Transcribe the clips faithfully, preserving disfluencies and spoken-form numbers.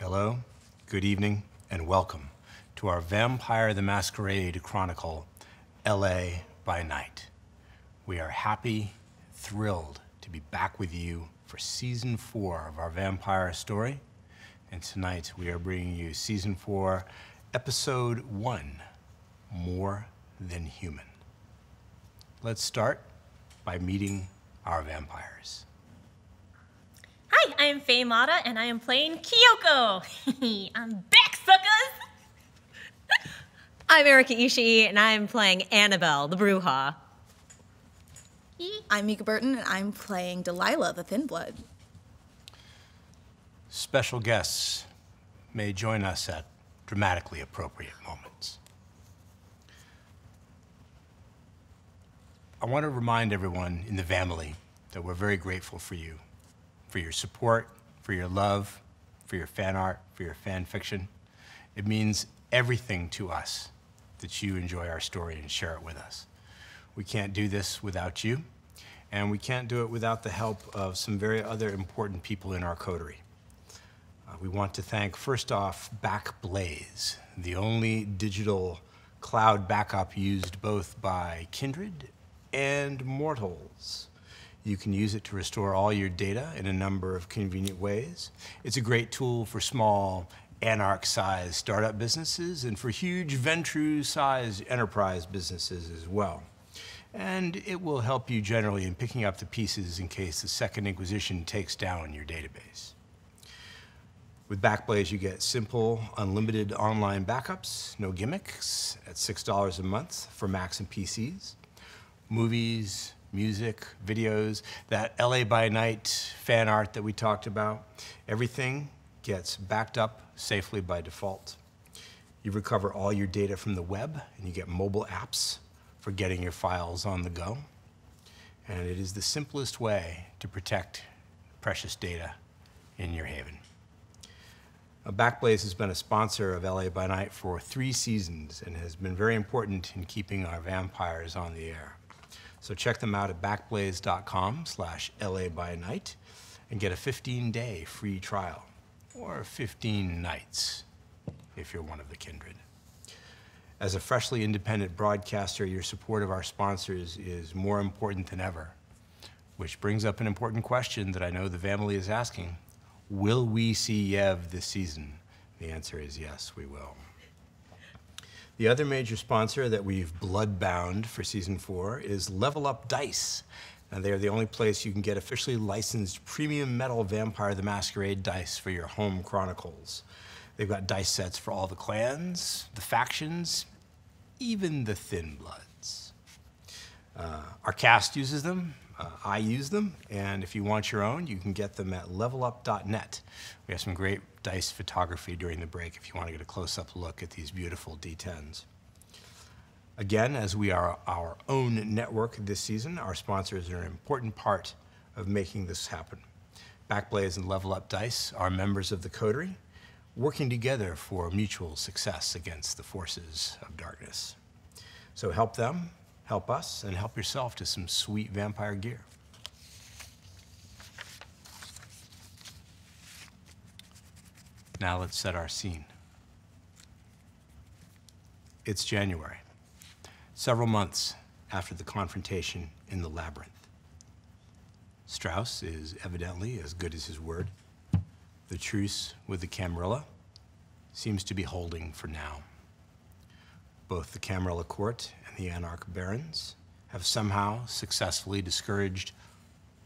Hello, good evening, and welcome to our Vampire: The Masquerade chronicle, L A by Night. We are happy, thrilled to be back with you for season four of our vampire story. And tonight we are bringing you season four, episode one, More Than Human. Let's start by meeting our vampires. Hi, I am Faye Mata, and I am playing Kyoko. I'm back, suckers! I'm Erika Ishii, and I am playing Annabelle, the Bruja. I'm Mika Burton, and I'm playing Delilah, the Thin Blood. Special guests may join us at dramatically appropriate moments. I want to remind everyone in the family that we're very grateful for you, for your support, for your love, for your fan art, for your fan fiction. It means everything to us that you enjoy our story and share it with us. We can't do this without you, and we can't do it without the help of some very other important people in our coterie. Uh, we want to thank, first off, Backblaze, the only digital cloud backup used both by Kindred and mortals. You can use it to restore all your data in a number of convenient ways. It's a great tool for small, Anarch-sized startup businesses and for huge Ventrue-sized enterprise businesses as well. And it will help you generally in picking up the pieces in case the Second Inquisition takes down your database. With Backblaze, you get simple, unlimited online backups, no gimmicks, at six dollars a month for Macs and P Cs. Movies, music, videos, that L A by Night fan art that we talked about, everything gets backed up safely by default. You recover all your data from the web, and you get mobile apps for getting your files on the go. And it is the simplest way to protect precious data in your haven. Now, Backblaze has been a sponsor of L A by Night for three seasons and has been very important in keeping our vampires on the air. So check them out at backblaze dot com slash L A by night and get a fifteen day free trial, or fifteen nights if you're one of the Kindred. As a freshly independent broadcaster, your support of our sponsors is more important than ever, which brings up an important question that I know the family is asking. Will we see Yev this season? The answer is yes, we will. The other major sponsor that we've blood-bound for season four is Level Up Dice. And they are the only place you can get officially licensed premium metal Vampire the Masquerade dice for your home chronicles. They've got dice sets for all the clans, the factions, even the Thin Bloods. Uh, our cast uses them, uh, I use them, and if you want your own, you can get them at level up dot net. We have some great dice photography during the break if you want to get a close-up look at these beautiful D tens. Again, as we are our own network this season, our sponsors are an important part of making this happen. Backblaze and Level Up Dice are members of the coterie, working together for mutual success against the forces of darkness. So help them, help us, and help yourself to some sweet vampire gear. Now let's set our scene. It's January, several months after the confrontation in the labyrinth. Strauss is evidently as good as his word. The truce with the Camarilla seems to be holding for now. Both the Camarilla court and the Anarch barons have somehow successfully discouraged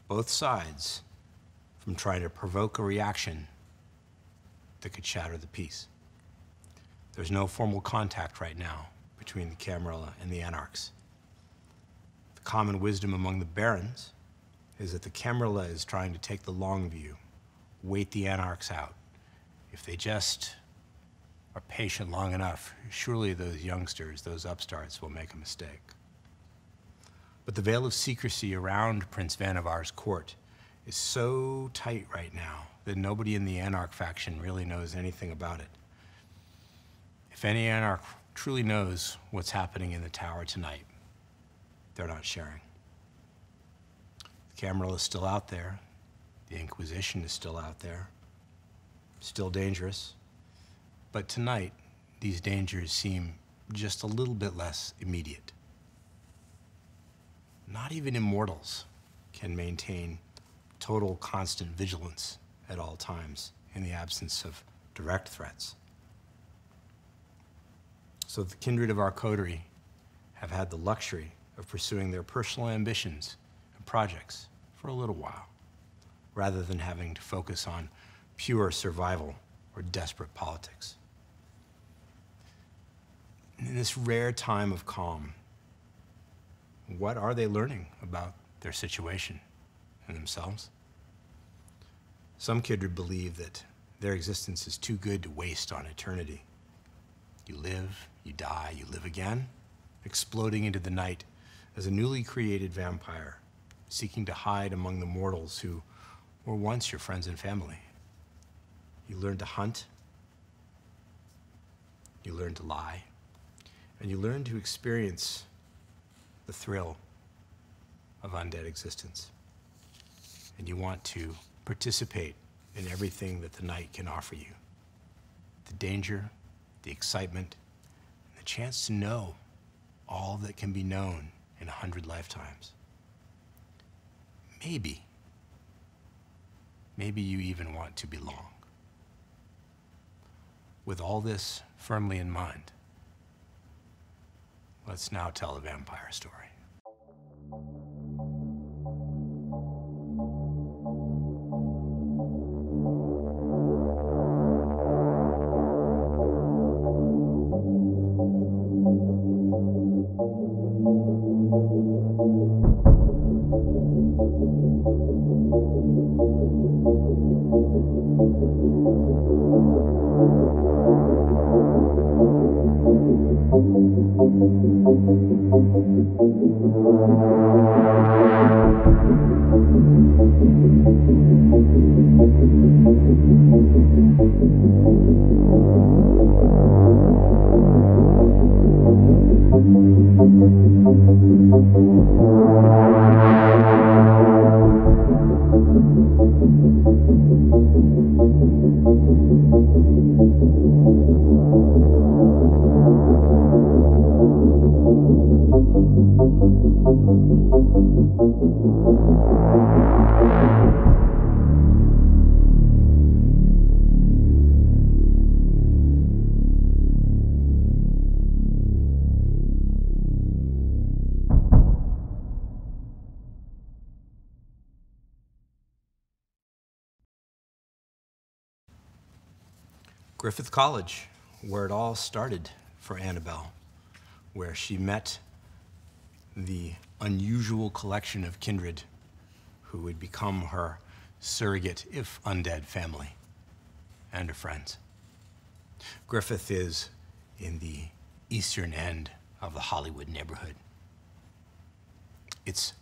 both sides from trying to provoke a reaction that could shatter the peace. There's no formal contact right now between the Camarilla and the Anarchs. The common wisdom among the barons is that the Camarilla is trying to take the long view, wait the Anarchs out. If they just are patient long enough, surely those youngsters, those upstarts, will make a mistake. But the veil of secrecy around Prince Vannevar's court is so tight right now that nobody in the Anarch faction really knows anything about it. If any Anarch truly knows what's happening in the tower tonight, they're not sharing. The Camarilla is still out there. The Inquisition is still out there. still dangerous. But tonight, these dangers seem just a little bit less immediate. Not even immortals can maintain total constant vigilance at all times in the absence of direct threats. So the kindred of our coterie have had the luxury of pursuing their personal ambitions and projects for a little while, rather than having to focus on pure survival or desperate politics. In this rare time of calm, what are they learning about their situation and themselves? Some kindred believe that their existence is too good to waste on eternity. You live, you die, you live again, exploding into the night as a newly created vampire, seeking to hide among the mortals who were once your friends and family. You learn to hunt, you learn to lie, and you learn to experience the thrill of undead existence. And you want to participate in everything that the night can offer you. The danger, the excitement, and the chance to know all that can be known in a hundred lifetimes. Maybe, maybe you even want to belong. With all this firmly in mind, let's now tell a vampire story. Griffith College, where it all started for Annabelle, where she met the unusual collection of kindred who would become her surrogate, if undead, family and her friends. Griffith is in the eastern end of the Hollywood neighborhood. It's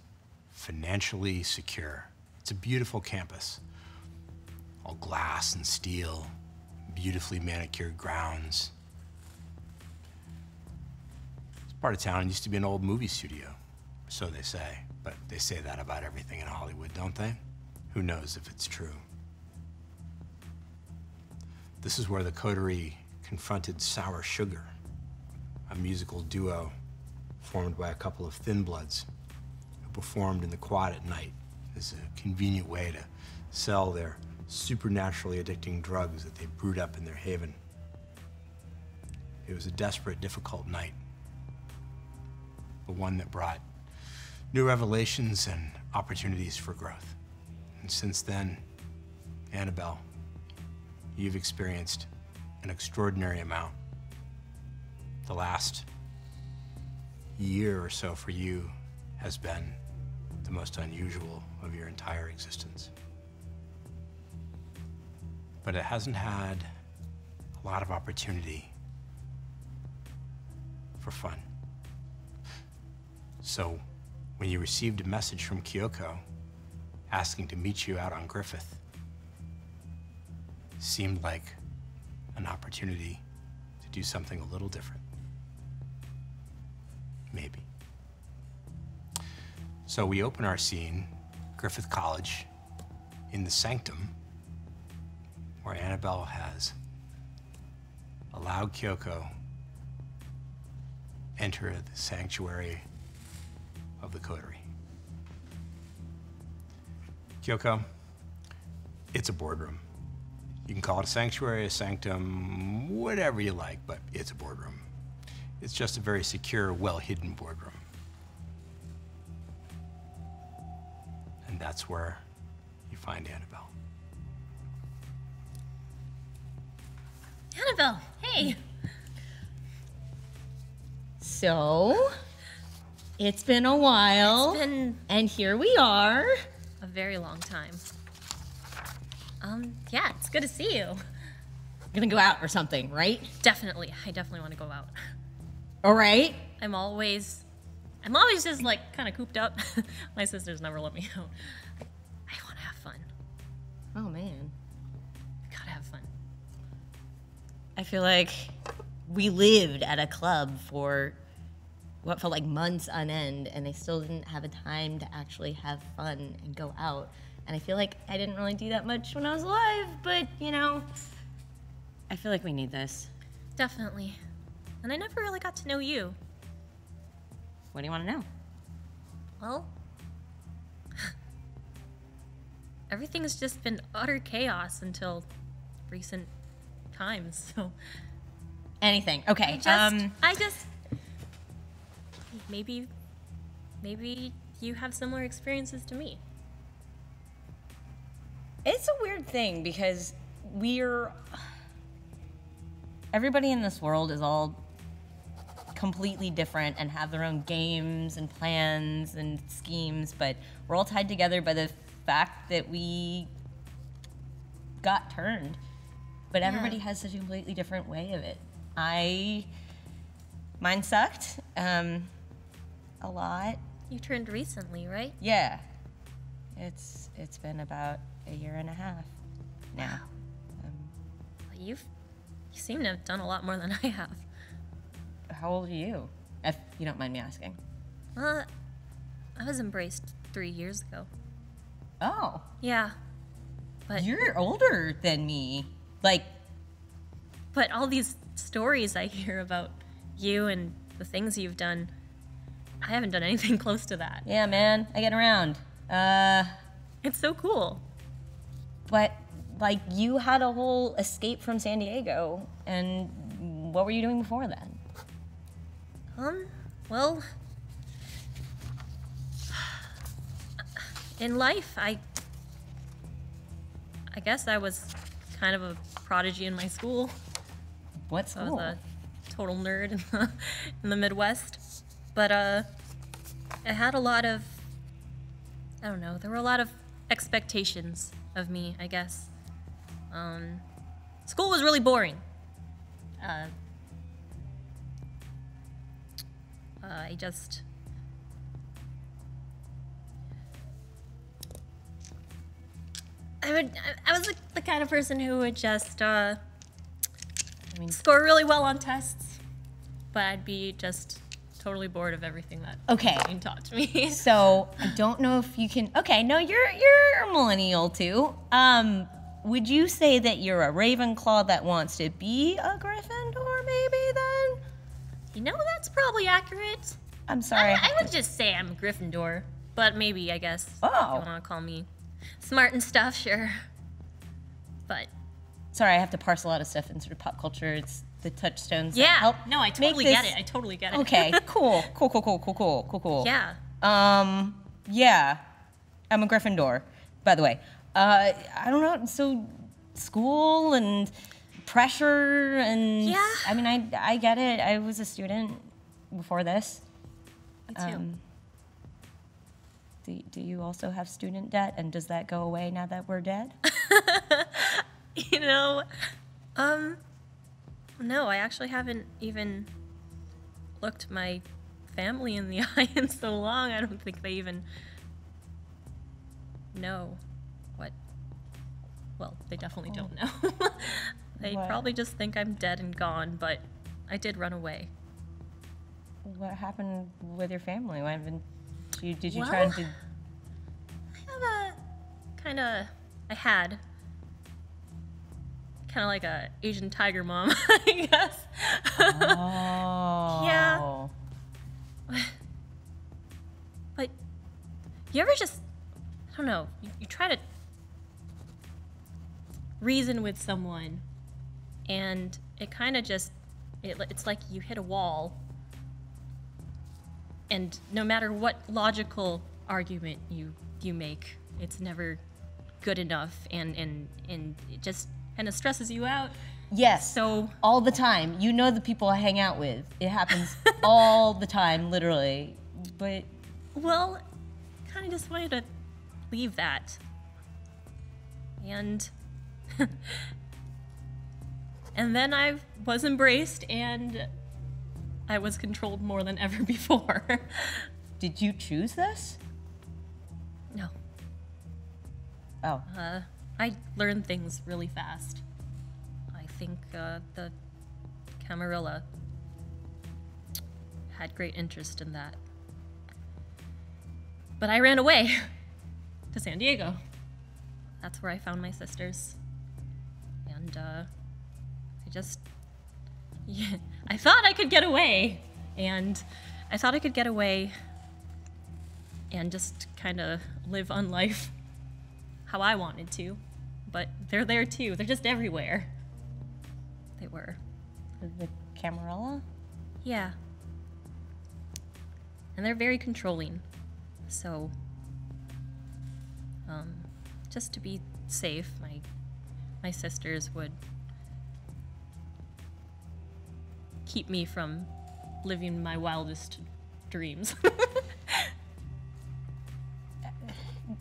financially secure. It's a beautiful campus, all glass and steel, beautifully manicured grounds. This part of town used to be an old movie studio, so they say, but they say that about everything in Hollywood, don't they? Who knows if it's true? This is where the coterie confronted Sour Sugar, a musical duo formed by a couple of Thin Bloods who performed in the quad at night as a convenient way to sell their supernaturally addicting drugs that they brewed up in their haven. It was a desperate, difficult night, but one that brought new revelations and opportunities for growth. And since then, Annabelle, you've experienced an extraordinary amount. The last year or so for you has been the most unusual of your entire existence. But it hasn't had a lot of opportunity for fun. So when you received a message from Kyoko asking to meet you out on Griffith, it seemed like an opportunity to do something a little different. Maybe. So we open our scene, Griffith College, in the sanctum where Annabelle has allowed Kyoko enter the sanctuary of the Coterie. Kyoko, it's a boardroom. You can call it a sanctuary, a sanctum, whatever you like, but it's a boardroom. It's just a very secure, well-hidden boardroom. And that's where you find Annabelle. Annabelle, hey. So, it's been a while. It's been... And here we are. A very long time. Um, yeah, it's good to see you. We're gonna go out or something, right? Definitely. I definitely want to go out. All right. I'm always, I'm always just like kind of cooped up. My sisters never let me out. I want to have fun. Oh man. I gotta have fun. I feel like we lived at a club for what felt like months on end, and I still didn't have a time to actually have fun and go out. And I feel like I didn't really do that much when I was alive, but, you know, I feel like we need this. Definitely. And I never really got to know you. What do you want to know? Well, everything's just been utter chaos until recent times, so. Anything, okay. I just, um, I just, maybe, maybe you have similar experiences to me. It's a weird thing because we're, everybody in this world is all completely different and have their own games and plans and schemes, but we're all tied together by the fact that we got turned. But yeah. Everybody has such a completely different way of it. I, mine sucked, um, a lot. You turned recently, right? Yeah, it's it's been about a year and a half now. Wow. Um, well, you've, you seem to have done a lot more than I have. How old are you, if you don't mind me asking? Uh, I was embraced three years ago. Oh. Yeah. But you're older than me. Like. But all these stories I hear about you and the things you've done, I haven't done anything close to that. Yeah, man. I get around. Uh, it's so cool. But, like, you had a whole escape from San Diego, and what were you doing before then? Um, well, in life, I, I guess I was kind of a prodigy in my school. What school? I was a total nerd in the, in the Midwest. But, uh, I had a lot of, I don't know, there were a lot of expectations of me, I guess. Um, school was really boring. Uh, uh, I just... I would. I, I was the, the kind of person who would just uh, I mean, score really well on tests, but I'd be just totally bored of everything that okay. being taught to me. So I don't know if you can. Okay, no, you're you're a millennial too. Um, would you say that you're a Ravenclaw that wants to be a Gryffindor? Maybe then. You know, that's probably accurate. I'm sorry. I, I would just say I'm Gryffindor, but maybe I guess oh. if you want to call me smart and stuff, sure. But sorry, I have to parcel out of stuff in sort of pop culture. It's the touchstones. Yeah. That help no, I totally get it. I totally get it. Okay. Cool. Cool. Cool. Cool. Cool. Cool. Cool. Cool. Yeah. Um. Yeah. I'm a Gryffindor, by the way. Uh. I don't know. So, school and pressure and. Yeah. I mean, I I get it. I was a student before this. Me too. Um, do do you also have student debt, and does that go away now that we're dead? You know, um. No, I actually haven't even looked my family in the eye in so long. I don't think they even know what. Well, they definitely oh. don't know. They what? Probably just think I'm dead and gone, but I did run away. What happened with your family? What happened? Did you, did you well, try to. I have a. Kind of. I had kind of like a Asian tiger mom, I guess. Oh. Yeah. But you ever just, I don't know, you, you try to reason with someone and it kind of just, it, it's like you hit a wall, and no matter what logical argument you, you make, it's never good enough, and, and, and it just kind of stresses you out. Yes, so all the time. You know the people I hang out with. It happens all the time, literally. But well, kind of just wanted to leave that. And and then I was embraced, and I was controlled more than ever before. Did you choose this? No. Oh. Uh, I learn things really fast. I think uh, the Camarilla had great interest in that. But I ran away to San Diego. That's where I found my sisters. And uh, I just, yeah, I thought I could get away. And I thought I could get away and just kind of live on life how I wanted to, but they're there too. They're just everywhere. They were. The Camarilla? Yeah. And they're very controlling. So, um, just to be safe, my my sisters would keep me from living my wildest dreams.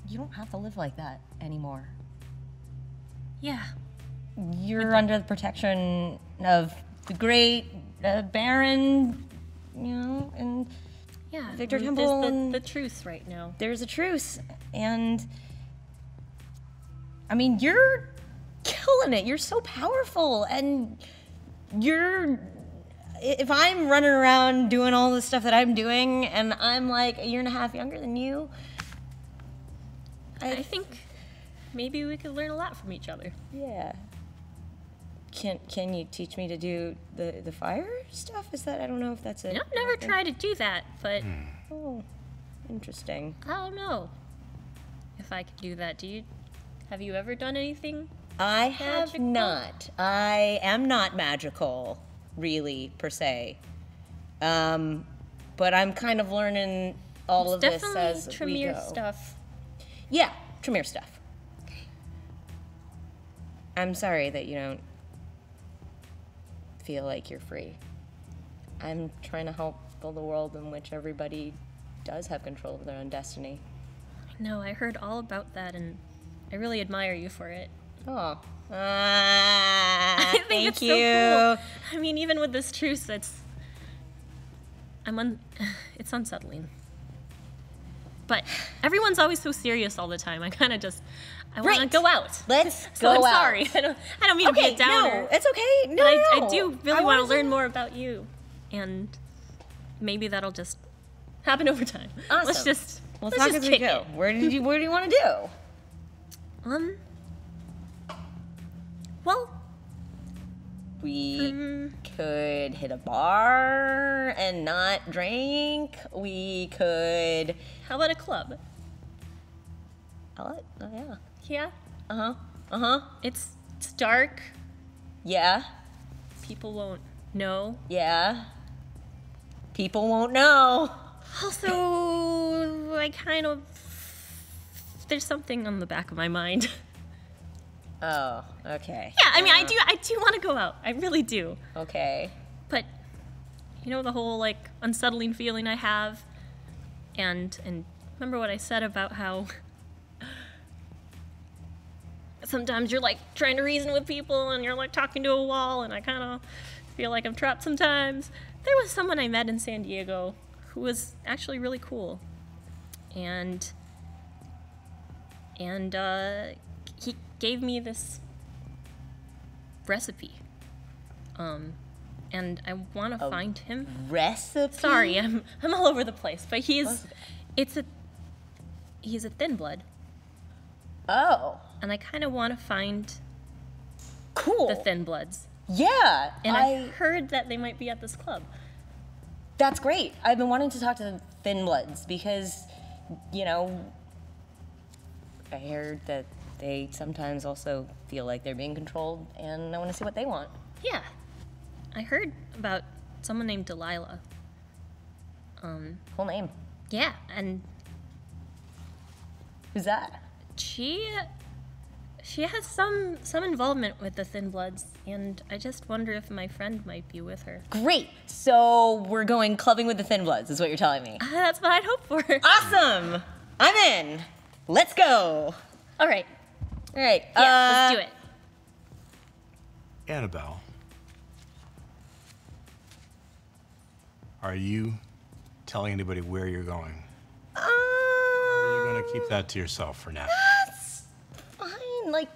You don't have to live like that anymore. Yeah. You're under the protection of the great uh, Baron, you know, and yeah, Victor Temple. There's the, the truce right now. There's a truce, and I mean, you're killing it. You're so powerful, and you're. If I'm running around doing all the stuff that I'm doing, and I'm like a year and a half younger than you. I think maybe we could learn a lot from each other. Yeah. Can can you teach me to do the, the fire stuff? Is that, I don't know if that's it. I've never tried to do that, but. Oh, interesting. I don't know if I could do that. Do you, have you ever done anything I have magical? Not. I am not magical, really, per se. Um, but I'm kind of learning all it's of this as we go. Tremere stuff. Yeah, Tremere stuff. Okay. I'm sorry that you don't feel like you're free. I'm trying to help build a world in which everybody does have control of their own destiny. I know, I heard all about that, and I really admire you for it. Oh. Ah, I think it's you. So cool. I mean, even with this truce, it's I'm un it's unsettling. But everyone's always so serious all the time. I kind of just, I right. want to go out. Let's so go I'm out. I'm sorry. I don't, I don't mean okay, to get down. Okay, no, it's okay. No, I, no. I do really want to learn more about you. And maybe that'll just happen over time. Awesome. Let's just, well, let's just kick we go. It. Where, did you, where do you want to do? Um, well. We um, could hit a bar and not drink. We could. How about a club? I like, oh yeah. Yeah? Uh-huh, uh-huh. It's, it's dark. Yeah. People won't know. Yeah. People won't know. Also, I kind of, there's something on the back of my mind. Oh, okay. Yeah, I mean, uh, I do I do want to go out. I really do. Okay. But, you know, the whole, like, unsettling feeling I have, and and remember what I said about how sometimes you're, like, trying to reason with people, and you're, like, talking to a wall, and I kind of feel like I'm trapped sometimes. There was someone I met in San Diego who was actually really cool, and, and, uh... gave me this recipe, um, and I want to find him. Recipe? Sorry, I'm I'm all over the place, but he's, okay. it's a, he's a Thin Blood. Oh. And I kind of want to find cool. The Thin Bloods. Yeah. And I, I heard that they might be at this club. That's great. I've been wanting to talk to the Thin Bloods because, you know, I heard that they sometimes also feel like they're being controlled, and I want to see what they want. Yeah. I heard about someone named Delilah. Um, Cool name. Yeah, and... Who's that? She... She has some some involvement with the Thin Bloods, and I just wonder if my friend might be with her. Great! So we're going clubbing with the Thin Bloods, is what you're telling me. Uh, that's what I'd hope for. Awesome! I'm in! Let's go! All right. All right. Yeah, uh, let's do it. Annabelle, are you telling anybody where you're going? Um, or are you going to keep that to yourself for now? Like,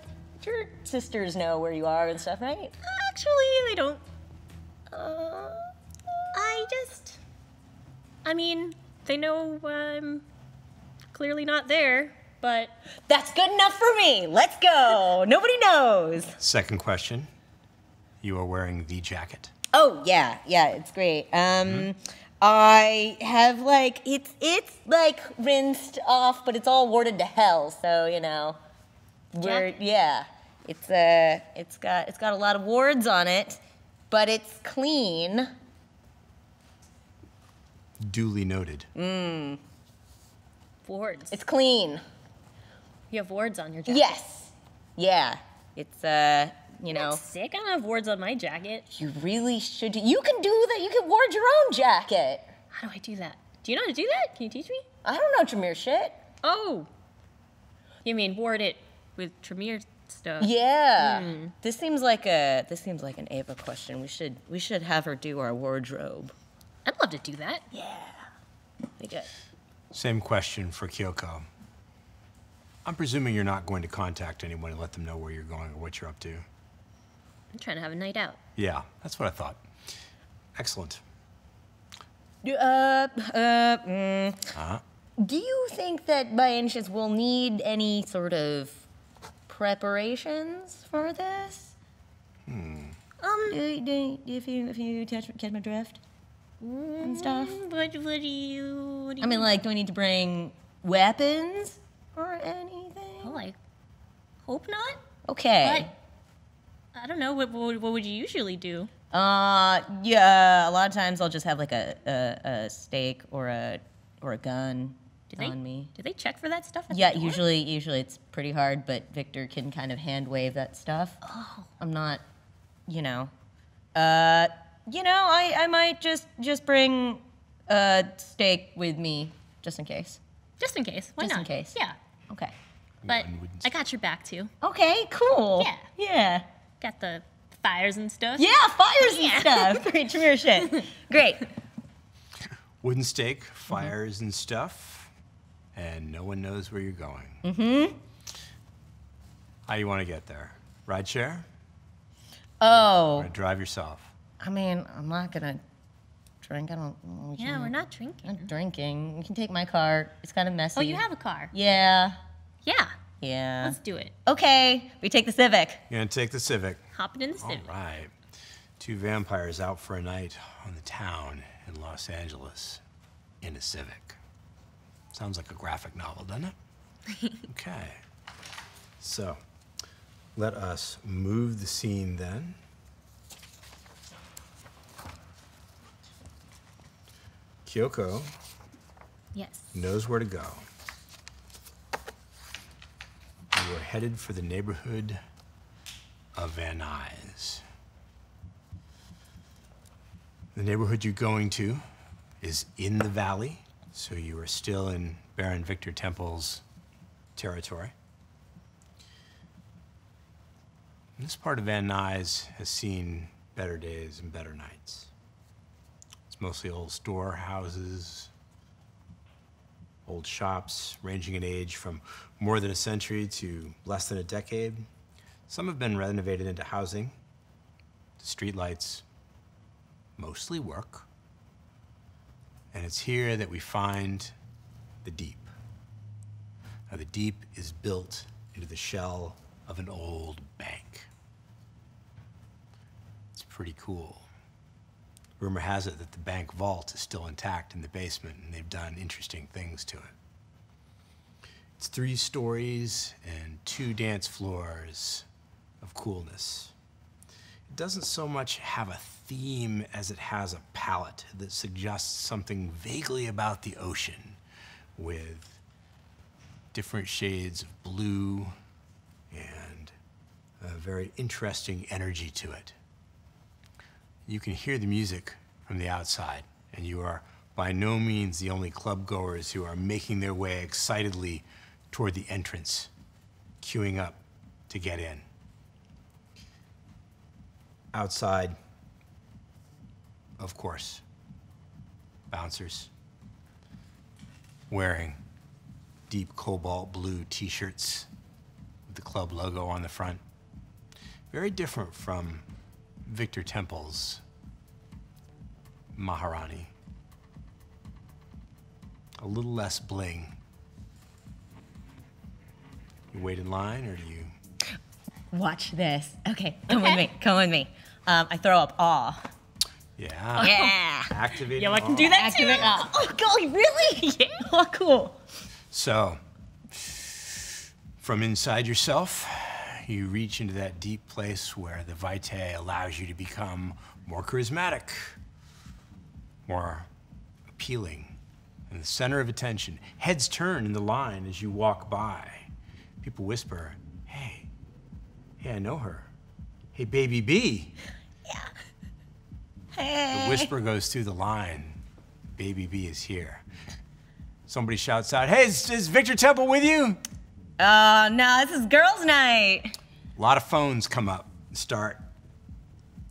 your sisters know where you are and stuff, right? Actually, they don't. Uh, I just... I mean, they know I'm clearly not there, but... That's good enough for me! Let's go! Nobody knows! Second question. You are wearing the jacket. Oh, yeah. Yeah, it's great. Um... Mm-hmm. I have, like, it's, it's, like, rinsed off, but it's all warded to hell, so, you know... We're, yeah, it's uh, it's got it's got a lot of wards on it, but it's clean. Duly noted. Mmm. Wards. It's clean. You have wards on your jacket. Yes. Yeah. It's uh, you know. That's sick. I don't have wards on my jacket. You really should. Do, you can do that. You can ward your own jacket. How do I do that? Do you know how to do that? Can you teach me? I don't know Tremere shit. Oh. You mean ward it? With Tremere stuff. Yeah. Mm. This seems like a this seems like an Eva question. We should we should have her do our wardrobe. I'd love to do that. Yeah. Be good. Same question for Kyoko. I'm presuming you're not going to contact anyone and let them know where you're going or what you're up to. I'm trying to have a night out. Yeah, that's what I thought. Excellent. Uh uh mm. Uh-huh. Do you think that by any chance we'll need any sort of preparations for this? Hmm. Um. Do, do, if you if you catch, catch my drift and stuff. But what do you? What do I mean, you like, do I need to bring weapons or anything? Well, I hope not. Okay. But I don't know. What, what what would you usually do? Uh, yeah. A lot of times I'll just have like a a, a stake or a or a gun. Do they, on me. Do they check for that stuff? At yeah, the door? usually, usually it's pretty hard, but Victor can kind of hand wave that stuff. Oh, I'm not, you know, uh, you know, I, I might just just bring a steak with me just in case. Just in case. Why just not? Just in case. Yeah. Okay. But I got your back too. Okay. Cool. Yeah. Yeah. Got the fires and stuff. Yeah, fires yeah. and stuff. Great Tremere shit. Great. Wooden stake, fires mm-hmm. and stuff. And no one knows where you're going. Mm-hmm. How do you want to get there? Ride share? Oh. Or drive yourself? I mean, I'm not gonna drink. I don't. We yeah, can, we're not drinking. Not drinking. You can take my car. It's kind of messy. Oh, you have a car? Yeah. Yeah. Yeah. Let's do it. Okay. We take the Civic. You're gonna take the Civic. Hop it in the Civic. All right. Two vampires out for a night on the town in Los Angeles in a Civic. Sounds like a graphic novel, doesn't it? Okay. So, let us move the scene then. Kyoko. Yes. Knows where to go. We were headed for the neighborhood of Van Nuys. The neighborhood you're going to is in the valley. So you are still in Baron Victor Temple's territory. And this part of Van Nuys has seen better days and better nights. It's mostly old storehouses, old shops, ranging in age from more than a century to less than a decade. Some have been renovated into housing. The streetlights mostly work. And it's here that we find the Deep. Now, the Deep is built into the shell of an old bank. pretty cool. Rumor has it that the bank vault is still intact in the basement, and they've done interesting things to it. It's three stories and two dance floors of coolness. It doesn't so much have a theme as it has a palette that suggests something vaguely about the ocean, with different shades of blue and a very interesting energy to it. You can hear the music from the outside, and you are by no means the only clubgoers who are making their way excitedly toward the entrance, queuing up to get in. Outside, of course, bouncers wearing deep cobalt blue t-shirts with the club logo on the front. Very different from Victor Temple's Maharani. A little less bling. You wait in line, or do you? Watch this. Okay, come okay. with me, come with me. Um, I throw up awe. Yeah. Yeah. Activate. Yeah, I can awe. do that Activate too. Awe. Oh, golly, really? Yeah. Oh, cool. So, from inside yourself, you reach into that deep place where the vitae allows you to become more charismatic, more appealing, and the center of attention. Heads turn in the line as you walk by. People whisper, hey, hey, I know her. Hey, Baby B. Yeah. Hey. The whisper goes through the line. Baby B is here. Somebody shouts out, hey, is, is Victor Temple with you? Uh, no, this is girls' night. A lot of phones come up and start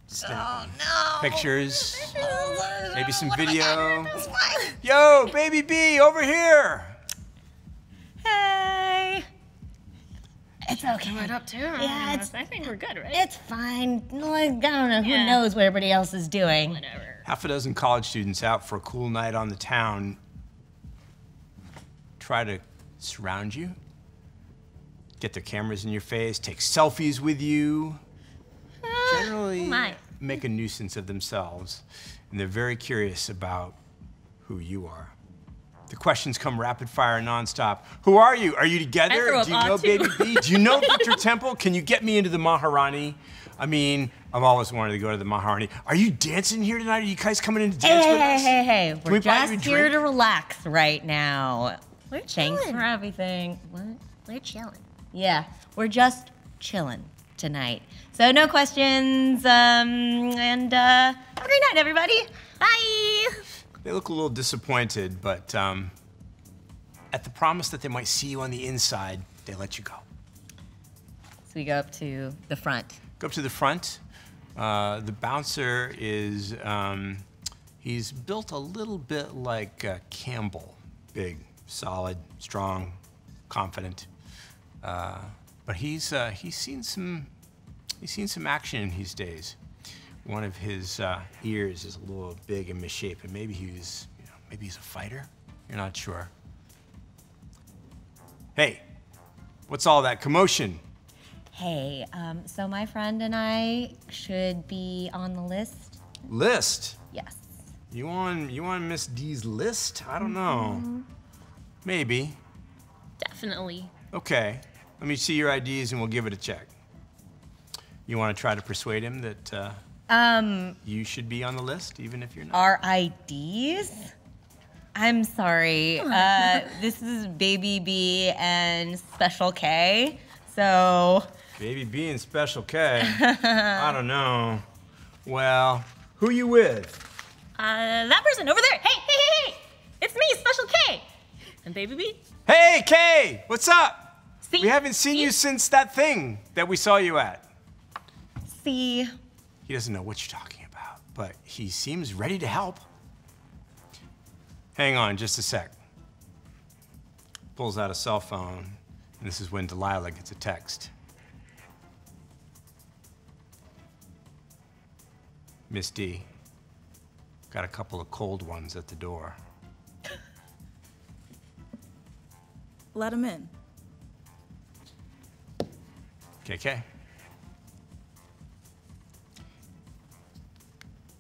snapping. Oh, no. Pictures, oh, maybe some what video. Yo, Baby B, over here. Hey. It's okay. We're up too. Yeah, it's, I think we're good, right? It's fine. Like, I don't know. Who yeah. knows what everybody else is doing? Whatever. Half a dozen college students out for a cool night on the town try to surround you, get their cameras in your face, take selfies with you, uh, generally oh make a nuisance of themselves. And they're very curious about who you are. The questions come rapid fire nonstop. Who are you? Are you together? Do you know too. Baby B? Do you know Victor Temple? Can you get me into the Maharani? I mean, I've always wanted to go to the Maharani. Are you dancing here tonight? Are you guys coming in to dance hey, with hey, us? Hey, hey, hey, hey. We're we just here drink? to relax right now. We're chilling. Thanks for everything. We're, we're chilling. Yeah, we're just chilling tonight. So no questions, um, and uh, have a great night, everybody. Bye. They look a little disappointed, but um, at the promise that they might see you on the inside, they let you go. So we go up to the front. Go up to the front. Uh, the bouncer is, um, he's built a little bit like uh, Campbell, big. Solid, strong, confident, uh, but he's uh, he's seen some he's seen some action in his days. One of his uh, ears is a little big and misshapen. Maybe he's you know maybe he's a fighter. You're not sure. Hey, what's all that commotion? Hey, um, so my friend and I should be on the list. List? Yes. You on you on Miss D's list? I don't know. Mm-hmm. Maybe. Definitely. Okay. Let me see your I Ds and we'll give it a check. You want to try to persuade him that uh, um, you should be on the list, even if you're not? Our I Ds? I'm sorry. Uh, this is Baby B and Special K, so... Baby B and Special K? I don't know. Well, who you with? Uh, that person over there. Hey, hey, hey, hey! It's me, Special K! And Baby B. Hey, Kay! What's up? See? We haven't seen See? you since that thing that we saw you at. See? He doesn't know what you're talking about, but he seems ready to help. Hang on just a sec. Pulls out a cell phone, and this is when Delilah gets a text. Miss D, got a couple of cold ones at the door. Let him in. K K.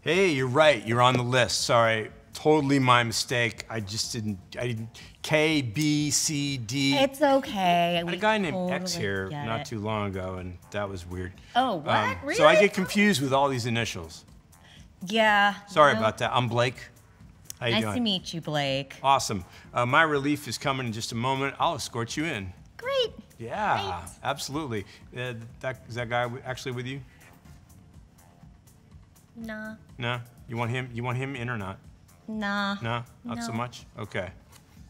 Hey, you're right, you're on the list. Sorry, totally my mistake. I just didn't, I didn't, K, B, C, D. It's okay. I had a guy named totally X here not it. too long ago, and that was weird. Oh, what? Um, really? So I get confused with all these initials. Yeah. Sorry well, about that. I'm Blake. How you nice doing? to meet you, Blake. Awesome. Uh, my relief is coming in just a moment. I'll escort you in. Great. Yeah, Great. absolutely. Uh, that, is that guy actually with you? Nah. Nah. You want him? You want him in or not? Nah. Nah. Not no. so much. Okay.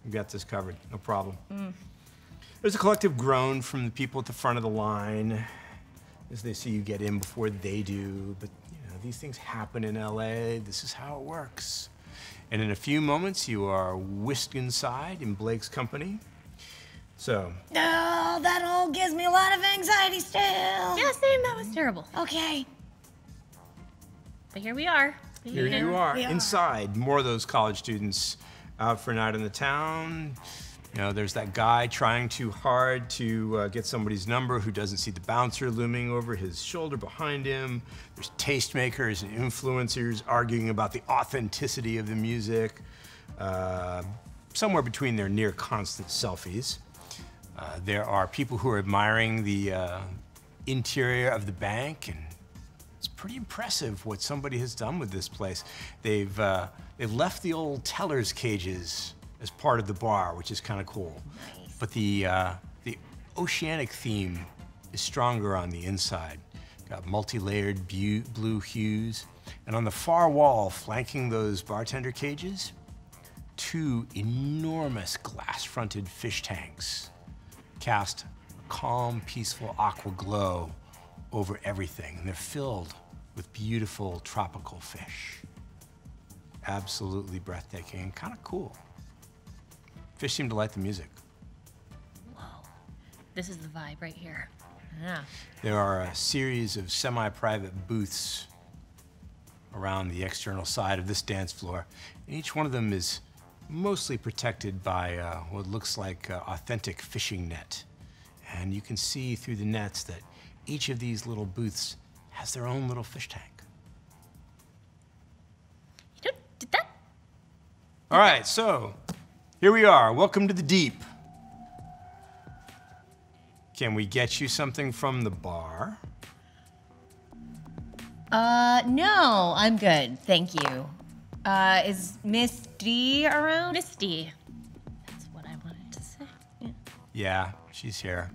We got this covered. No problem. Mm. There's a collective groan from the people at the front of the line as they see you get in before they do. But you know, these things happen in L A. This is how it works. And in a few moments, you are whisked inside in Blake's company. So. No, oh, that all gives me a lot of anxiety still. Yeah, same. That was terrible. Okay. But here we are. Here yeah. you are, we inside. Are. More of those college students out for a night in the town. You know, there's that guy trying too hard to uh, get somebody's number who doesn't see the bouncer looming over his shoulder behind him. There's tastemakers and influencers arguing about the authenticity of the music. Uh, somewhere between their near constant selfies. Uh, there are people who are admiring the uh, interior of the bank, and it's pretty impressive what somebody has done with this place. They've uh, they've left the old teller's cages as part of the bar, which is kind of cool. Nice. But the uh, the oceanic theme is stronger on the inside. Got multi-layered blue hues, and on the far wall, flanking those bartender cages, two enormous glass-fronted fish tanks cast a calm, peaceful aqua glow over everything, and they're filled with beautiful tropical fish. Absolutely breathtaking and kind of cool. Fish seem to like the music. Wow, this is the vibe right here. Yeah. There are a series of semi-private booths around the external side of this dance floor, and each one of them is mostly protected by uh, what looks like uh, authentic fishing net. And you can see through the nets that each of these little booths has their own little fish tank. You don't, did that? All right, so here we are. Welcome to the Deep. Can we get you something from the bar? Uh, no, I'm good, thank you. Uh, is Miss D around? Miss D. That's what I wanted to say. Yeah, yeah, she's here.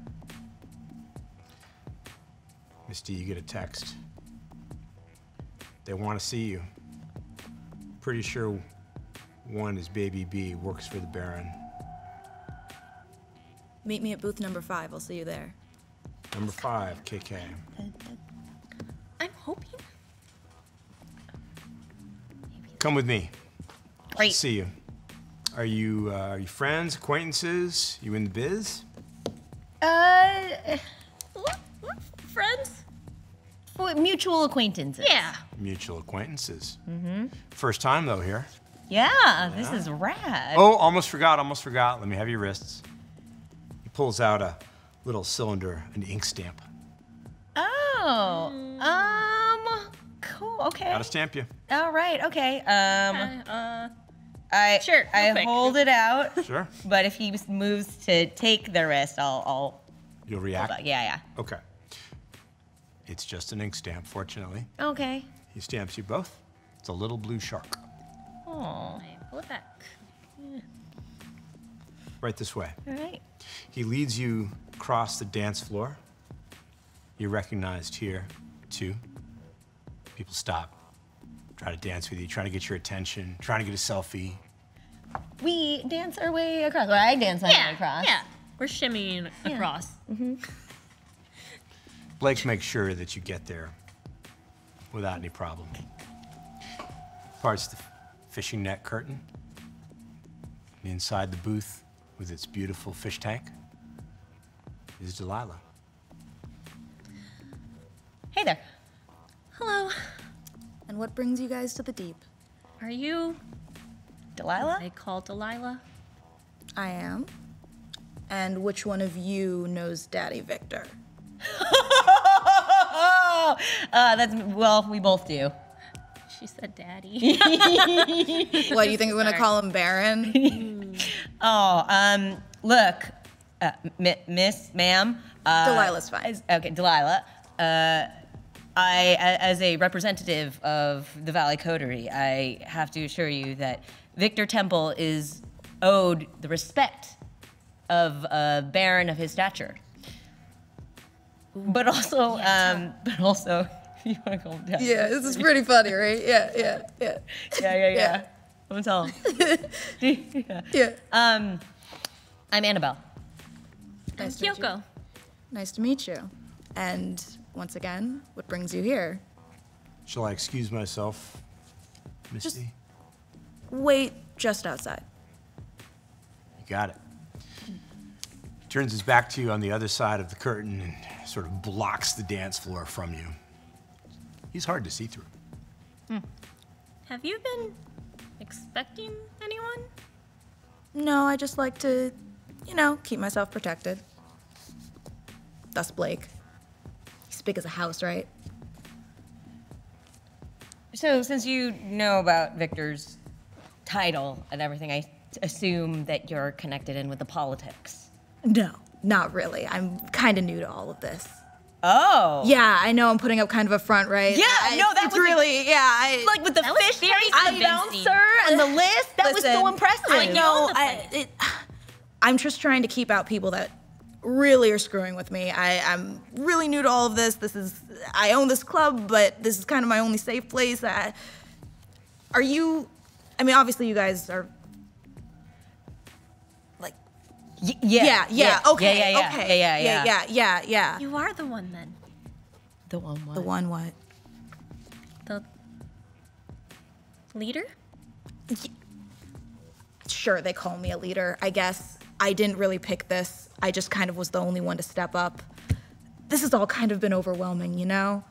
Miss D, you get a text. They want to see you. Pretty sure one is Baby B, works for the Baron. Meet me at booth number five, I'll see you there. Number five, K K. I'm hoping. Come with me. Great. See you. Are you, uh, are you friends, acquaintances? You in the biz? Uh, what, what? Friends? Mutual acquaintances. Yeah. Mutual acquaintances. Mm-hmm. First time though here. Yeah, yeah, this is rad. Oh, almost forgot, almost forgot. Let me have your wrists. He pulls out a little cylinder, an ink stamp. Oh, mm. um, cool, okay. Gotta stamp you. All right, okay. Um, uh, uh, I, sure, I quick. hold it out. Sure. But if he moves to take the wrist, I'll, I'll. You'll react? Yeah, yeah. Okay. It's just an ink stamp, fortunately. Okay. He stamps you both. It's a little blue shark. Oh, pull it back. Yeah. Right this way. All right. He leads you across the dance floor. You're recognized here, too. People stop, try to dance with you, try to get your attention, trying to get a selfie. We dance our way across. Well, I dance my yeah, way across. Yeah, we're shimmying yeah. across. Mm-hmm. Blake makes sure that you get there without any problem. Parts the fishing net curtain, and inside the booth with its beautiful fish tank is Delilah. Hey there. Hello. And what brings you guys to the Deep? Are you Delilah? They call Delilah. I am. And which one of you knows Daddy Victor? Uh, that's, well, we both do. She said daddy. What, do you think we're going to call him Baron? oh, um, look, uh, miss, ma'am. Uh, Delilah's fine. As, okay, Delilah. Uh, I, as a representative of the Valley Coterie, I have to assure you that Victor Temple is owed the respect of a baron of his stature. Ooh, but also, yeah. um, but also, you want to call him down? Yeah, this is pretty funny, right? Yeah, yeah, yeah. Yeah, yeah, yeah. yeah. I'm gonna tell him. yeah. yeah. Um, I'm Annabelle. Nice I'm to Kyoko. Meet you. Nice to meet you. And once again, what brings you here? Shall I excuse myself, Misty? Just wait just outside. You got it. Turns his back to you on the other side of the curtain and sort of blocks the dance floor from you. He's hard to see through. Mm. Have you been expecting anyone? No, I just like to, you know, keep myself protected. That's Blake. He's big as a house, right? So since you know about Victor's title and everything, I assume that you're connected in with the politics. No, not really. I'm kind of new to all of this. Oh. Yeah, I know I'm putting up kind of a front, right? Yeah, I, no, that was really, yeah. I, like with the fish very announcer and the list, that Listen, was so impressive. I know. I, it, I'm just trying to keep out people that really are screwing with me. I, I'm really new to all of this. This is, I own this club, but this is kind of my only safe place. I, are you, I mean, obviously you guys are Y yeah, yeah, yeah, yeah, okay, yeah, yeah, yeah. okay, yeah, yeah, yeah, yeah, yeah, yeah. You are the one then. The one what? The one what? The leader? Yeah. Sure, they call me a leader, I guess. I didn't really pick this. I just kind of was the only one to step up. This has all kind of been overwhelming, you know?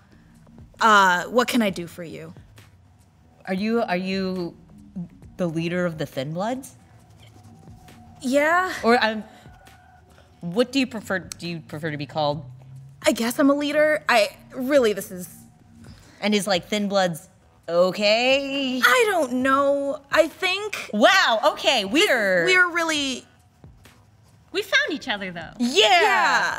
Uh, what can I do for you? Are you, are you the leader of the Thin Bloods? Yeah. Or um, what do you prefer? Do you prefer to be called? I guess I'm a leader. I really this is. And is like Thin Bloods okay? I don't know. I think. Wow. Okay. We're we're really. We found each other though. Yeah.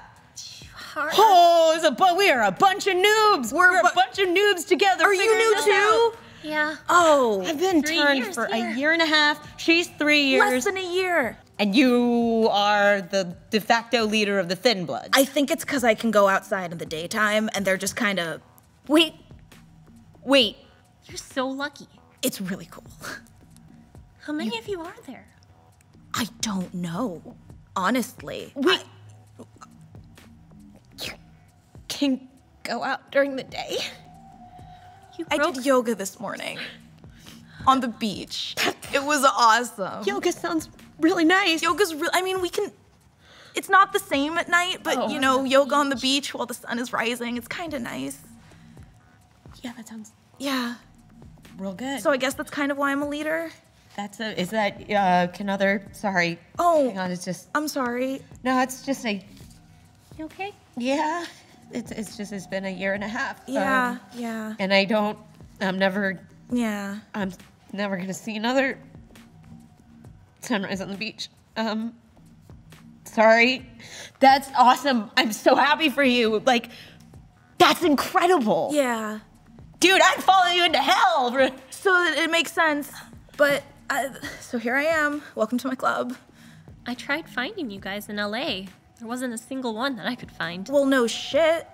yeah. Oh, it's a bu we are a bunch of noobs. We're, we're a bu bunch of noobs together. Are you new too? Out. Yeah. Oh. I've been turned for here. a year and a half. She's three years. Less than a year. And you are the de facto leader of the Thin Bloods. I think it's because I can go outside in the daytime and they're just kind of, wait, wait. You're so lucky. It's really cool. How many you, of you are there? I don't know, honestly. We I, you can go out during the day. I did yoga this morning on the beach. It was awesome. Yoga sounds really nice. Yoga's real. I mean, we can, it's not the same at night, but oh, you know, on yoga beach. on the beach while the sun is rising. It's kind of nice. Yeah, that sounds. Yeah. Real good. So I guess that's kind of why I'm a leader. That's a, is that, uh, can other, sorry. Oh. Hang on, it's just. I'm sorry. No, it's just a. You okay? Yeah. It's, it's just, it's been a year and a half. Yeah, um, yeah. And I don't, I'm never, yeah. I'm never gonna see another sunrise on the beach. Um, sorry. That's awesome. I'm so happy for you. Like, that's incredible. Yeah. Dude, I'd follow you into hell. So that it makes sense. But, I, so here I am. Welcome to my club. I tried finding you guys in L A There wasn't a single one that I could find. Well, no shit.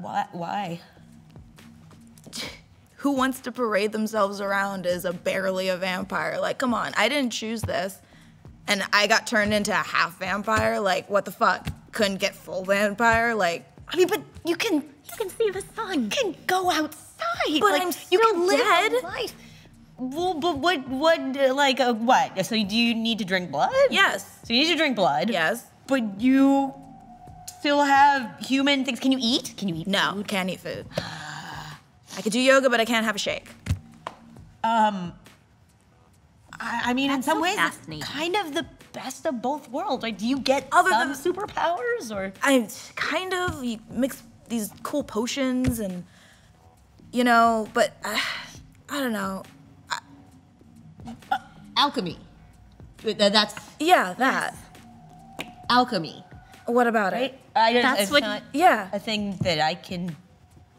Why? Why? Who wants to parade themselves around as a barely a vampire? Like, come on, I didn't choose this. And I got turned into a half vampire? Like, what the fuck? Couldn't get full vampire? Like, I mean, but you can- You can see the sun. You can go outside. But like, I'm still you can live dead. Life. Well, but what, what, uh, like, uh, what? So do you need to drink blood? Yes. So you need to drink blood? Yes. But you still have human things. Can you eat? Can you eat no, food? No, can't eat food. I could do yoga, but I can't have a shake. Um, I, I mean, That's in some so ways, it's kind of the best of both worlds. Like, do you get Other some than, superpowers, or? I kind of, you mix these cool potions and, you know, but uh, I don't know. I, uh, alchemy. That's yeah, that yes. alchemy. What about right? it? I don't, that's it's what. Not yeah, a thing that I can.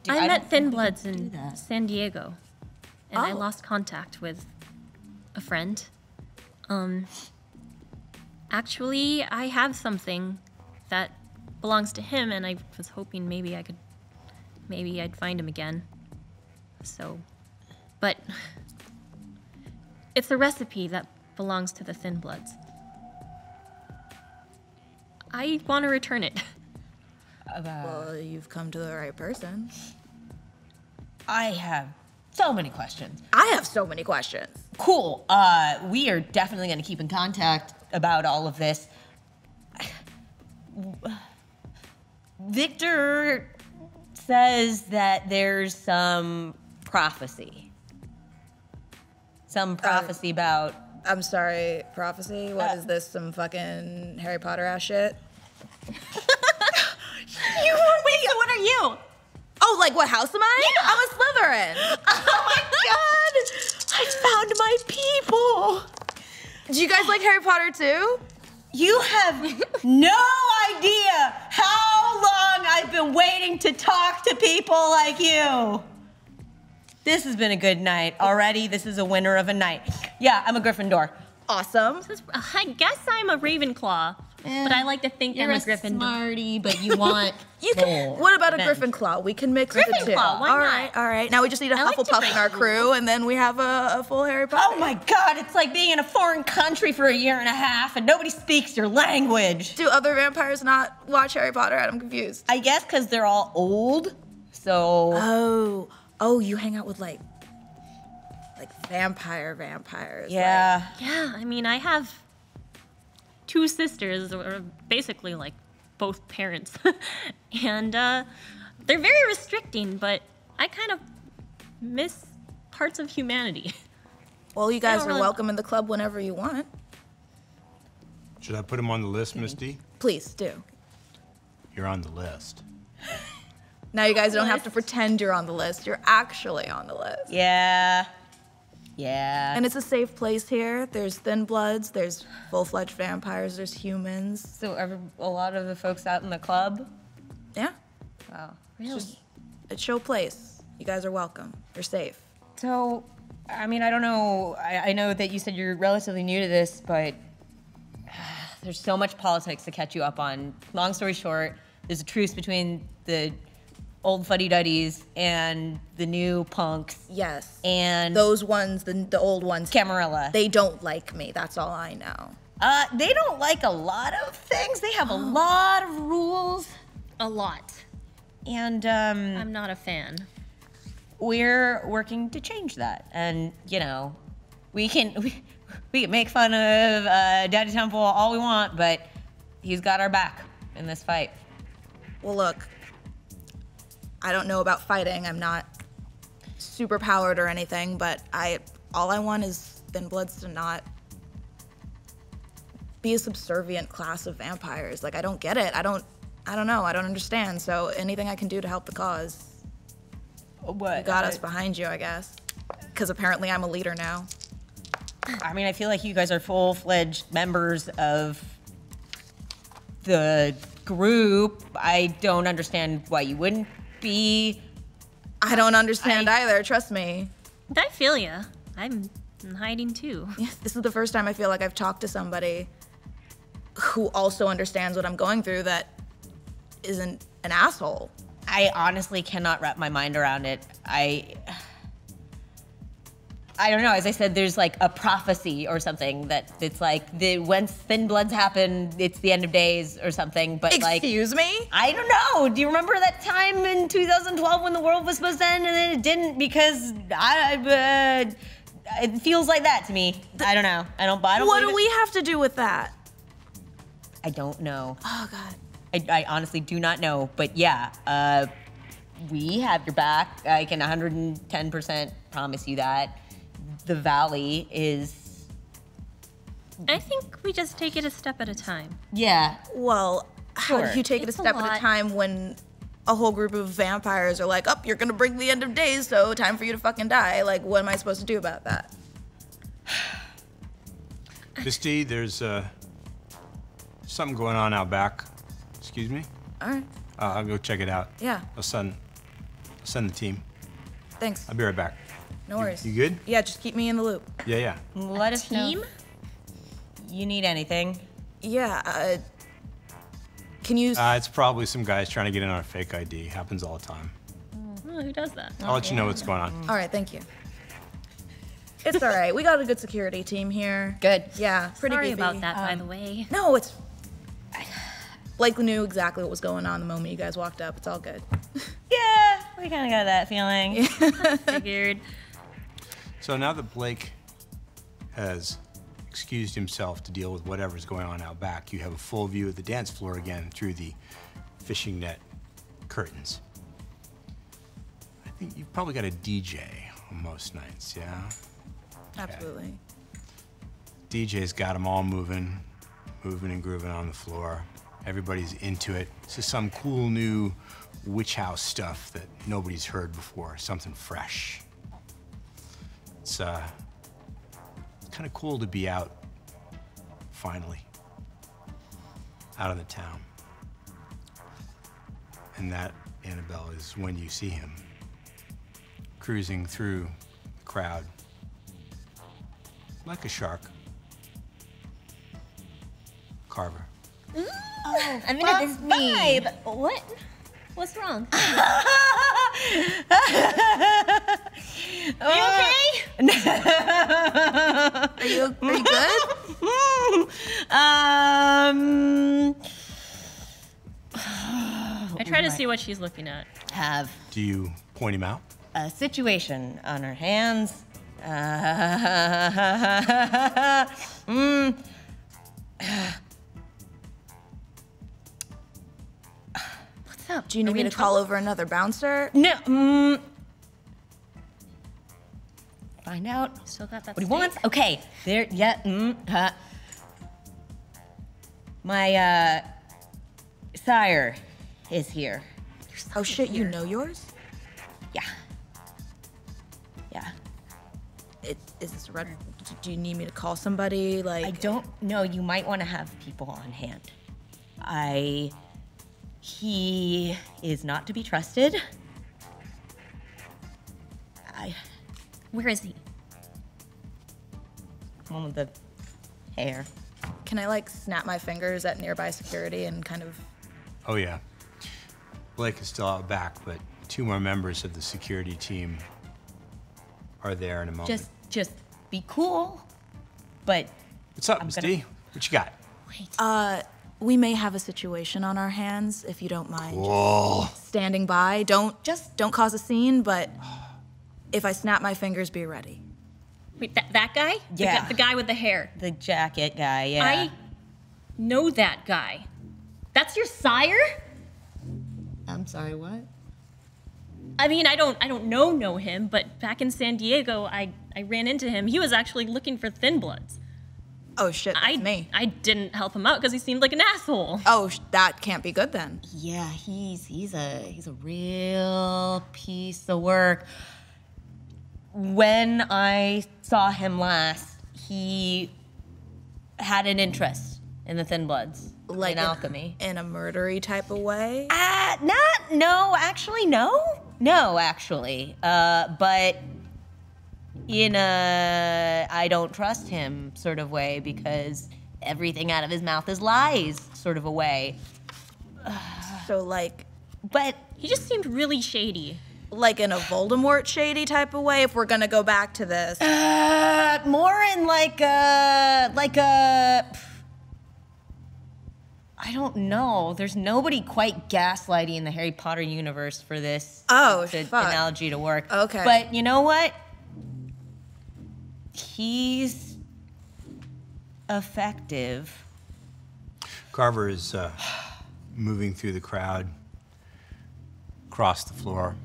do. I, I met Thin Bloods in San Diego, and oh. I lost contact with a friend. Um, actually, I have something that belongs to him, and I was hoping maybe I could, maybe I'd find him again. So, but it's a recipe that belongs to the Thin Bloods. I want to return it. Well, you've come to the right person. I have so many questions. I have so many questions. Cool. Uh, we are definitely going to keep in contact about all of this. Victor says that there's some prophecy. Some prophecy uh, about... I'm sorry, prophecy? What uh, is this, some fucking Harry Potter ass shit? You were, wait, so what are you? Oh, like what house am I? Yeah. I'm a Slytherin. Oh my god! I found my people! Do you guys like Harry Potter too? You have no idea how long I've been waiting to talk to people like you. This has been a good night already. This is a winner of a night. Yeah, I'm a Gryffindor. Awesome. This is, I guess I'm a Ravenclaw, eh, but I like to think I'm a, a Gryffindor. Smarty, but you want you can, What about a Gryffindor? We can mix Gryffindor, the two. Why not? All right, all right. Now we just need a I Hufflepuff like in our crew, and then we have a, a full Harry Potter. Oh my God, it's like being in a foreign country for a year and a half, and nobody speaks your language. Do other vampires not watch Harry Potter? I'm confused. I guess because they're all old, so. Oh, oh, you hang out with like. Like vampire vampires. Yeah. Like. Yeah, I mean, I have two sisters, or basically like both parents. And uh, they're very restricting, but I kind of miss parts of humanity. Well, you guys are really welcome in the club whenever you want. Should I put them on the list, Miss D? Please do. You're on the list. Now you guys don't have to pretend you're on the list. You're actually on the list. Yeah. Yeah. And it's a safe place here. There's Thin Bloods, there's full-fledged vampires, there's humans. So are a lot of the folks out in the club? Yeah. Wow. Really? It's just a chill place. You guys are welcome. You're safe. So, I mean, I don't know. I, I know that you said you're relatively new to this, but uh, there's so much politics to catch you up on. Long story short, there's a truce between the old fuddy-duddies and the new punks. Yes. And those ones, the, the old ones. Camarilla. They don't like me, that's all I know. Uh, they don't like a lot of things. They have oh. a lot of rules. A lot. And um... I'm not a fan. We're working to change that. And, you know, we can, we, we can make fun of uh, Daddy Temple all we want, but he's got our back in this fight. Well, look. I don't know about fighting. I'm not super powered or anything, but I all I want is Thin Bloods to not be a subservient class of vampires. Like I don't get it. I don't I don't know. I don't understand. So anything I can do to help the cause. What? You got I, us behind you, I guess. Cuz apparently I'm a leader now. I mean, I feel like you guys are full-fledged members of the group. I don't understand why you wouldn't be. I don't understand I, either, trust me. I feel ya. I'm hiding too. Yes, this is the first time I feel like I've talked to somebody who also understands what I'm going through that isn't an asshole. I honestly cannot wrap my mind around it. I, I don't know, as I said, there's like a prophecy or something that it's like, the once Thin Bloods happen, it's the end of days or something, but Excuse like- Excuse me? I don't know. Do you remember that time in two thousand twelve when the world was supposed to end and then it didn't because I, uh, it feels like that to me. The, I don't know. I don't buy it. What do it. we have to do with that? I don't know. Oh God. I, I honestly do not know, but yeah, uh, we have your back. I can one hundred ten percent promise you that. The valley is... I think we just take it a step at a time. Yeah. Well, sure. How do you take it's it a step a at a time when a whole group of vampires are like, oh, you're gonna bring the end of days, so time for you to fucking die. Like, what am I supposed to do about that? Miss D, there's uh, something going on out back. Excuse me? All right. Uh, I'll go check it out. Yeah. I'll send, I'll send the team. Thanks. I'll be right back. No worries. You, you good? Yeah, just keep me in the loop. Yeah, yeah. Let us know. Team? You need anything? Yeah, uh, can you... Uh, it's probably some guys trying to get in on a fake I D. Happens all the time. Oh, who does that? I'll oh, let yeah. you know what's going on. All right, thank you. It's all right. We got a good security team here. Good. Yeah, pretty Sorry goofy. about that, um, by the way. No, it's... Blake knew exactly what was going on the moment you guys walked up. It's all good. Yeah, we kind of got that feeling. Yeah. Figured. So now that Blake has excused himself to deal with whatever's going on out back, you have a full view of the dance floor again through the fishing net curtains. I think you've probably got a D J on most nights, yeah? Absolutely. Okay. D J's got them all moving, moving and grooving on the floor. Everybody's into it. This is some cool new witch house stuff that nobody's heard before, something fresh. It's uh, kind of cool to be out, finally, out of the town. And that, Annabelle, is when you see him cruising through the crowd like a shark. Carver. Ooh, oh, I'm into this vibe. What? What's wrong? Are you okay? Are you, are you good? um, I try to see what she's looking at. Have. Do you point him out? A situation on her hands. Uh, mm. What's up? Do you need me to call over another bouncer? No. Mm. Find out. Still got that. What he wants? Okay. There. Yeah. Mm, huh. My uh, sire is here. Oh shit! Here. You know yours? Yeah. Yeah. It, is this red? Do you need me to call somebody? Like I don't know. You might want to have people on hand. I. He is not to be trusted. I. Where is he? One with the hair. Can I like snap my fingers at nearby security and kind of? Oh yeah. Blake is still out back, but two more members of the security team are there in a moment. Just, just be cool. But. What's up, Miss D? What you got? Wait. Uh, we may have a situation on our hands if you don't mind. Whoa. Just standing by. Don't just don't cause a scene, but. If I snap my fingers, be ready. Wait, that, that guy? Yeah. The, the guy with the hair. The jacket guy, yeah. I know that guy. That's your sire? I'm sorry, what? I mean, I don't I don't know know him, but back in San Diego, I, I ran into him. He was actually looking for Thin Bloods. Oh, shit, that's I, me. I didn't help him out because he seemed like an asshole. Oh, that can't be good then. Yeah, he's he's a he's a real piece of work. When I saw him last, he had an interest in the Thin Bloods, like in alchemy, in a murdery type of way. Uh, not no, actually no, no, actually. Uh, but in a I don't trust him sort of way because everything out of his mouth is lies sort of a way. So like, but he just seemed really shady. Like in a Voldemort shady type of way, if we're gonna go back to this. Uh, more in like a, like a, I don't know. There's nobody quite gaslighty in the Harry Potter universe for this oh, to, fuck. analogy to work. Okay. But you know what? He's effective. Carver is uh, moving through the crowd, across the floor.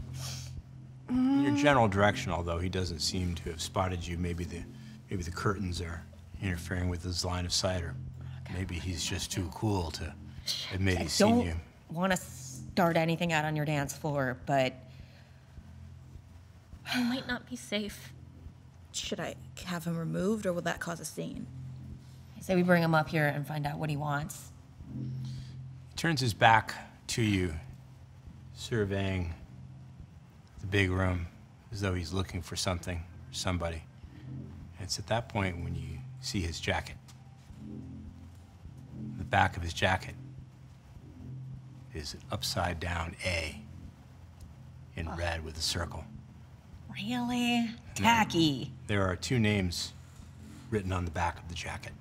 In your general direction, although he doesn't seem to have spotted you. Maybe the maybe the curtains are interfering with his line of sight, or maybe he's just too cool to admit he's seen you. I don't want to dart anything out on your dance floor, but... it might not be safe. Should I have him removed, or will that cause a scene? I say we bring him up here and find out what he wants. He turns his back to you, surveying the big room as though he's looking for something, somebody. And it's at that point when you see his jacket. The back of his jacket is an upside-down A in oh. red with a circle. Really? Tacky. There, there are two names written on the back of the jacket.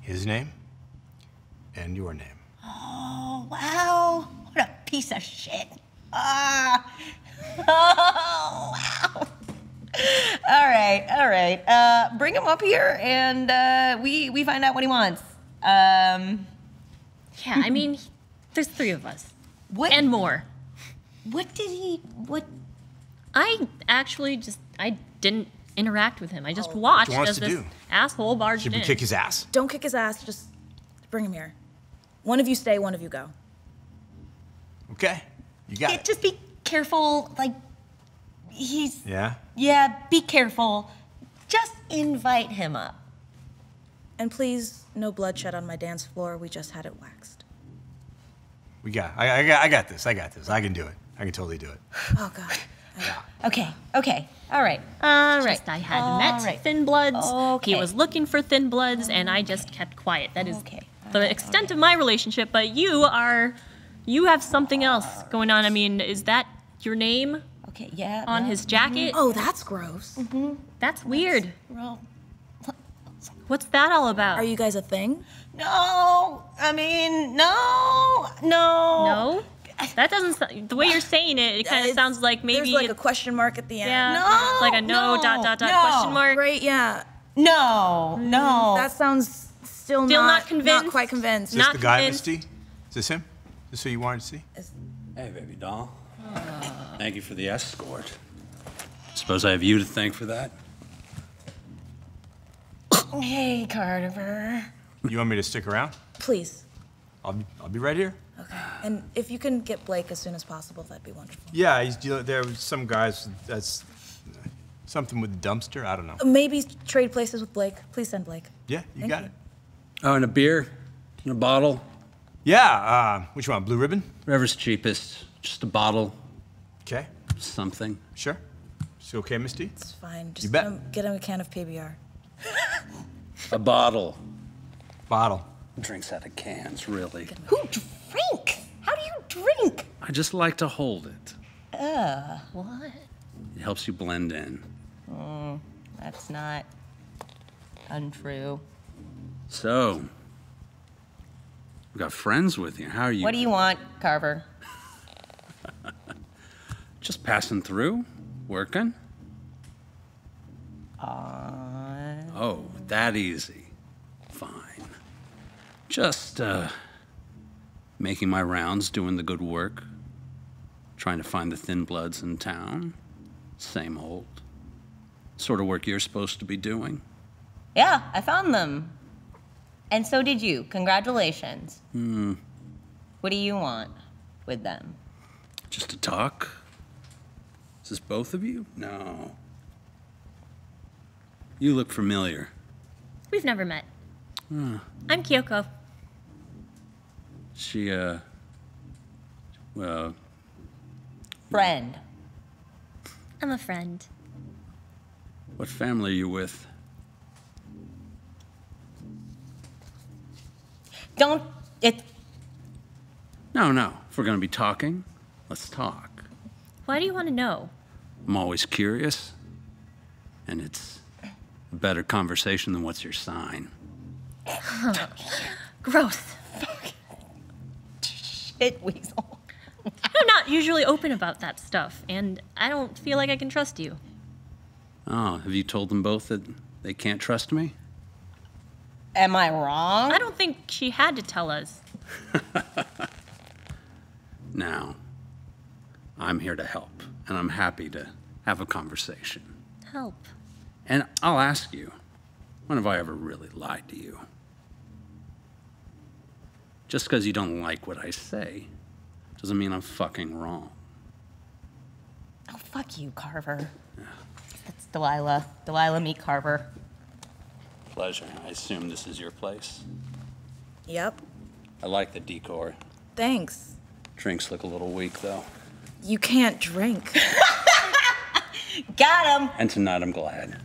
His name and your name. Oh, wow. What a piece of shit. Ah. Oh, wow. All right, all right. Uh, bring him up here, and uh, we, we find out what he wants. Um... Yeah, I mean, he, there's three of us. What? And more. What did he, what? I actually just, I didn't interact with him. I just oh. watched as this do? asshole barged in. Should we in. kick his ass? Don't kick his ass, just bring him here. One of you stay, one of you go. Okay, you got yeah, it. Just be careful, like, he's. Yeah? Yeah, be careful. Just invite him up. And please, no bloodshed on my dance floor. We just had it waxed. We got. I, I got. I got this. I got this. I can do it. I can totally do it. Oh God. Yeah. Okay. Okay. All right. All right. Just I had All met right. Thin Bloods. Okay. He was looking for Thin Bloods, okay. and I just kept quiet. That is okay. the right. extent okay. of my relationship. But you are, you have something else going on. I mean, is that your name? Okay. Yeah. On no, his jacket. Mm-hmm. Oh, that's gross. Mm-hmm. That's weird. Well. What's that all about? Are you guys a thing? No, I mean, no, no. No? That doesn't, the way you're saying it, it kind of sounds like maybe. There's like a question mark at the end. Yeah, no, like a no, no dot, dot, dot, no. question mark. Right, yeah. No, no. That sounds still, still not, not, convinced. not quite convinced. Is this not the guy, Misty? Is this him? Is this who you wanted to see? Hey, baby doll. Uh. Thank you for the escort. Suppose I have you to thank for that? Hey, Carver. You want me to stick around? Please. I'll be, I'll be right here. Okay. And if you can get Blake as soon as possible, that'd be wonderful. Yeah, he's, there was some guys that's something with the dumpster. I don't know. Maybe trade places with Blake. Please send Blake. Yeah, you Thank got you. it. Oh, and a beer? And a bottle? Yeah. Uh, which one? Blue Ribbon? Whatever's cheapest. Just a bottle. Okay. Something. Sure. Is it okay, Misty? It's fine. Just you bet. Get him, get him a can of P B R. A bottle. Bottle. Drinks out of cans, really. Who drink? How do you drink? I just like to hold it. Uh, what? It helps you blend in. Mm, that's not untrue. So, we got friends with you. How are you? What do you want, Carver? Just passing through, working. Uh. Oh, that easy. Fine. Just uh, making my rounds, doing the good work, trying to find the Thin Bloods in town. Same old. Sort of work you're supposed to be doing. Yeah, I found them. And so did you. Congratulations. Hmm. What do you want with them? Just to talk? Is this both of you? No. You look familiar. We've never met. Uh, I'm Kyoko. She, uh, well. Friend. I'm a friend. What family are you with? Don't, it. No, no, if we're gonna be talking, let's talk. Why do you want to know? I'm always curious, and it's a better conversation than what's your sign. Gross. Shit weasel. I'm not usually open about that stuff, and I don't feel like I can trust you. Oh, have you told them both that they can't trust me? Am I wrong? I don't think she had to tell us. Now, I'm here to help, and I'm happy to have a conversation. Help. And I'll ask you, when have I ever really lied to you? Just because you don't like what I say doesn't mean I'm fucking wrong. Oh, fuck you, Carver. Yeah. That's Delilah. Delilah, meet Carver. Pleasure. I assume this is your place. Yep. I like the decor. Thanks. Drinks look a little weak, though. You can't drink. Got him. And tonight I'm glad.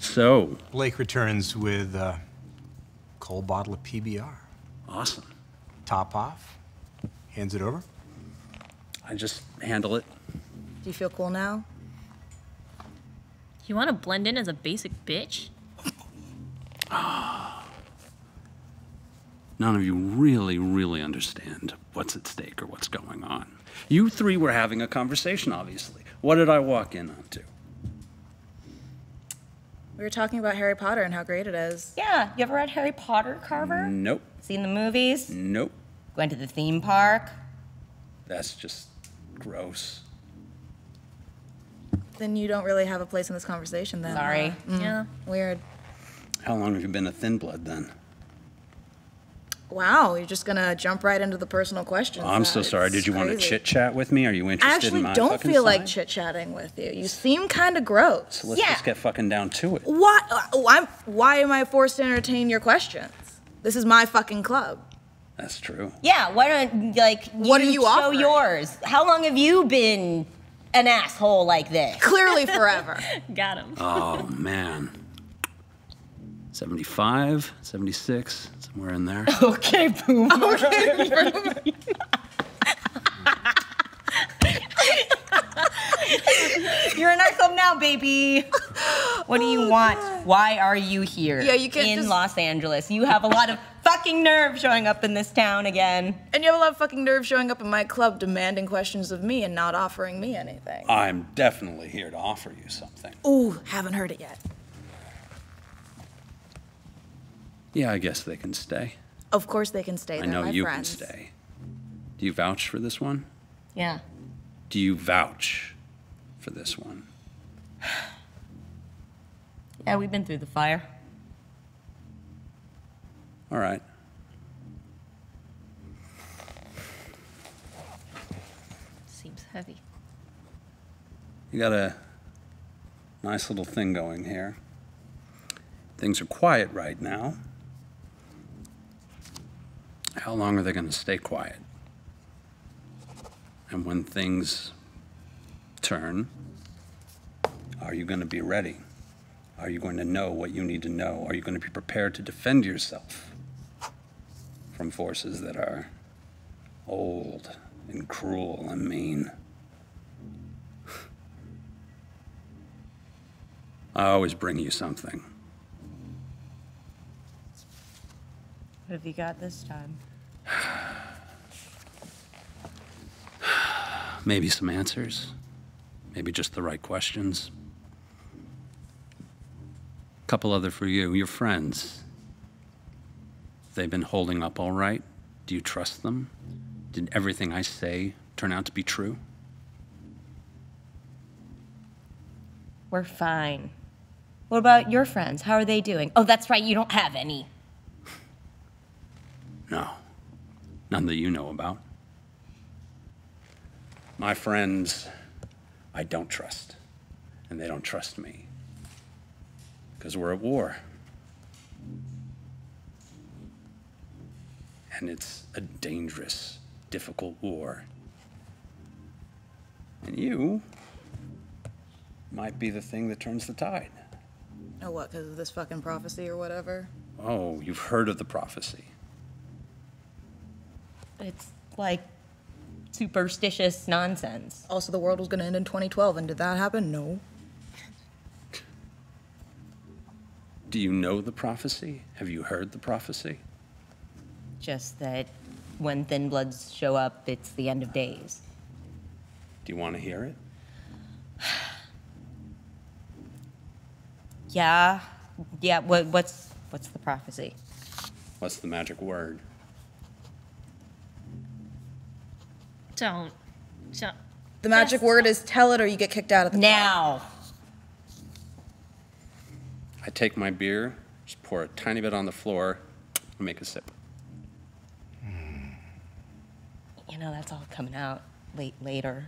So. Blake returns with a cold bottle of P B R. Awesome. Top off. Hands it over. I just handle it. Do you feel cool now? You want to blend in as a basic bitch? None of you really, really understand what's at stake or what's going on. You three were having a conversation, obviously. What did I walk in on to? We were talking about Harry Potter and how great it is. Yeah. You ever read Harry Potter, Carver? Nope. Seen the movies? Nope. Going to the theme park? That's just gross. Then you don't really have a place in this conversation, then. Sorry. Mm. Yeah. Weird. How long have you been a Thin Blood, then? Wow, you're just gonna jump right into the personal questions. Oh, I'm so sorry. Did you crazy. want to chit chat with me? Are you interested I actually in my fucking I don't feel side? like chit chatting with you. You seem kind of gross. So let's yeah. just get fucking down to it. Why? Oh, I'm, why am I forced to entertain your questions? This is my fucking club. That's true. Yeah. Why don't like you what are you show offering? yours? How long have you been an asshole like this? Clearly forever. Got him. Oh man. seventy-five, seventy-six, somewhere in there. Okay, boom. Okay, boom. You're in our club now, baby. What do you oh, want? God. Why are you here? Yeah, you can't in just... Los Angeles? You have a lot of fucking nerve showing up in this town again. And you have a lot of fucking nerve showing up in my club demanding questions of me and not offering me anything. I'm definitely here to offer you something. Ooh, haven't heard it yet. Yeah, I guess they can stay. Of course they can stay. They're I know my you friends. can stay. Do you vouch for this one? Yeah. Do you vouch for this one? Yeah, we've been through the fire. All right. Seems heavy. You got a nice little thing going here. Things are quiet right now. How long are they going to stay quiet? And when things turn, are you going to be ready? Are you going to know what you need to know? Are you going to be prepared to defend yourself from forces that are old and cruel and mean? I always bring you something. What have you got this time? Maybe some answers. Maybe just the right questions. A couple other for you. Your friends. They've been holding up all right? Do you trust them? Did everything I say turn out to be true? We're fine. What about your friends? How are they doing? Oh, that's right. You don't have any. No, none that you know about. My friends, I don't trust, and they don't trust me, because we're at war. And it's a dangerous, difficult war. And you might be the thing that turns the tide. Oh, what, because of this fucking prophecy or whatever? Oh, you've heard of the prophecy. It's like superstitious nonsense. Also, the world was going to end in twenty twelve, and did that happen? No. Do you know the prophecy? Have you heard the prophecy? Just that when Thin Bloods show up, it's the end of days. Do you want to hear it? yeah. Yeah, what, what's, what's the prophecy? What's the magic word? Don't. Don't. The magic yes. word is tell it or you get kicked out of the now. Club. I take my beer, just pour a tiny bit on the floor, and make a sip. know that's all coming out late later.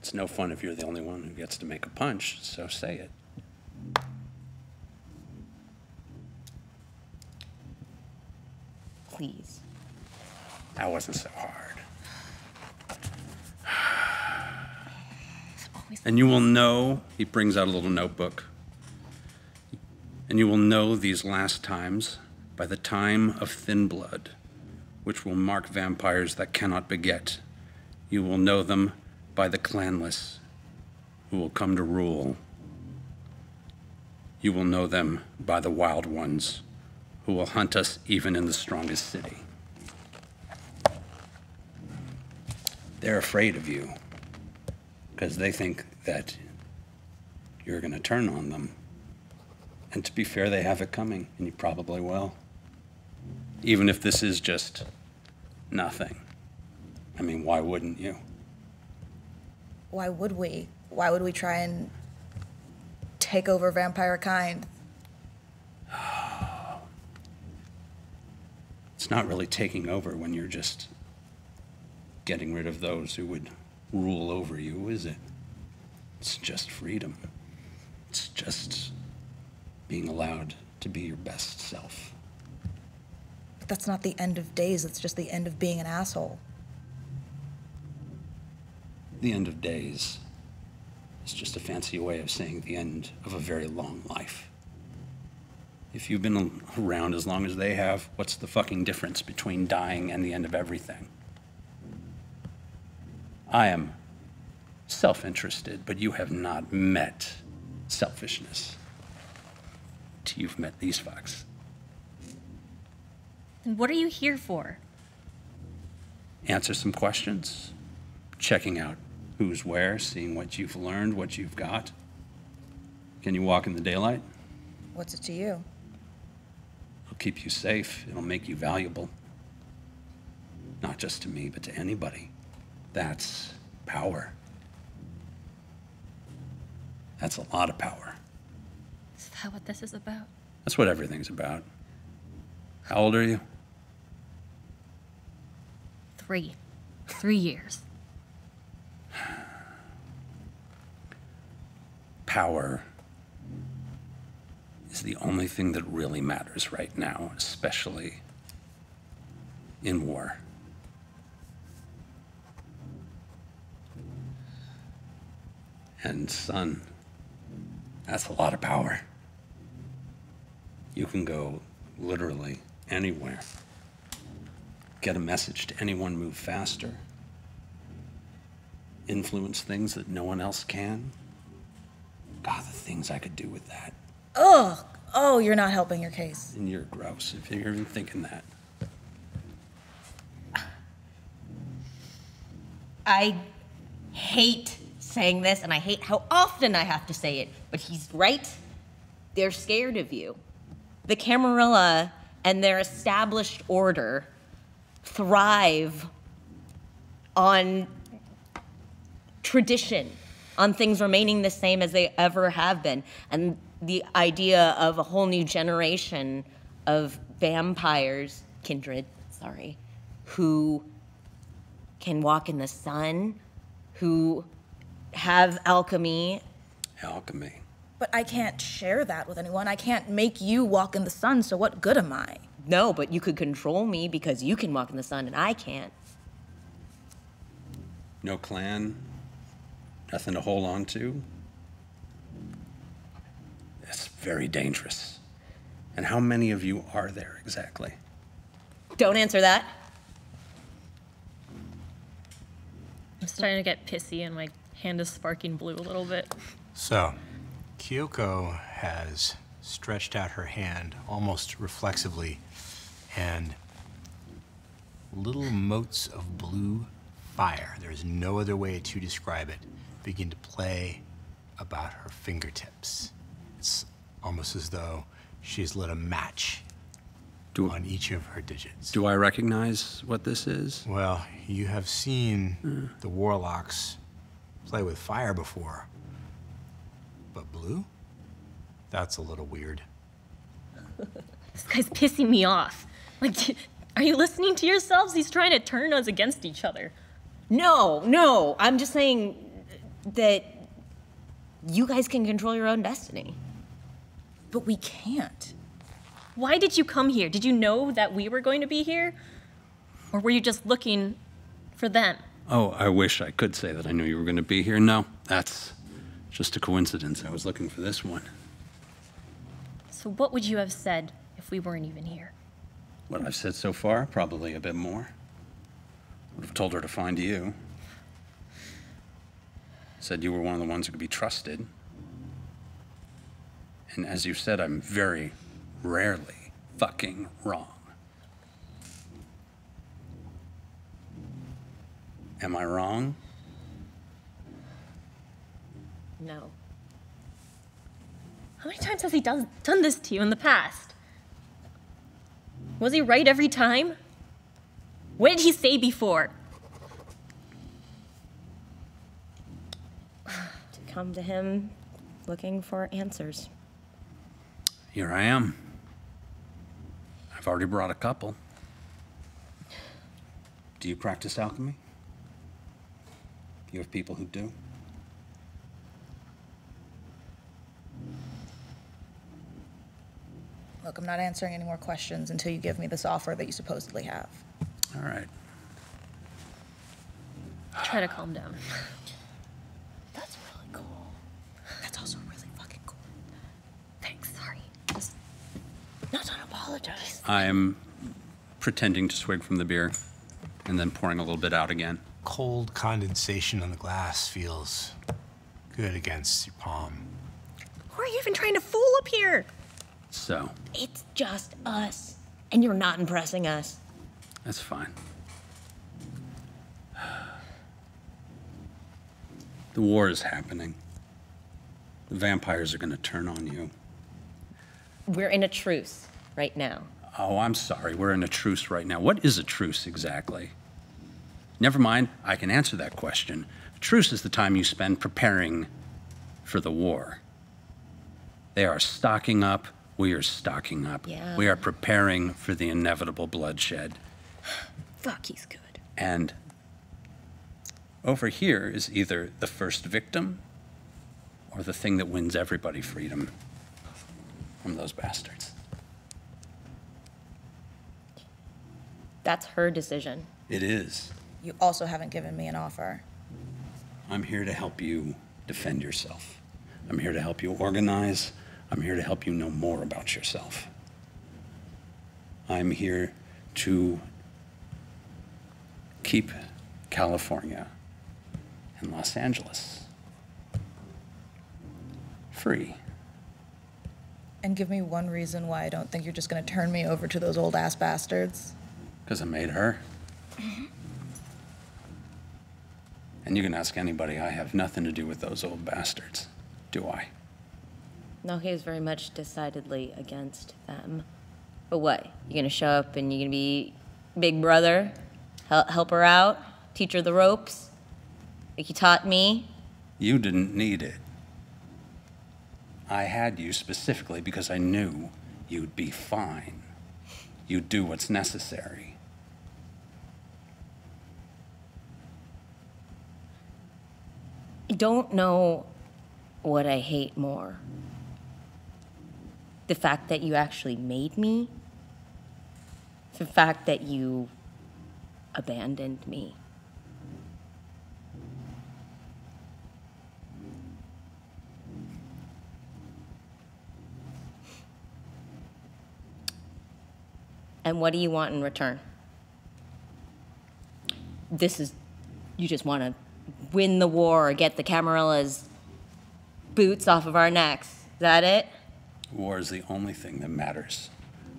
It's no fun if you're the only one who gets to make a punch, so say it. Please. That wasn't so hard. And you will know, he brings out a little notebook, and you will know these last times by the time of Thin Blood, which will mark vampires that cannot beget. You will know them by the clanless, who will come to rule. You will know them by the wild ones, who will hunt us even in the strongest city. They're afraid of you, because they think that you're going to turn on them. And to be fair, they have it coming, and you probably will. Even if this is just nothing. I mean, why wouldn't you? Why would we? Why would we try and take over vampire kind? It's not really taking over when you're just getting rid of those who would rule over you, is it? It's just freedom. It's just being allowed to be your best self. But that's not the end of days, it's just the end of being an asshole. The end of days is just a fancy way of saying the end of a very long life. If you've been around as long as they have, what's the fucking difference between dying and the end of everything? I am self-interested, but you have not met selfishness till you've met these fucks. And what are you here for? Answer some questions. Checking out who's where, seeing what you've learned, what you've got. Can you walk in the daylight? What's it to you? It'll keep you safe. It'll make you valuable. Not just to me, but to anybody. That's power. That's a lot of power. Is that what this is about? That's what everything's about. How old are you? Three. Three years. Power is the only thing that really matters right now, especially in war. And son, that's a lot of power. You can go literally anywhere, get a message to anyone, move faster, influence things that no one else can. God, the things I could do with that. Ugh. Oh, you're not helping your case. And you're gross if you're even thinking that. I hate saying this, and I hate how often I have to say it, but he's right. They're scared of you. The Camarilla and their established order thrive on tradition, on things remaining the same as they ever have been. And the idea of a whole new generation of vampires, kindred, sorry, who can walk in the sun, who have alchemy. Alchemy. But I can't share that with anyone. I can't make you walk in the sun, so what good am I? No, but you could control me because you can walk in the sun and I can't. No clan. Nothing to hold on to. It's very dangerous. And how many of you are there exactly? Don't answer that. I'm starting to get pissy and my hand is sparking blue a little bit. So, Kyoko has stretched out her hand almost reflexively, and little motes of blue fire, there's no other way to describe it, begin to play about her fingertips. It's almost as though she's lit a match do, on each of her digits. Do I recognize what this is? Well, you have seen mm. the warlocks play with fire before, but blue? That's a little weird. This guy's pissing me off. Like, Are you listening to yourselves? He's trying to turn us against each other. No, no, I'm just saying that you guys can control your own destiny. But we can't. Why did you come here? Did you know that we were going to be here? Or were you just looking for them? Oh, I wish I could say that I knew you were going to be here. No, that's just a coincidence. I was looking for this one. So what would you have said if we weren't even here? What I've said so far, probably a bit more. I would have told her to find you. Said you were one of the ones who could be trusted. And as you said, I'm very rarely fucking wrong. Am I wrong? No. How many times has he done, done this to you in the past? Was he right every time? What did he say before? To come to him looking for answers. Here I am. I've already brought a couple. Do you practice alchemy? You have people who do. Look, I'm not answering any more questions until you give me this offer that you supposedly have. All right. Try to calm down. That's really cool. That's also really fucking cool. Thanks, sorry. Just, no, don't apologize. I'm pretending to swig from the beer and then pouring a little bit out again. Cold condensation on the glass feels good against your palm. Who are you even trying to fool up here? So. It's just us, and you're not impressing us. That's fine. The war is happening. The vampires are going to turn on you. We're in a truce right now. Oh, I'm sorry. We're in a truce right now. What is a truce exactly? Never mind, I can answer that question. Truce is the time you spend preparing for the war. They are stocking up, we are stocking up. Yeah. We are preparing for the inevitable bloodshed. Fuck, he's good. And over here is either the first victim or the thing that wins everybody freedom from those bastards. That's her decision. It is. You also haven't given me an offer. I'm here to help you defend yourself. I'm here to help you organize. I'm here to help you know more about yourself. I'm here to keep California and Los Angeles free. And give me one reason why I don't think you're just gonna turn me over to those old ass bastards. Because I made her. And you can ask anybody, I have nothing to do with those old bastards, do I? No, he was very much decidedly against them. But what, you're gonna show up and you're gonna be big brother, help, help her out, teach her the ropes, like you taught me? You didn't need it. I had you specifically because I knew you'd be fine. You'd do what's necessary. I don't know what I hate more. The fact that you actually made me. The fact that you abandoned me. And what do you want in return? This is, you just want to win the war or get the Camarilla's boots off of our necks. Is that it? War is the only thing that matters.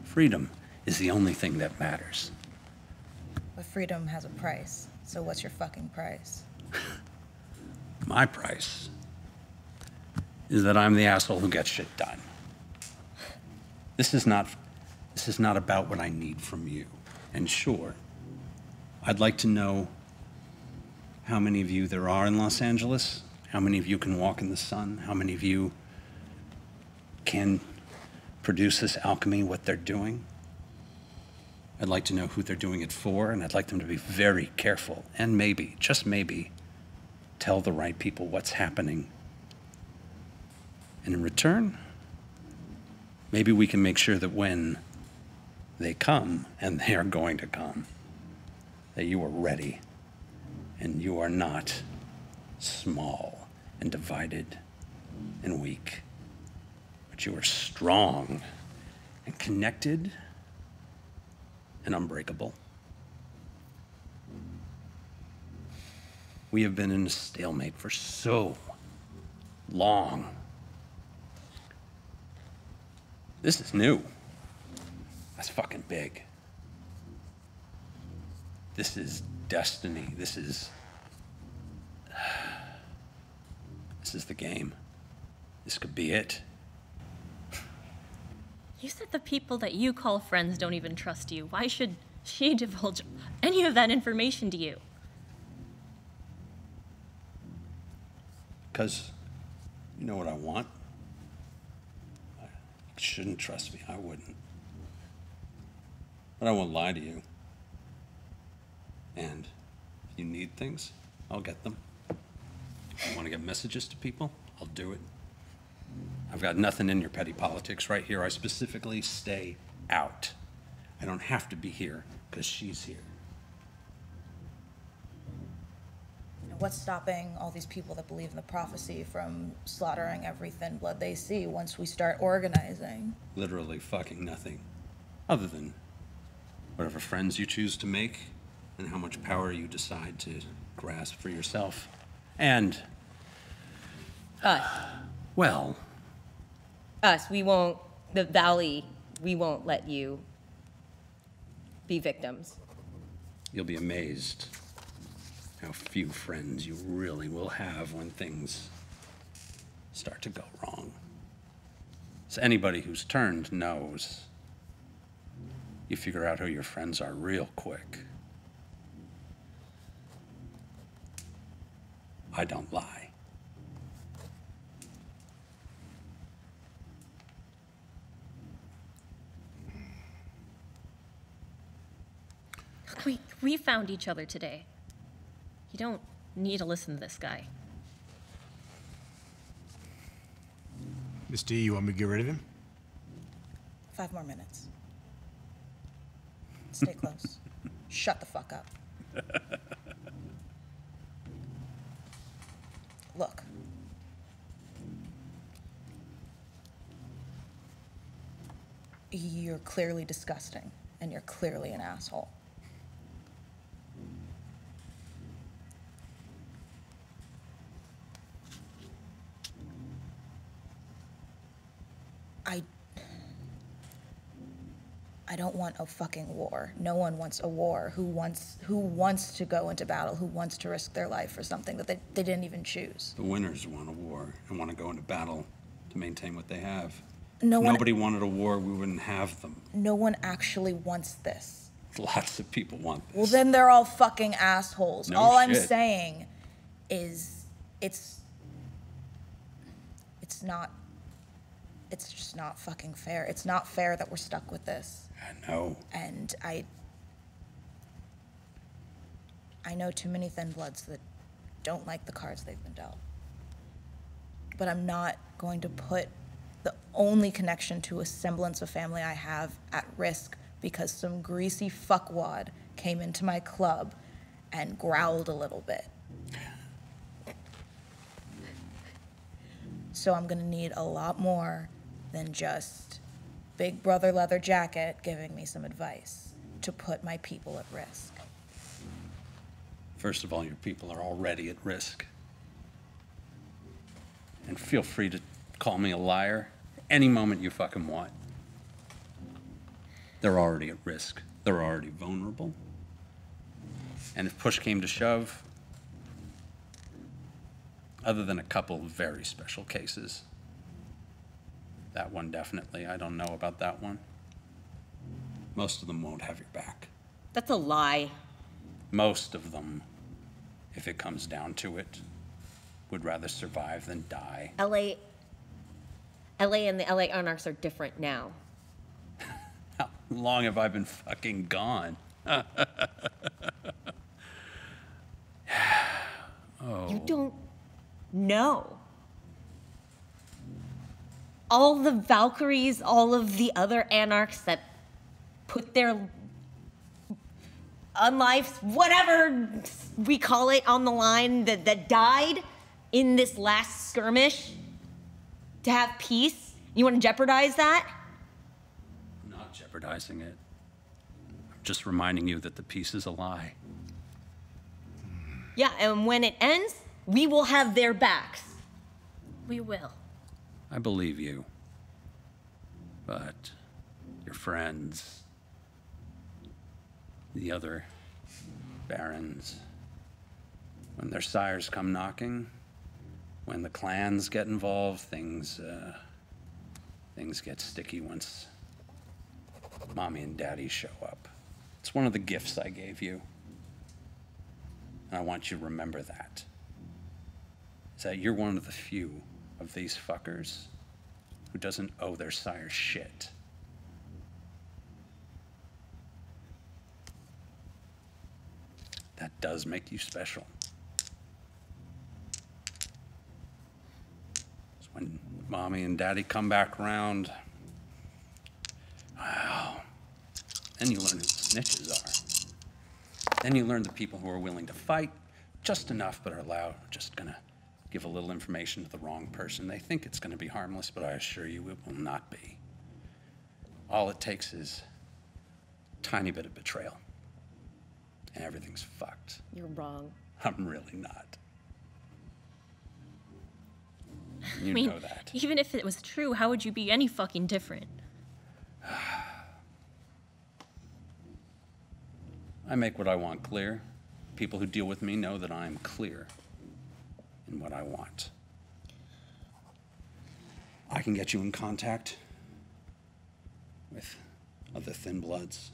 Freedom is the only thing that matters. But freedom has a price. So what's your fucking price? My price is that I'm the asshole who gets shit done. This is not, this is not about what I need from you. And sure, I'd like to know how many of you there are in Los Angeles, how many of you can walk in the sun, how many of you can produce this alchemy, what they're doing. I'd like to know who they're doing it for, and I'd like them to be very careful and maybe, just maybe, tell the right people what's happening. And in return, maybe we can make sure that when they come, and they are going to come, that you are ready and you are not small and divided and weak, but you are strong and connected and unbreakable. We have been in a stalemate for so long. This is new. That's fucking big. This is destiny. This is... This is the game. This could be it. You said the people that you call friends don't even trust you. Why should she divulge any of that information to you? Because you know what I want? You shouldn't trust me. I wouldn't. But I won't lie to you. And if you need things, I'll get them. If you want to get messages to people, I'll do it. I've got nothing in your petty politics right here. I specifically stay out. I don't have to be here because she's here. What's stopping all these people that believe in the prophecy from slaughtering every Thin Blood they see once we start organizing? Literally fucking nothing. Other than whatever friends you choose to make and how much power you decide to grasp for yourself. And... Us. Well... Us, we won't... The Valley, we won't let you be victims. You'll be amazed how few friends you really will have when things start to go wrong. So anybody who's turned knows you figure out who your friends are real quick. I don't lie. We, we found each other today. You don't need to listen to this guy. Miss D, you want me to get rid of him? Five more minutes. Stay close. Shut the fuck up. Look. You're clearly disgusting, and you're clearly an asshole. I... I don't want a fucking war. No one wants a war. Who wants who wants to go into battle? Who wants to risk their life for something that they, they didn't even choose? The winners want a war and want to go into battle to maintain what they have. No one, Nobody wanted a war, we wouldn't have them. No one actually wants this. Lots of people want this. Well, then they're all fucking assholes. No all shit. I'm saying is it's it's not It's just not fucking fair. It's not fair that we're stuck with this. I know. And I... I know too many Thin Bloods that don't like the cards they've been dealt. But I'm not going to put the only connection to a semblance of family I have at risk because some greasy fuckwad came into my club and growled a little bit. So I'm gonna need a lot more than just Big Brother Leather Jacket giving me some advice to put my people at risk. First of all, your people are already at risk. And feel free to call me a liar any moment you fucking want. They're already at risk. They're already vulnerable. And if push came to shove, other than a couple of very special cases, that one definitely. I don't know about that one. Most of them won't have your back. That's a lie. Most of them, if it comes down to it, would rather survive than die. L A L A and the L A Anarchs are different now. long have I been fucking gone? Oh. You don't know. All the Valkyries, all of the other Anarchs that put their unlives, whatever we call it, on the line, that, that died in this last skirmish to have peace. You want to jeopardize that? I'm not jeopardizing it. I'm just reminding you that the peace is a lie. Yeah, and when it ends, we will have their backs. We will. I believe you. But your friends, the other barons, when their sires come knocking, when the clans get involved, things uh, things get sticky once mommy and daddy show up. It's one of the gifts I gave you. And I want you to remember that. Is that you're one of the few of these fuckers who doesn't owe their sire shit. That does make you special. So when mommy and daddy come back around, wow, then you learn who the snitches are. Then you learn the people who are willing to fight just enough but are allowed, just gonna give a little information to the wrong person. They think it's gonna be harmless, but I assure you it will not be. All it takes is a tiny bit of betrayal. And everything's fucked. You're wrong. I'm really not. You I mean, know that. Even if it was true, how would you be any fucking different? I make what I want clear. People who deal with me know that I'm clear in what I want. I can get you in contact with other Thin Bloods.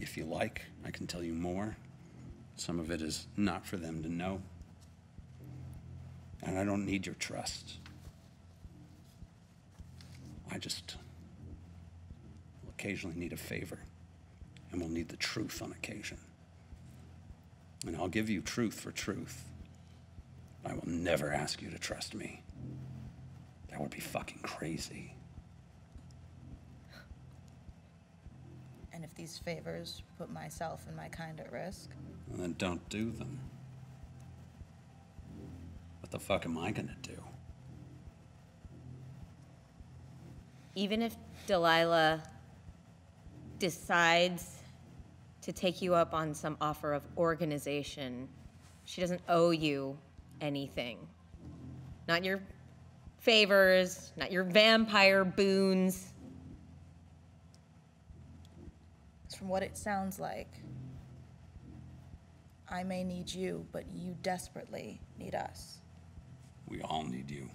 If you like, I can tell you more. Some of it is not for them to know. And I don't need your trust. I just will occasionally need a favor, and will need the truth on occasion. And I'll give you truth for truth. I will never ask you to trust me. That would be fucking crazy. And if these favors put myself and my kind at risk? Well, then don't do them. What the fuck am I gonna do? Even if Delilah decides to take you up on some offer of organization, she doesn't owe you anything. Not your favors, not your vampire boons. From what it sounds like, I may need you, but you desperately need us. We all need you.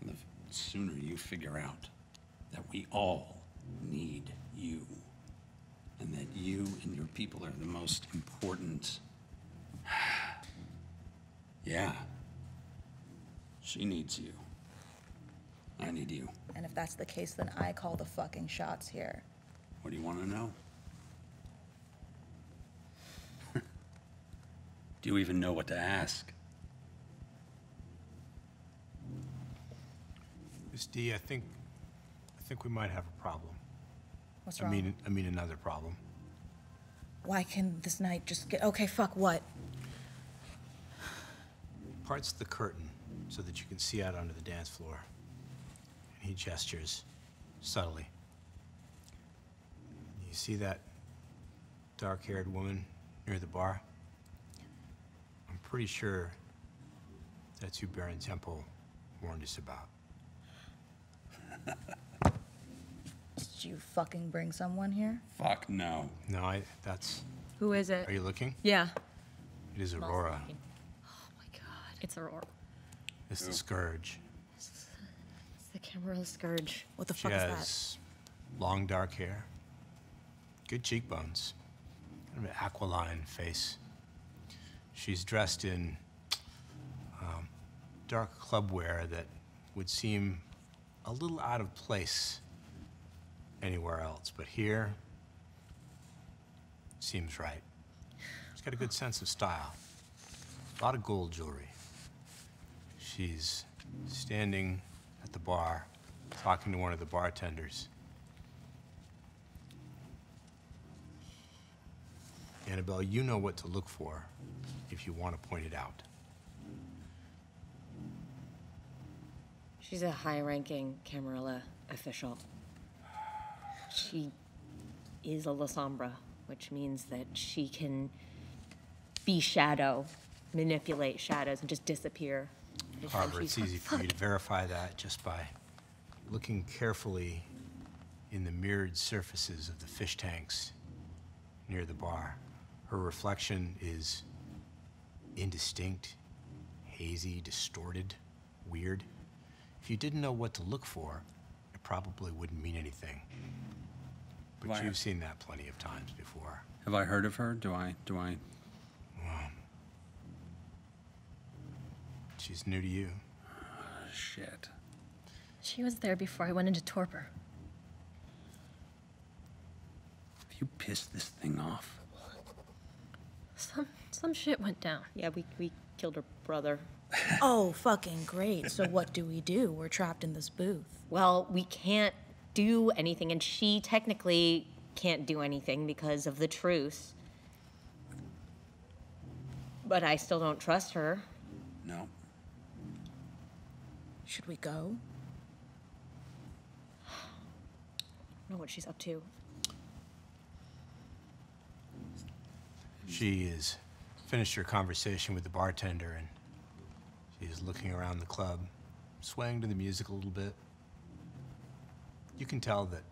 And the sooner you figure out that we all need you, and that you and your people are the most important. Yeah. She needs you. I need you. And if that's the case, then I call the fucking shots here. What do you want to know? Do you even know what to ask? Miss D, I think, I think we might have a problem. What's wrong? I mean, I mean another problem. Why can this night just get, okay, fuck, what? Parts the curtain so that you can see out onto the dance floor. And he gestures subtly. You see that dark-haired woman near the bar? Pretty sure that's who Baron Temple warned us about. Did you fucking bring someone here? Fuck no. No, I, that's... Who is it? Are you looking? Yeah. It is Aurora. Oh my god. It's Aurora. It's the Scourge. It's the Camarilla Scourge. What the fuck is that? She has long dark hair, good cheekbones, kind of an aquiline face. She's dressed in um, dark clubwear that would seem a little out of place anywhere else, but here seems right. She's got a good sense of style. A lot of gold jewelry. She's standing at the bar, talking to one of the bartenders. Annabelle, you know what to look for if you want to point it out. She's a high-ranking Camarilla official. She is a La Sombra, which means that she can be shadow, manipulate shadows, and just disappear. Carver, it's easy for you to verify that just by looking carefully in the mirrored surfaces of the fish tanks near the bar. Her reflection is indistinct, hazy, distorted, weird. If you didn't know what to look for, it probably wouldn't mean anything. But you've seen that plenty of times before. Have I heard of her? Do I? Do I? Well, she's new to you. Oh, shit. She was there before I went into torpor. Have you pissed this thing off? Some some shit went down. Yeah, we we killed her brother. Oh, fucking great. So what do we do? We're trapped in this booth. Well, we can't do anything, and she technically can't do anything because of the truce. But I still don't trust her. No. Should we go? I don't know what she's up to. She has finished her conversation with the bartender, and she's looking around the club, swaying to the music a little bit. You can tell that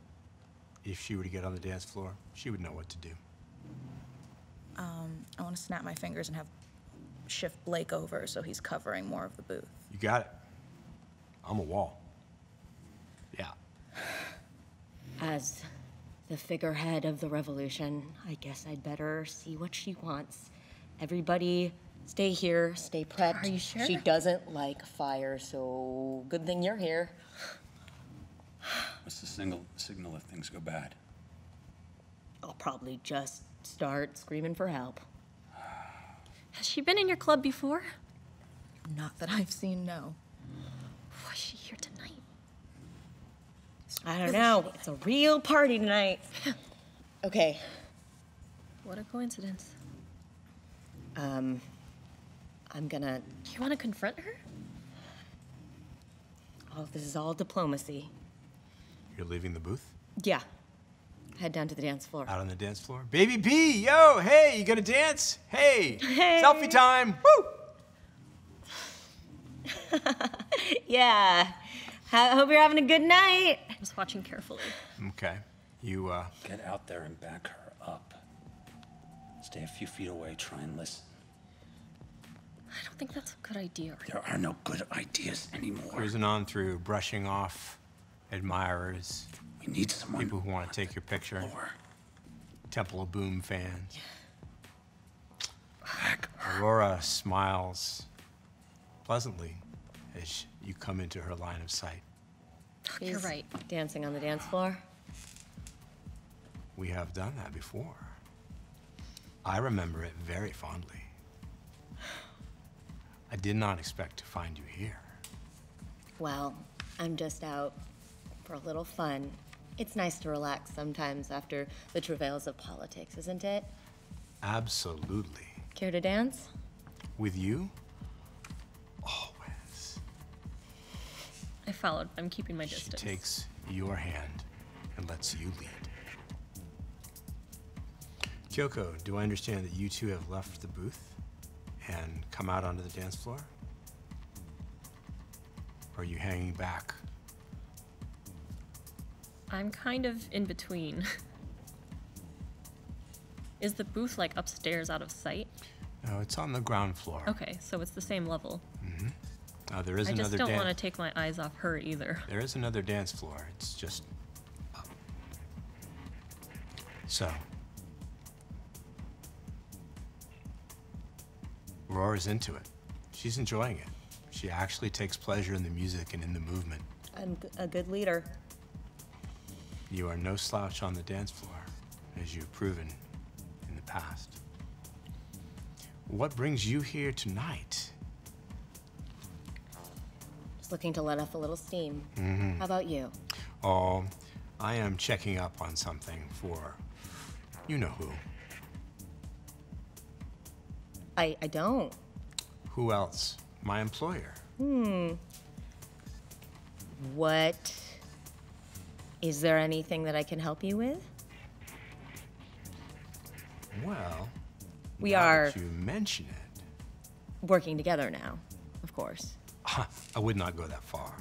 if she were to get on the dance floor, she would know what to do. Um, I want to snap my fingers and have shift Blake over so he's covering more of the booth. You got it. I'm a wall. Yeah. As the figurehead of the revolution, I guess I'd better see what she wants. Everybody, stay here, stay prepped. Are you sure? She doesn't like fire, so good thing you're here. What's the single signal if things go bad? I'll probably just start screaming for help. Has she been in your club before? Not that I've seen, no. Was she here tonight? I don't know. It's a real party tonight. Okay. What a coincidence. Um, I'm gonna... You want to confront her? Oh, this is all diplomacy. You're leaving the booth? Yeah. Head down to the dance floor. Out on the dance floor? Baby B, yo, hey, you gonna dance? Hey, hey. Selfie time, woo! Yeah, I hope you're having a good night. I was watching carefully. Okay, you uh... get out there and back her up. Stay a few feet away, try and listen. I don't think that's a good idea. There are no good ideas anymore. Cruising on through, brushing off admirers. We need someone. People who want to take your picture. Floor. Temple of Boom fans. Yeah. Aurora smiles pleasantly as you come into her line of sight. She's You're right. Dancing on the dance floor. We have done that before. I remember it very fondly. I did not expect to find you here. Well, I'm just out for a little fun. It's nice to relax sometimes after the travails of politics, isn't it? Absolutely. Care to dance? With you? Always. I followed. I'm keeping my distance. She takes your hand and lets you lead. Kyoko, do I understand that you two have left the booth and come out onto the dance floor? Or are you hanging back? I'm kind of in between. Is the booth like upstairs out of sight? No, it's on the ground floor. Okay, so it's the same level. Mm-hmm. Uh, there is I another just don't want to take my eyes off her either. There is another dance floor. It's just up. So. Aurora's into it. She's enjoying it. She actually takes pleasure in the music and in the movement. I'm a good leader. You are no slouch on the dance floor, as you've proven in the past. What brings you here tonight? Just looking to let off a little steam. Mm-hmm. How about you? Oh, I am checking up on something for you know who. I, I don't. Who else? My employer. Hmm. What? Is there anything that I can help you with? Well, we are, now that you mention it, working together now, of course. Uh, I would not go that far.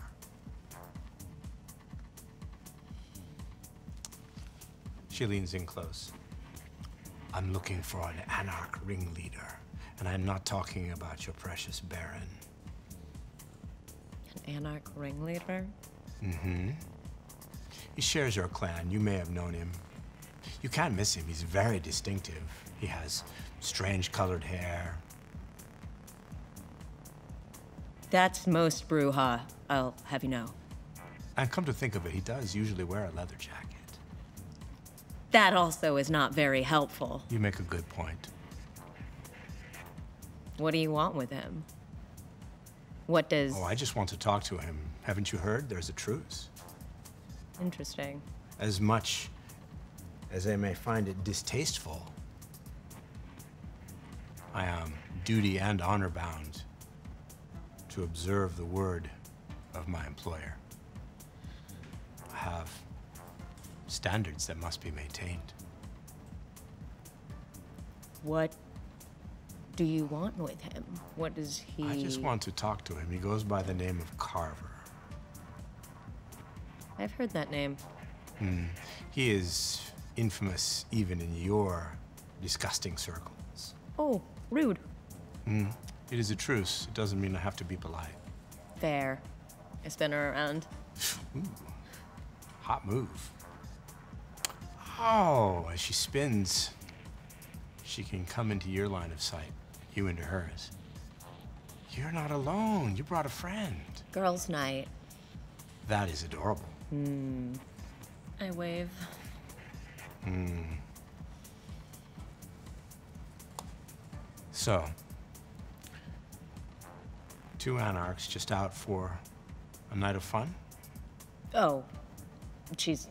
She leans in close. I'm looking for an Anarch ringleader, and I'm not talking about your precious Baron. An Anarch ringleader? Mm-hmm. He shares your clan. You may have known him. You can't miss him. He's very distinctive. He has strange colored hair. That's most Bruja, I'll have you know. And come to think of it, he does usually wear a leather jacket. That also is not very helpful. You make a good point. What do you want with him? What does... Oh, I just want to talk to him. Haven't you heard? There's a truce. Interesting. As much as I may find it distasteful, I am duty and honor bound to observe the word of my employer. I have standards that must be maintained. What do you want with him? What does he... I just want to talk to him. He goes by the name of Carver. I've heard that name. Mm. He is infamous even in your disgusting circles. Oh, rude. Mm. It is a truce. It doesn't mean I have to be polite. Fair. I spin her around. Ooh. Hot move. Oh, as she spins, she can come into your line of sight, you into hers. You're not alone. You brought a friend. Girls' night. That is adorable. Hmm. I wave. Hmm. So, two Anarchs just out for a night of fun? Oh, she's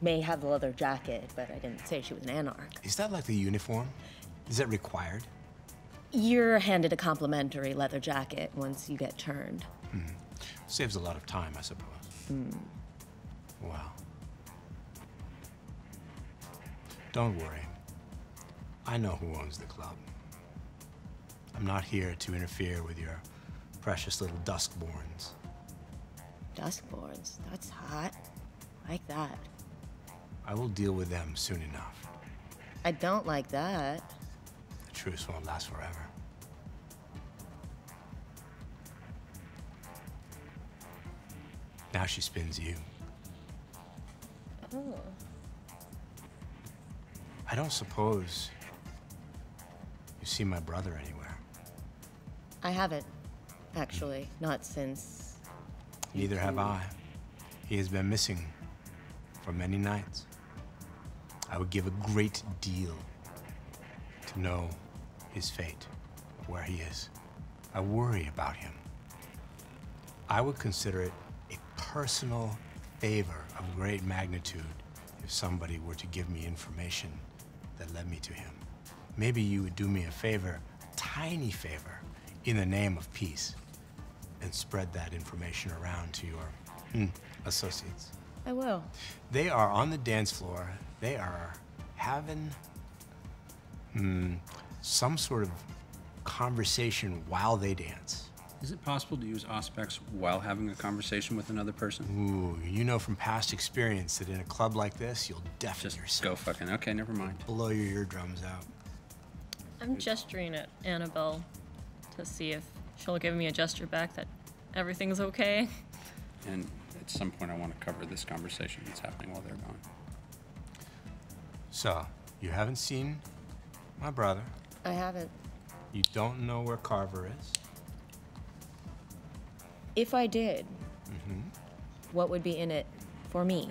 may have the leather jacket, but I didn't say she was an Anarch. Is that like the uniform? Is that required? You're handed a complimentary leather jacket once you get turned. Hmm. Saves a lot of time, I suppose. Mm. Wow. Don't worry. I know who owns the club. I'm not here to interfere with your precious little Duskborns. Duskborns? That's hot. Like that. I will deal with them soon enough. I don't like that. The truce won't last forever. Now she spins you. Oh. I don't suppose you've seen my brother anywhere. I haven't, actually. Mm. Not since... Neither have I. He has been missing for many nights. I would give a great deal to know his fate, where he is. I worry about him. I would consider it personal favor of great magnitude if somebody were to give me information that led me to him. Maybe you would do me a favor, a tiny favor, in the name of peace, and spread that information around to your hmm, associates. I will. They are on the dance floor. They are having hmm, some sort of conversation while they dance. Is it possible to use Auspex while having a conversation with another person? Ooh, you know from past experience that in a club like this, you'll deafen just yourself. Just go fucking, okay, never mind. Blow your eardrums out. I'm gesturing at Annabelle to see if she'll give me a gesture back that everything's okay. And at some point I want to cover this conversation that's happening while they're gone. So, you haven't seen my brother. I haven't. You don't know where Carver is. If I did, mm-hmm. What would be in it for me?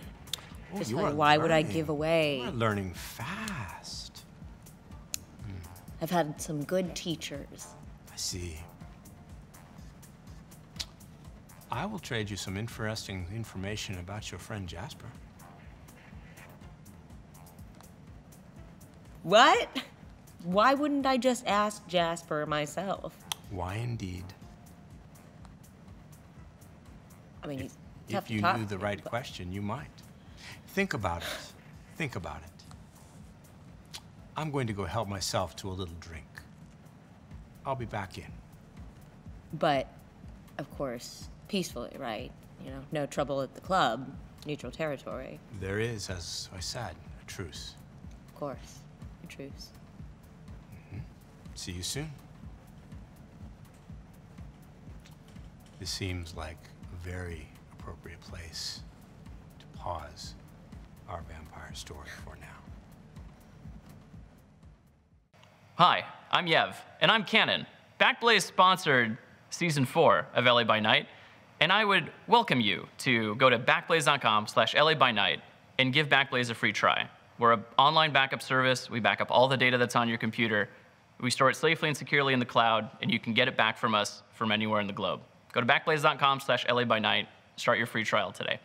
Ooh, just like, why learning. would I give away? You're learning fast. I've had some good teachers. I see. I will trade you some interesting information about your friend Jasper. What? Why wouldn't I just ask Jasper myself? Why indeed? I mean, if, if you knew the right question, you might. Think about it. Think about it. I'm going to go help myself to a little drink. I'll be back in. But, of course, peacefully, right? You know, no trouble at the club, neutral territory. There is, as I said, a truce. Of course, a truce. Mm-hmm. See you soon. This seems like a very appropriate place to pause our vampire story for now. Hi, I'm Yev, and I'm Canon. Backblaze sponsored season four of L A by Night, and I would welcome you to go to backblaze dot com slash L A by night and give Backblaze a free try. We're an online backup service. We back up all the data that's on your computer. We store it safely and securely in the cloud, and you can get it back from us from anywhere in the globe. Go to backblaze dot com slash L A by night. Start your free trial today.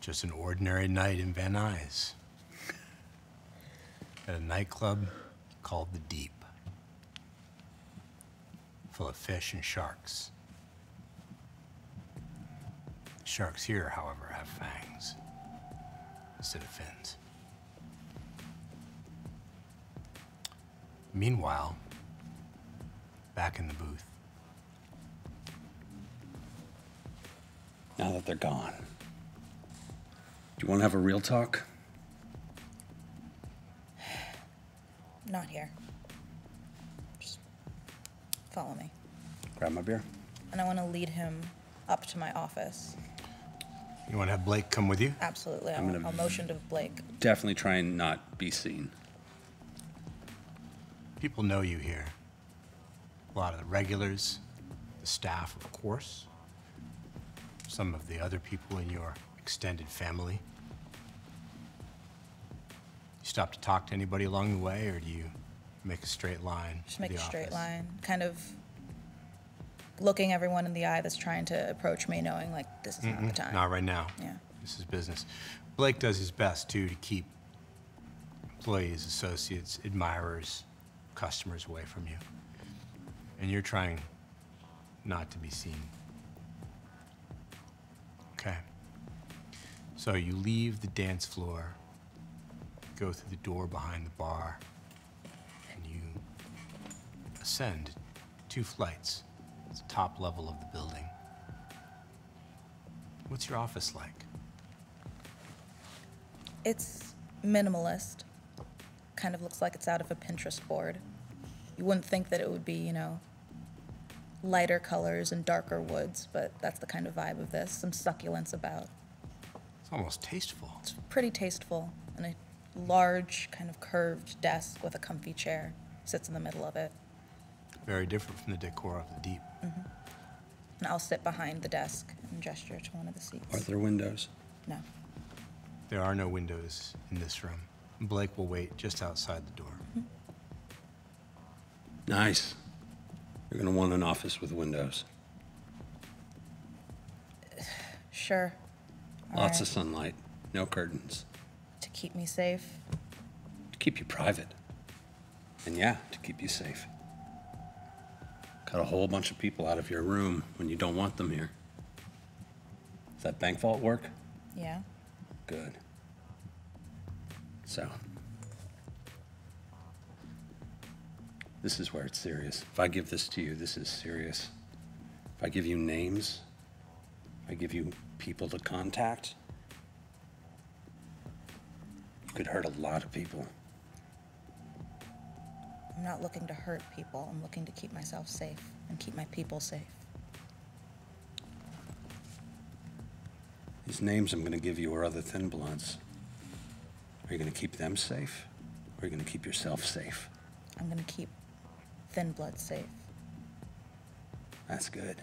Just an ordinary night in Van Nuys at a nightclub called the Deep, full of fish and sharks. Sharks here, however, have fangs instead of fins. Meanwhile, back in the booth. Now that they're gone, do you want to have a real talk? Not here. Just follow me. Grab my beer. And I want to lead him up to my office. You want to have Blake come with you? Absolutely. I'm I'll, I'll motion to Blake. Definitely try and not be seen. People know you here. A lot of the regulars, the staff, of course, some of the other people in your extended family. You stop to talk to anybody along the way, or do you make a straight line? Just make a straight line, kind of looking everyone in the eye that's trying to approach me, knowing like this is not the time. Not right now. Yeah. This is business. Blake does his best too to keep employees, associates, admirers, customers away from you. And you're trying not to be seen. Okay. So you leave the dance floor, go through the door behind the bar, and you ascend two flights. It's the top level of the building. What's your office like? It's minimalist. Kind of looks like it's out of a Pinterest board. You wouldn't think that it would be, you know, lighter colors and darker woods, but that's the kind of vibe of this. Some succulence about. It's almost tasteful. It's pretty tasteful. And a large, kind of curved desk with a comfy chair sits in the middle of it. Very different from the decor of the Deep. Mm-hmm. And I'll sit behind the desk and gesture to one of the seats. Are there windows? No. There are no windows in this room. Blake will wait just outside the door. Mm-hmm. Nice. You're gonna want an office with windows. Sure. Lots right. of sunlight, no curtains. To keep me safe. To keep you private. And yeah, to keep you safe. Cut a whole bunch of people out of your room when you don't want them here. Does that bank vault work? Yeah. Good. So, this is where it's serious. If I give this to you, this is serious. If I give you names, if I give you people to contact, it could hurt a lot of people. I'm not looking to hurt people. I'm looking to keep myself safe and keep my people safe. These names I'm going to give you are other Thin Bloods. Are you going to keep them safe, or are you going to keep yourself safe? I'm going to keep Thin Blood safe. That's good.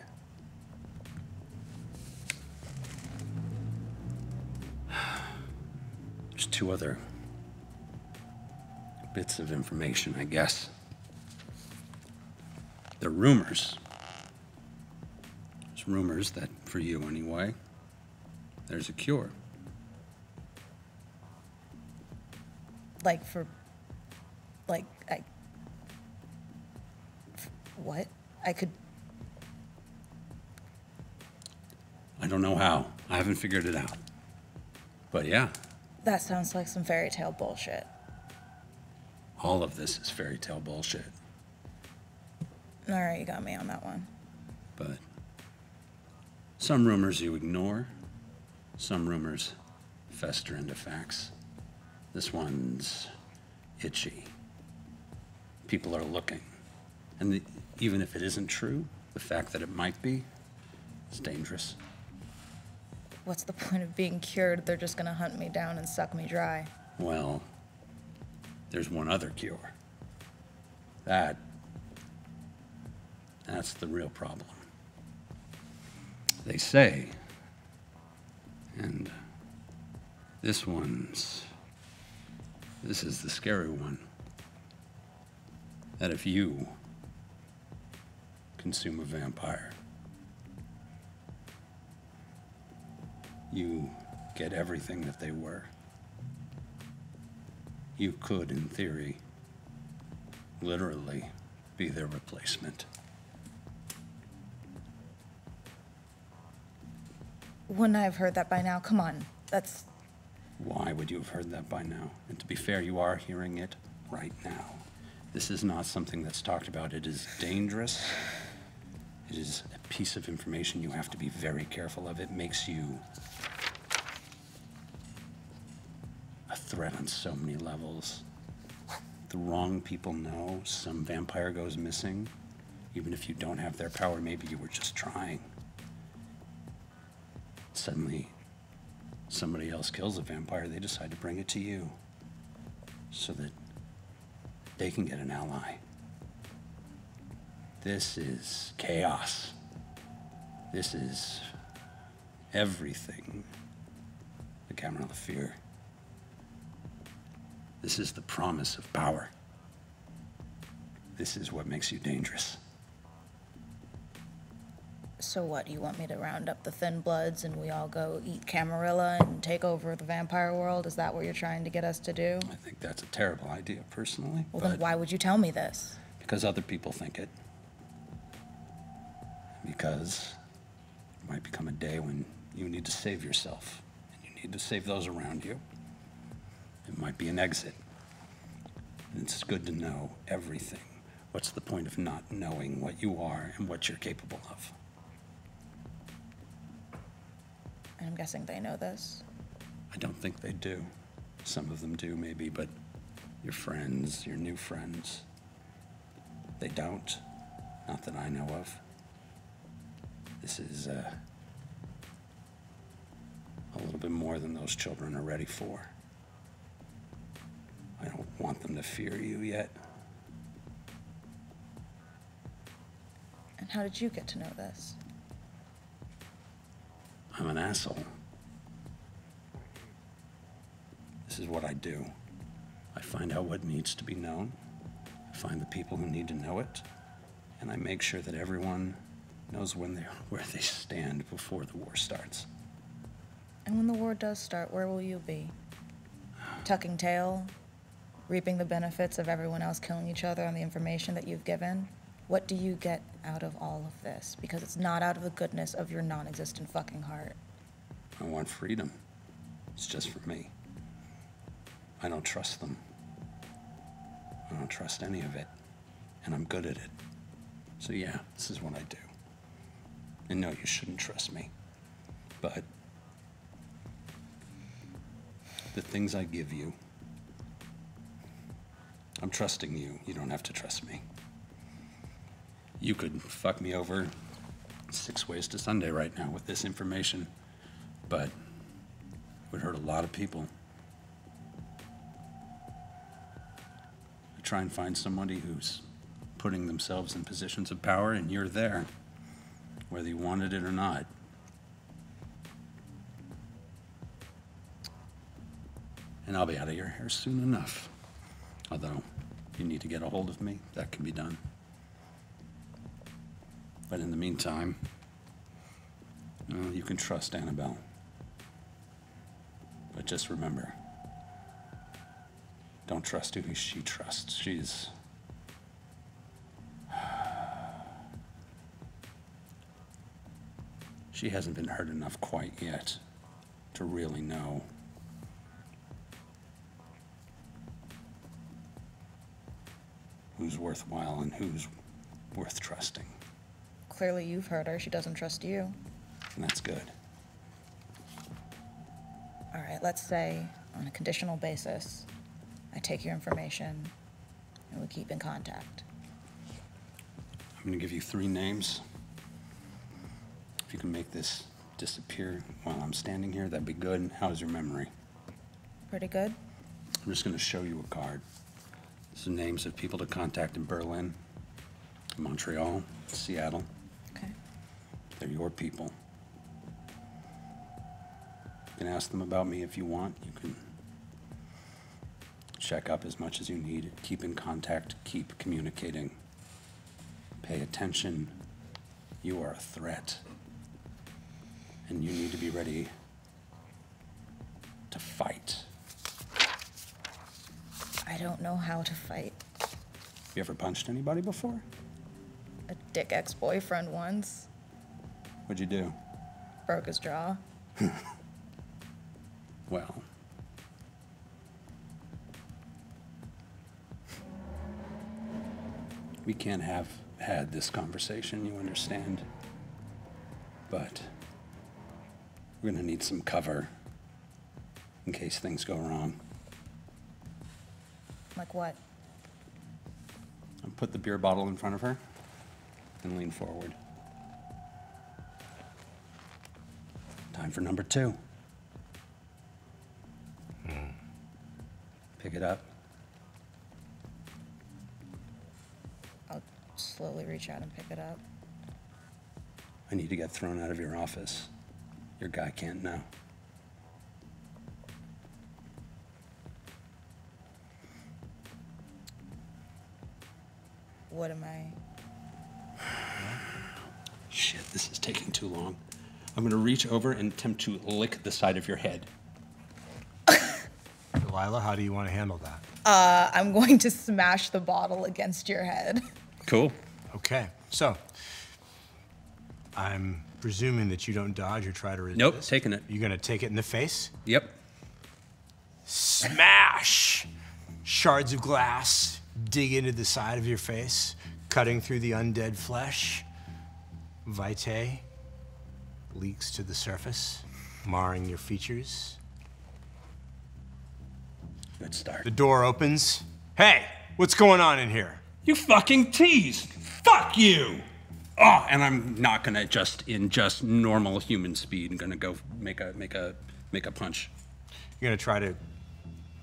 There's two other bits of information, I guess. They're rumors. There's rumors that, for you anyway, there's a cure. Like for, like, I... What? I could... I don't know how. I haven't figured it out. But yeah. That sounds like some fairy tale bullshit. All of this is fairy tale bullshit. All right, you got me on that one. But some rumors you ignore. Some rumors fester into facts. This one's itchy. People are looking. And the, even if it isn't true, the fact that it might be, it's dangerous. What's the point of being cured? They're just gonna hunt me down and suck me dry. Well, there's one other cure. That, that's the real problem. They say, and this one's, this is the scary one, that if you consume a vampire, you get everything that they were. You could, in theory, literally be their replacement. Wouldn't I have heard that by now? Come on, that's... Why would you have heard that by now? And to be fair, you are hearing it right now. This is not something that's talked about. It is dangerous. It is a piece of information you have to be very careful of. It makes you a threat on so many levels. The wrong people know. Some vampire goes missing. Even if you don't have their power, maybe you were just trying. Suddenly, somebody else kills a vampire. They decide to bring it to you so that they can get an ally. This is chaos. This is everything the Camarilla fear. This is the promise of power. This is what makes you dangerous. So what, you want me to round up the Thin Bloods and we all go eat Camarilla and take over the vampire world? Is that what you're trying to get us to do? I think that's a terrible idea, personally. Well, then why would you tell me this? Because other people think it. Because it might become a day when you need to save yourself, and you need to save those around you. It might be an exit. And it's good to know everything. What's the point of not knowing what you are and what you're capable of? I'm guessing they know this. I don't think they do. Some of them do, maybe, but your friends, your new friends, they don't. Not that I know of. This is uh, a little bit more than those children are ready for. I don't want them to fear you yet. And how did you get to know this? I'm an asshole. This is what I do. I find out what needs to be known. I find the people who need to know it. And I make sure that everyone knows when they're, where they stand before the war starts. And when the war does start, where will you be? Tucking tail? Reaping the benefits of everyone else killing each other on the information that you've given? What do you get out of all of this? Because it's not out of the goodness of your non-existent fucking heart. I want freedom. It's just for me. I don't trust them. I don't trust any of it. And I'm good at it. So yeah, this is what I do. And no, you shouldn't trust me. But the things I give you, I'm trusting you. You don't have to trust me. You could fuck me over six ways to Sunday right now with this information, but it would hurt a lot of people. I try and find somebody who's putting themselves in positions of power, and you're there, whether you wanted it or not. And I'll be out of your hair soon enough. Although, if you need to get a hold of me, that can be done. But in the meantime, well, you can trust Annabelle. But just remember, don't trust who she trusts. She's... She hasn't been hurt enough quite yet to really know. Who's worthwhile and who's worth trusting. Clearly you've heard her. She doesn't trust you. And that's good. All right, let's say on a conditional basis, I take your information and we keep in contact. I'm going to give you three names. If you can make this disappear while I'm standing here, that'd be good. How's your memory? Pretty good. I'm just going to show you a card. These are names of people to contact in Berlin, Montreal, Seattle. They're your people. You can ask them about me if you want. You can check up as much as you need. Keep in contact. Keep communicating. Pay attention. You are a threat. And you need to be ready to fight? I don't know how to fight. You ever punched anybody before? A dick ex-boyfriend once. What'd you do? Broke his jaw. Well. We can't have had this conversation, you understand? But we're gonna need some cover in case things go wrong. Like what? I put the beer bottle in front of her and lean forward. Time for number two. Mm. Pick it up. I'll slowly reach out and pick it up. I need to get thrown out of your office. Your guy can't know. What am I? Shit, this is taking too long. I'm gonna reach over and attempt to lick the side of your head. Delilah, how do you want to handle that? Uh, I'm going to smash the bottle against your head. Cool. Okay, so I'm presuming that you don't dodge or try to resist. Nope, taking it. You're gonna take it in the face? Yep. Smash! Shards of glass dig into the side of your face, cutting through the undead flesh. Vitae leaks to the surface, marring your features. Good start. The door opens. Hey, what's going on in here? You fucking teased! Fuck you! Oh, and I'm not gonna just in just normal human speed. I'm gonna go make a make a make a punch. You're gonna try to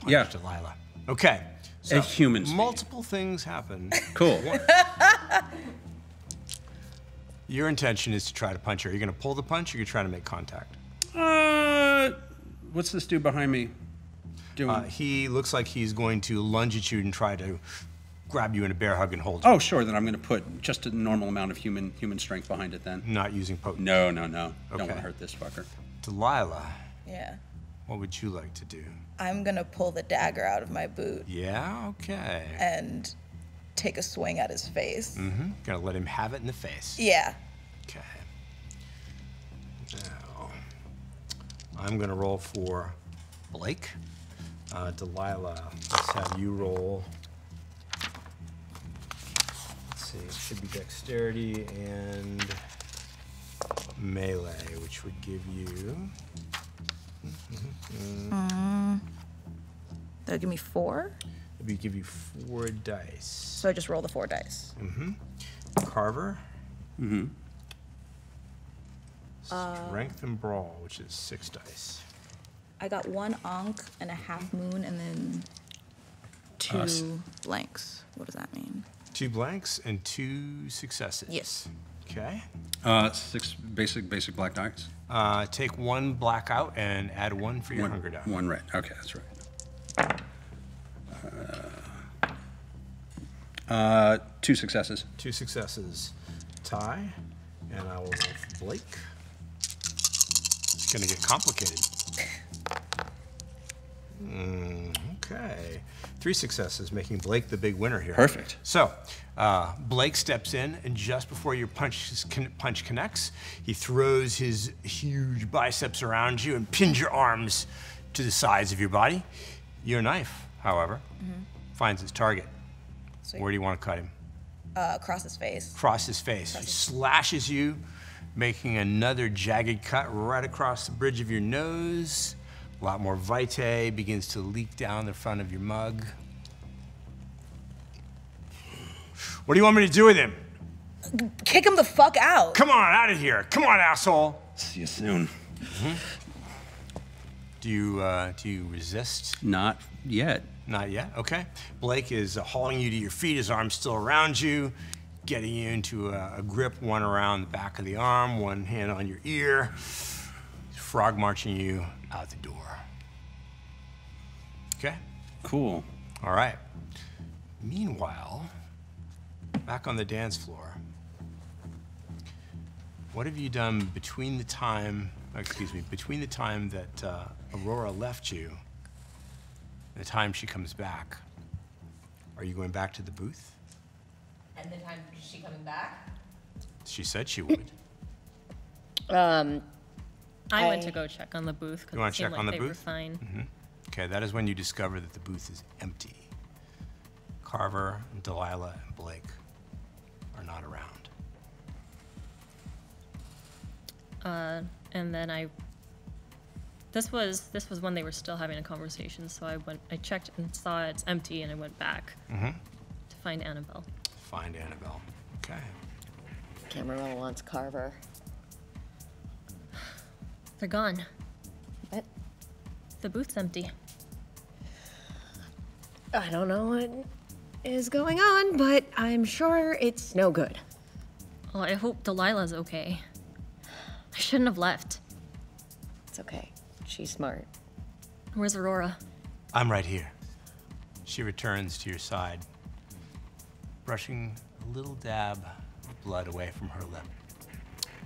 punch yeah. Delilah. Okay. So a human speed. Multiple things happen. Cool. Your intention is to try to punch her. Are you going to pull the punch or you're trying to make contact? Uh, what's this dude behind me doing? Uh, he looks like he's going to lunge at you and try to grab you in a bear hug and hold you. Oh, sure. Then I'm going to put just a normal amount of human human strength behind it then. Not using potency? No, no, no. Okay. Don't want to hurt this fucker. Delilah. Yeah. What would you like to do? I'm going to pull the dagger out of my boot. Yeah, okay. And take a swing at his face. Mm-hmm. Gonna let him have it in the face. Yeah. Okay. Now, I'm gonna roll for Blake. Uh, Delilah, let's have you roll. Let's see, it should be dexterity and melee, which would give you... Mm-hmm. um, that'll give me four? We give you four dice. So I just roll the four dice. Mm-hmm. Carver. Mm-hmm. Strength uh, and brawl, which is six dice. I got one onk and a half moon and then two uh, blanks. What does that mean? Two blanks and two successes. Yes. Okay. Uh, six basic basic black dice. Uh, take one black out and add one for your one, hunger die. One red. Okay, that's right. Uh, two successes. Two successes. Tie, and I will go for Blake. It's gonna get complicated. Mm, okay. Three successes, making Blake the big winner here. Perfect. So, uh, Blake steps in, and just before your punch, punch connects, he throws his huge biceps around you and pins your arms to the sides of your body. Your knife, however, mm-hmm. finds its target. Sweet. Where do you want to cut him? Uh, across his face. Across his face. Across he his slashes you, making another jagged cut right across the bridge of your nose. A lot more vitae begins to leak down the front of your mug. What do you want me to do with him? Kick him the fuck out. Come on, out of here. Come on, asshole. See you soon. Mm-hmm. Do you, uh, do you resist? Not yet. Not yet, okay. Blake is uh, hauling you to your feet, his arm's still around you, getting you into a, a grip, one around the back of the arm, one hand on your ear. He's frog marching you out the door. Okay? Cool. All right. Meanwhile, back on the dance floor, what have you done between the time excuse me, between the time that uh, Aurora left you and the time she comes back, are you going back to the booth? And the time is she coming back? She said she would. um, I, I went to go check on the booth because it seemed like they were fine. Mm-hmm. Okay, that is when you discover that the booth is empty. Carver, Delilah, and Blake are not around. Uh, and then I, this was this was when they were still having a conversation. So I went, I checked and saw it's empty, and I went back mm-hmm. to find Annabelle. Find Annabelle. Okay. Camarilla wants Carver. They're gone. What? The booth's empty. I don't know what is going on, but I'm sure it's no good. Well, I hope Delilah's okay. I shouldn't have left. It's okay. She's smart. Where's Aurora? I'm right here. She returns to your side, brushing a little dab of blood away from her lip.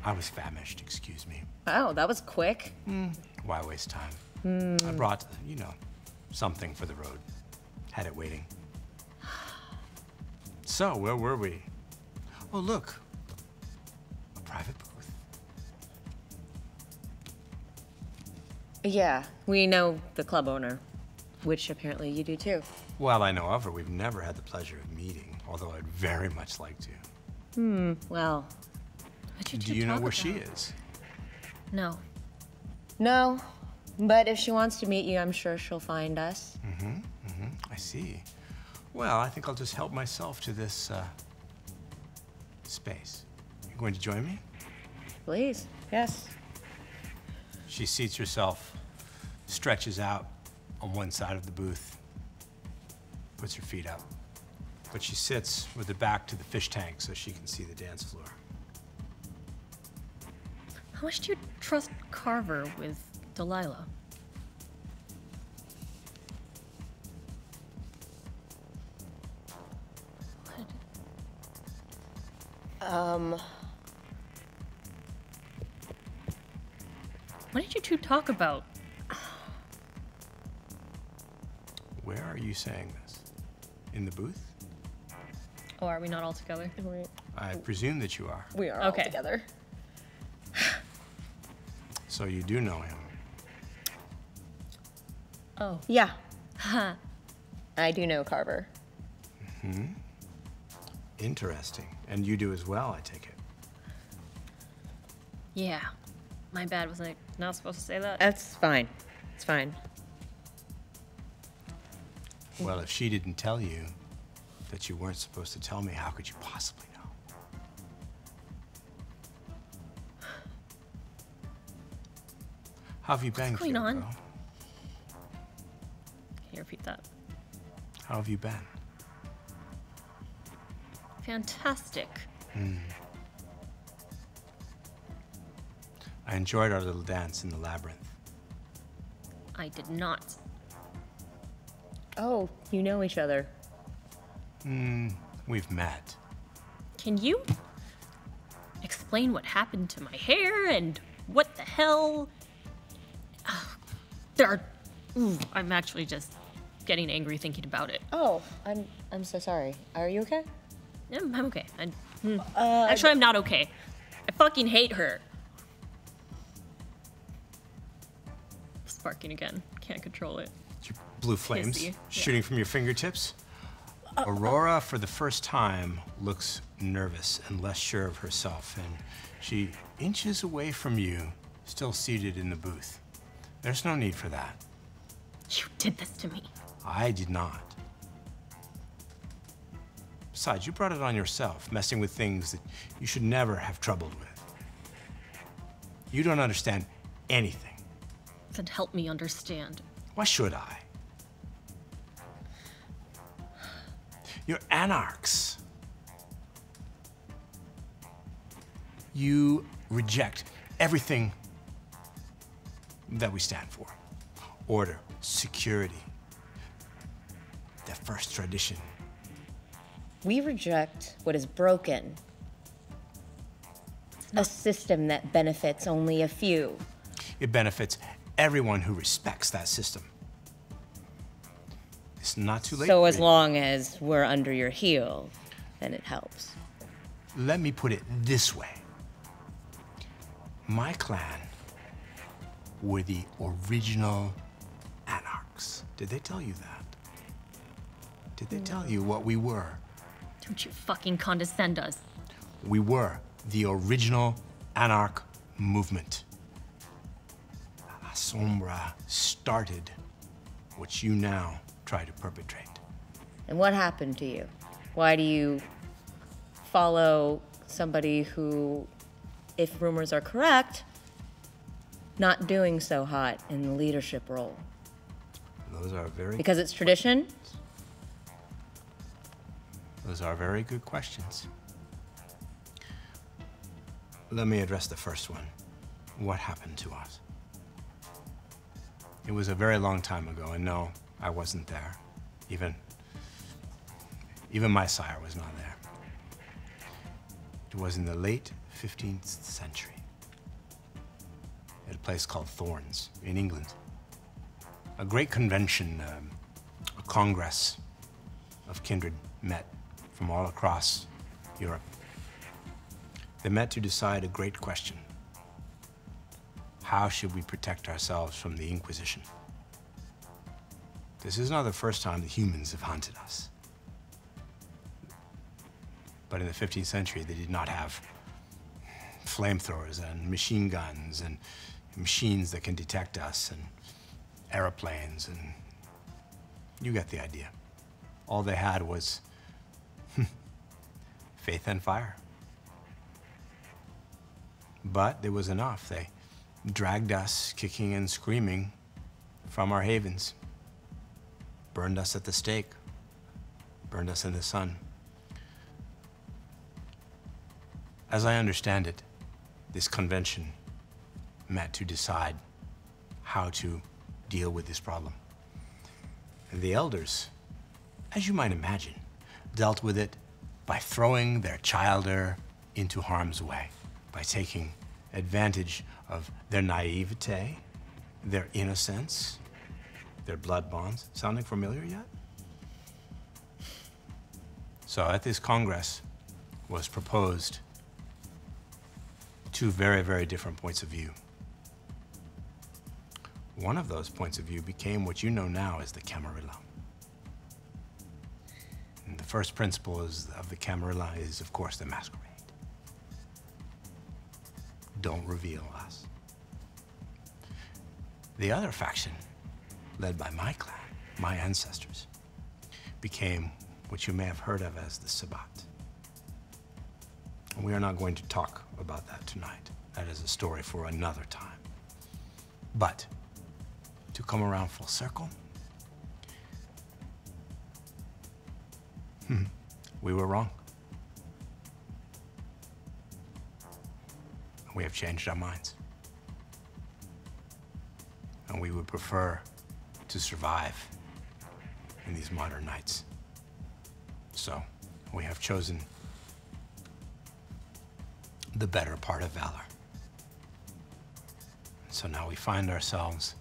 I was famished, excuse me. Oh, that was quick. Mm, why waste time? Mm. I brought, you know, something for the road. Had it waiting. So, where were we? Oh, look. A private booth. Yeah, we know the club owner, which apparently you do too. Well, I know of her. We've never had the pleasure of meeting, although I'd very much like to. Hmm, well. What you do you know where about? she is? No. No, but if she wants to meet you, I'm sure she'll find us. Mm-hmm. I see. Well, I think I'll just help myself to this uh, space. You going to join me? Please, yes. She seats herself, stretches out on one side of the booth, puts her feet up. But she sits with her back to the fish tank so she can see the dance floor. How much do you trust Carver with Delilah? Um. What did you two talk about? Where are you saying this? In the booth? Oh, are we not all together? We, I presume that you are. We are okay. all together. So you do know him? Oh. Yeah. Huh. I do know Carver. Mm-hmm. Interesting. And you do as well, I take it. Yeah. My bad, was I not supposed to say that? That's fine. It's fine. Well, if she didn't tell you that you weren't supposed to tell me, how could you possibly know? How have you been, What's going Kyoko? on? Can you repeat that? How have you been? Fantastic. Mm. I enjoyed our little dance in the labyrinth. I did not. Oh, you know each other. Mm, we've met. Can you explain what happened to my hair and what the hell? Oh, there are. Ooh, I'm actually just getting angry thinking about it. Oh, I'm. I'm so sorry. Are you okay? No, I'm okay. I, mm. uh, Actually, I'm not okay. I fucking hate her. Sparking again. Can't control it. Your blue flames yeah. shooting from your fingertips. Uh, Aurora, uh, for the first time, looks nervous and less sure of herself, and she inches away from you, still seated in the booth. There's no need for that. You did this to me. I did not. Besides, you brought it on yourself, messing with things that you should never have troubled with. You don't understand anything. Then help me understand. Why should I? You're anarchs. You reject everything that we stand for. Order, security, the first tradition. We reject what is broken. A system that benefits only a few. It benefits everyone who respects that system. It's not too late. So as long as we're under your heel, then it helps. Let me put it this way. My clan were the original Anarchs. Did they tell you that? Did they tell you what we were? Don't you fucking condescend us. We were the original Anarch movement. La Sombra started what you now try to perpetrate. And what happened to you? Why do you follow somebody who, if rumors are correct, not doing so hot in the leadership role? Those are very... Because it's tradition? Those are very good questions. Let me address the first one. What happened to us? It was a very long time ago, and no, I wasn't there. Even, even my sire was not there. It was in the late fifteenth century at a place called Thorns in England. A great convention, um, a congress of kindred met from all across Europe. They met to decide a great question. How should we protect ourselves from the Inquisition? This is not the first time the humans have hunted us. But in the fifteenth century, they did not have flamethrowers and machine guns and machines that can detect us and airplanes and you got the idea. All they had was faith and fire. But it was enough. They dragged us, kicking and screaming, from our havens. Burned us at the stake. Burned us in the sun. As I understand it, this convention met to decide how to deal with this problem. And the elders, as you might imagine, dealt with it by throwing their childer into harm's way, by taking advantage of their naivete, their innocence, their blood bonds. Sounding familiar yet? So at this Congress was proposed two very, very different points of view. One of those points of view became what you know now as the Camarilla. And the first principle is, of the Camarilla is, of course, the masquerade. Don't reveal us. The other faction, led by my clan, my ancestors, became what you may have heard of as the Sabbat. And we are not going to talk about that tonight. That is a story for another time. But to come around full circle, we were wrong. We have changed our minds. And we would prefer to survive in these modern nights. So we have chosen the better part of valor. So now we find ourselves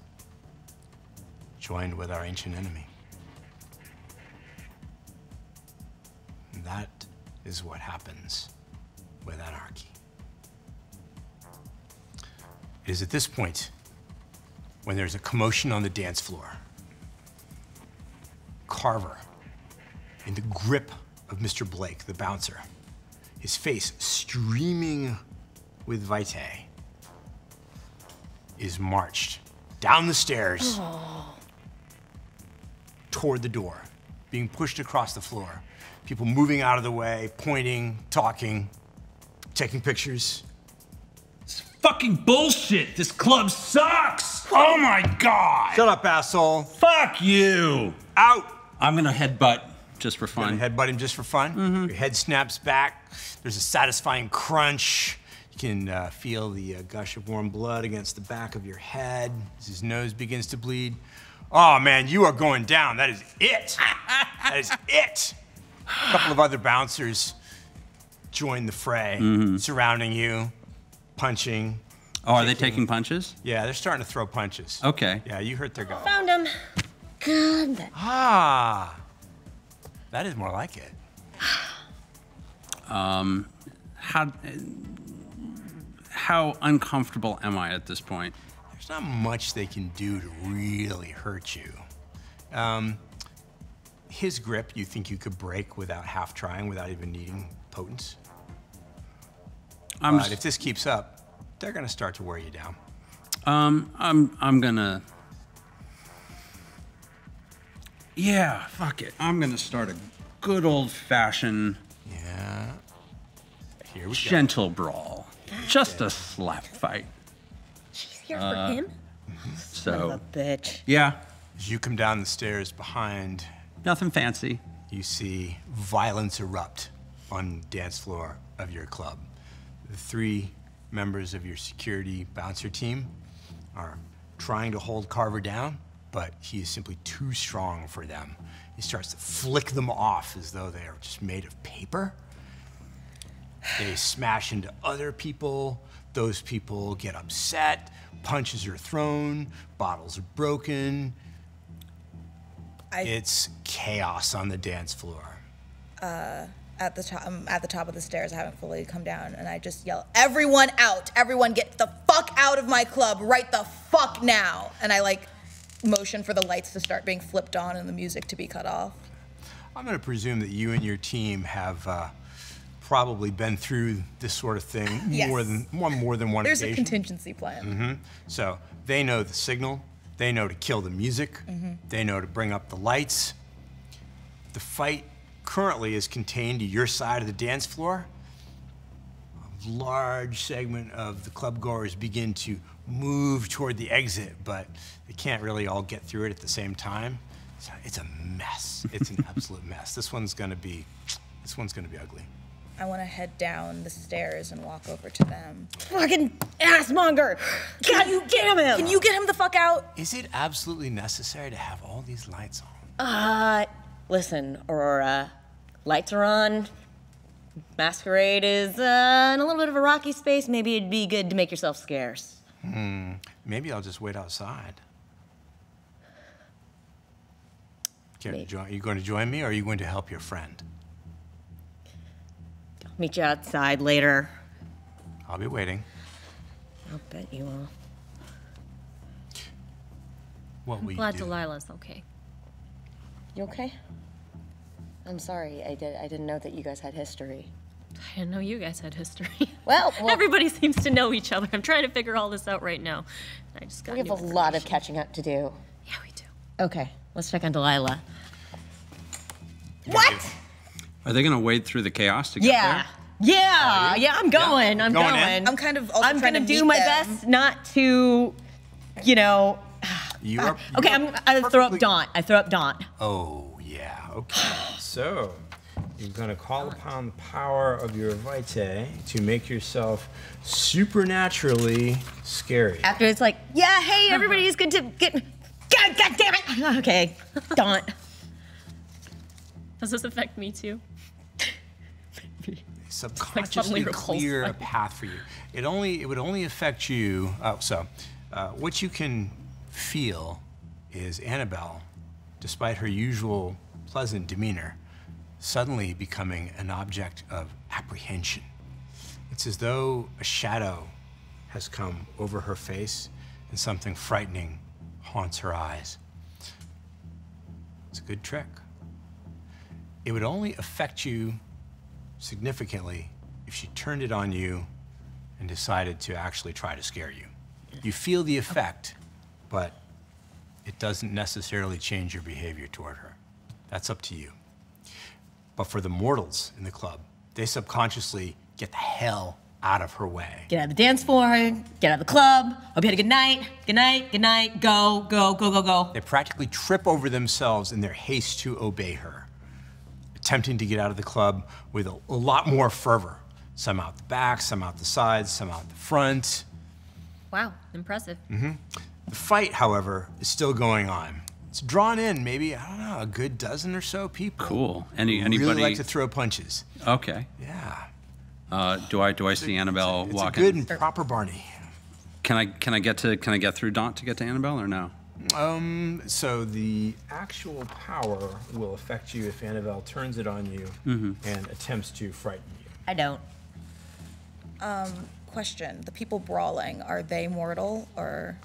joined with our ancient enemy. And that is what happens with anarchy. It is at this point when there's a commotion on the dance floor. Carver, in the grip of Mister Blake, the bouncer, his face streaming with vitae, is marched down the stairs, oh, toward the door, being pushed across the floor. People moving out of the way, pointing, talking, taking pictures. It's fucking bullshit! This club sucks! Oh my God! Shut up, asshole. Fuck you! Out! I'm gonna headbutt just for fun. You're gonna headbutt him just for fun? Mm-hmm. Your head snaps back. There's a satisfying crunch. You can uh, feel the uh, gush of warm blood against the back of your head as his nose begins to bleed. Oh man, you are going down. That is it. That is it. A couple of other bouncers join the fray, mm-hmm, surrounding you, punching. Oh, are taking, they taking punches? Yeah, they're starting to throw punches. Okay. Yeah, you hurt their guy. Found him. God. Ah. That is more like it. Um, how how uncomfortable am I at this point? There's not much they can do to really hurt you. Um, his grip, you think you could break without half trying, without even needing potence. I'm but if this keeps up, they're gonna start to wear you down. Um, I'm I'm gonna. Yeah, fuck it. I'm gonna start a good old-fashioned, yeah, here we gentle go. brawl, just a slap fight. She's here uh, for him. So, a bitch. Yeah. As you come down the stairs behind, nothing fancy. You see violence erupt on the dance floor of your club. The three members of your security bouncer team are trying to hold Carver down, but he is simply too strong for them. He starts to flick them off as though they are just made of paper. They smash into other people. Those people get upset. Punches are thrown. Bottles are broken. I, it's chaos on the dance floor. Uh, at the top, I'm at the top of the stairs. I haven't fully come down, and I just yell, "Everyone out! Everyone get the fuck out of my club right the fuck now!" And I like. motion for the lights to start being flipped on and the music to be cut off. I'm going to presume that you and your team have uh, probably been through this sort of thing yes. more than one more than one There's occasion. There's a contingency plan. Mm-hmm. So they know the signal. They know to kill the music. Mm-hmm. They know to bring up the lights. The fight currently is contained to your side of the dance floor. A large segment of the club goers begin to move toward the exit, but they can't really all get through it at the same time. So it's a mess. It's an absolute mess. This one's gonna be, this one's gonna be ugly. I wanna head down the stairs and walk over to them. Fucking assmonger! Can you get him? Can you get him the fuck out? Is it absolutely necessary to have all these lights on? Uh, listen, Aurora, lights are on. Masquerade is uh, in a little bit of a rocky space. Maybe it'd be good to make yourself scarce. Hmm, maybe I'll just wait outside. Care to join, are you going to join me, or are you going to help your friend? I'll meet you outside later. I'll be waiting. I'll bet you will. What I'm will glad you do? Delilah's okay. You okay? I'm sorry, I, did, I didn't know that you guys had history. I didn't know you guys had history. Well, well, everybody seems to know each other. I'm trying to figure all this out right now. I just got. We have a lot of catching up to do. Yeah, we do. Okay, let's check on Delilah. What? Are they gonna wade through the chaos to get yeah. there? Yeah, yeah, uh, yeah. I'm going. Yeah. I'm going. going. I'm kind of. I'm trying gonna to do my them. best not to, you know. You are. You okay, are I'm. I perfectly... throw up Daunt. I throw up Daunt. Oh yeah. Okay. So. You're going to call upon the power of your vitae to make yourself supernaturally scary. After it's like, yeah, hey, everybody's good to get. God, God damn it! Okay, Daunt. Does this affect me too? Subconsciously like clear a path for you. It only, it would only affect you. Oh, so uh, what you can feel is Annabelle, despite her usual pleasant demeanor, suddenly becoming an object of apprehension. It's as though a shadow has come over her face and something frightening haunts her eyes. It's a good trick. It would only affect you significantly if she turned it on you and decided to actually try to scare you. You feel the effect, but it doesn't necessarily change your behavior toward her. That's up to you. But for the mortals in the club, they subconsciously get the hell out of her way. Get out of the dance floor, get out of the club, hope you had a good night, good night, good night, go, go, go, go, go. They practically trip over themselves in their haste to obey her, attempting to get out of the club with a, a lot more fervor. Some out the back, some out the sides, some out the front. Wow, impressive. Mm-hmm. The fight, however, is still going on. It's drawn in maybe, I don't know, a good dozen or so people. Cool. Any anybody really like to throw punches. Okay. Yeah. Uh, do I do I see Annabelle walking? It's a good and proper Barney. Can I can I get to can I get through Daunt to get to Annabelle or no? Um. So the actual power will affect you if Annabelle turns it on you mm-hmm. and attempts to frighten you. I don't. Um. Question: the people brawling, are they mortal or?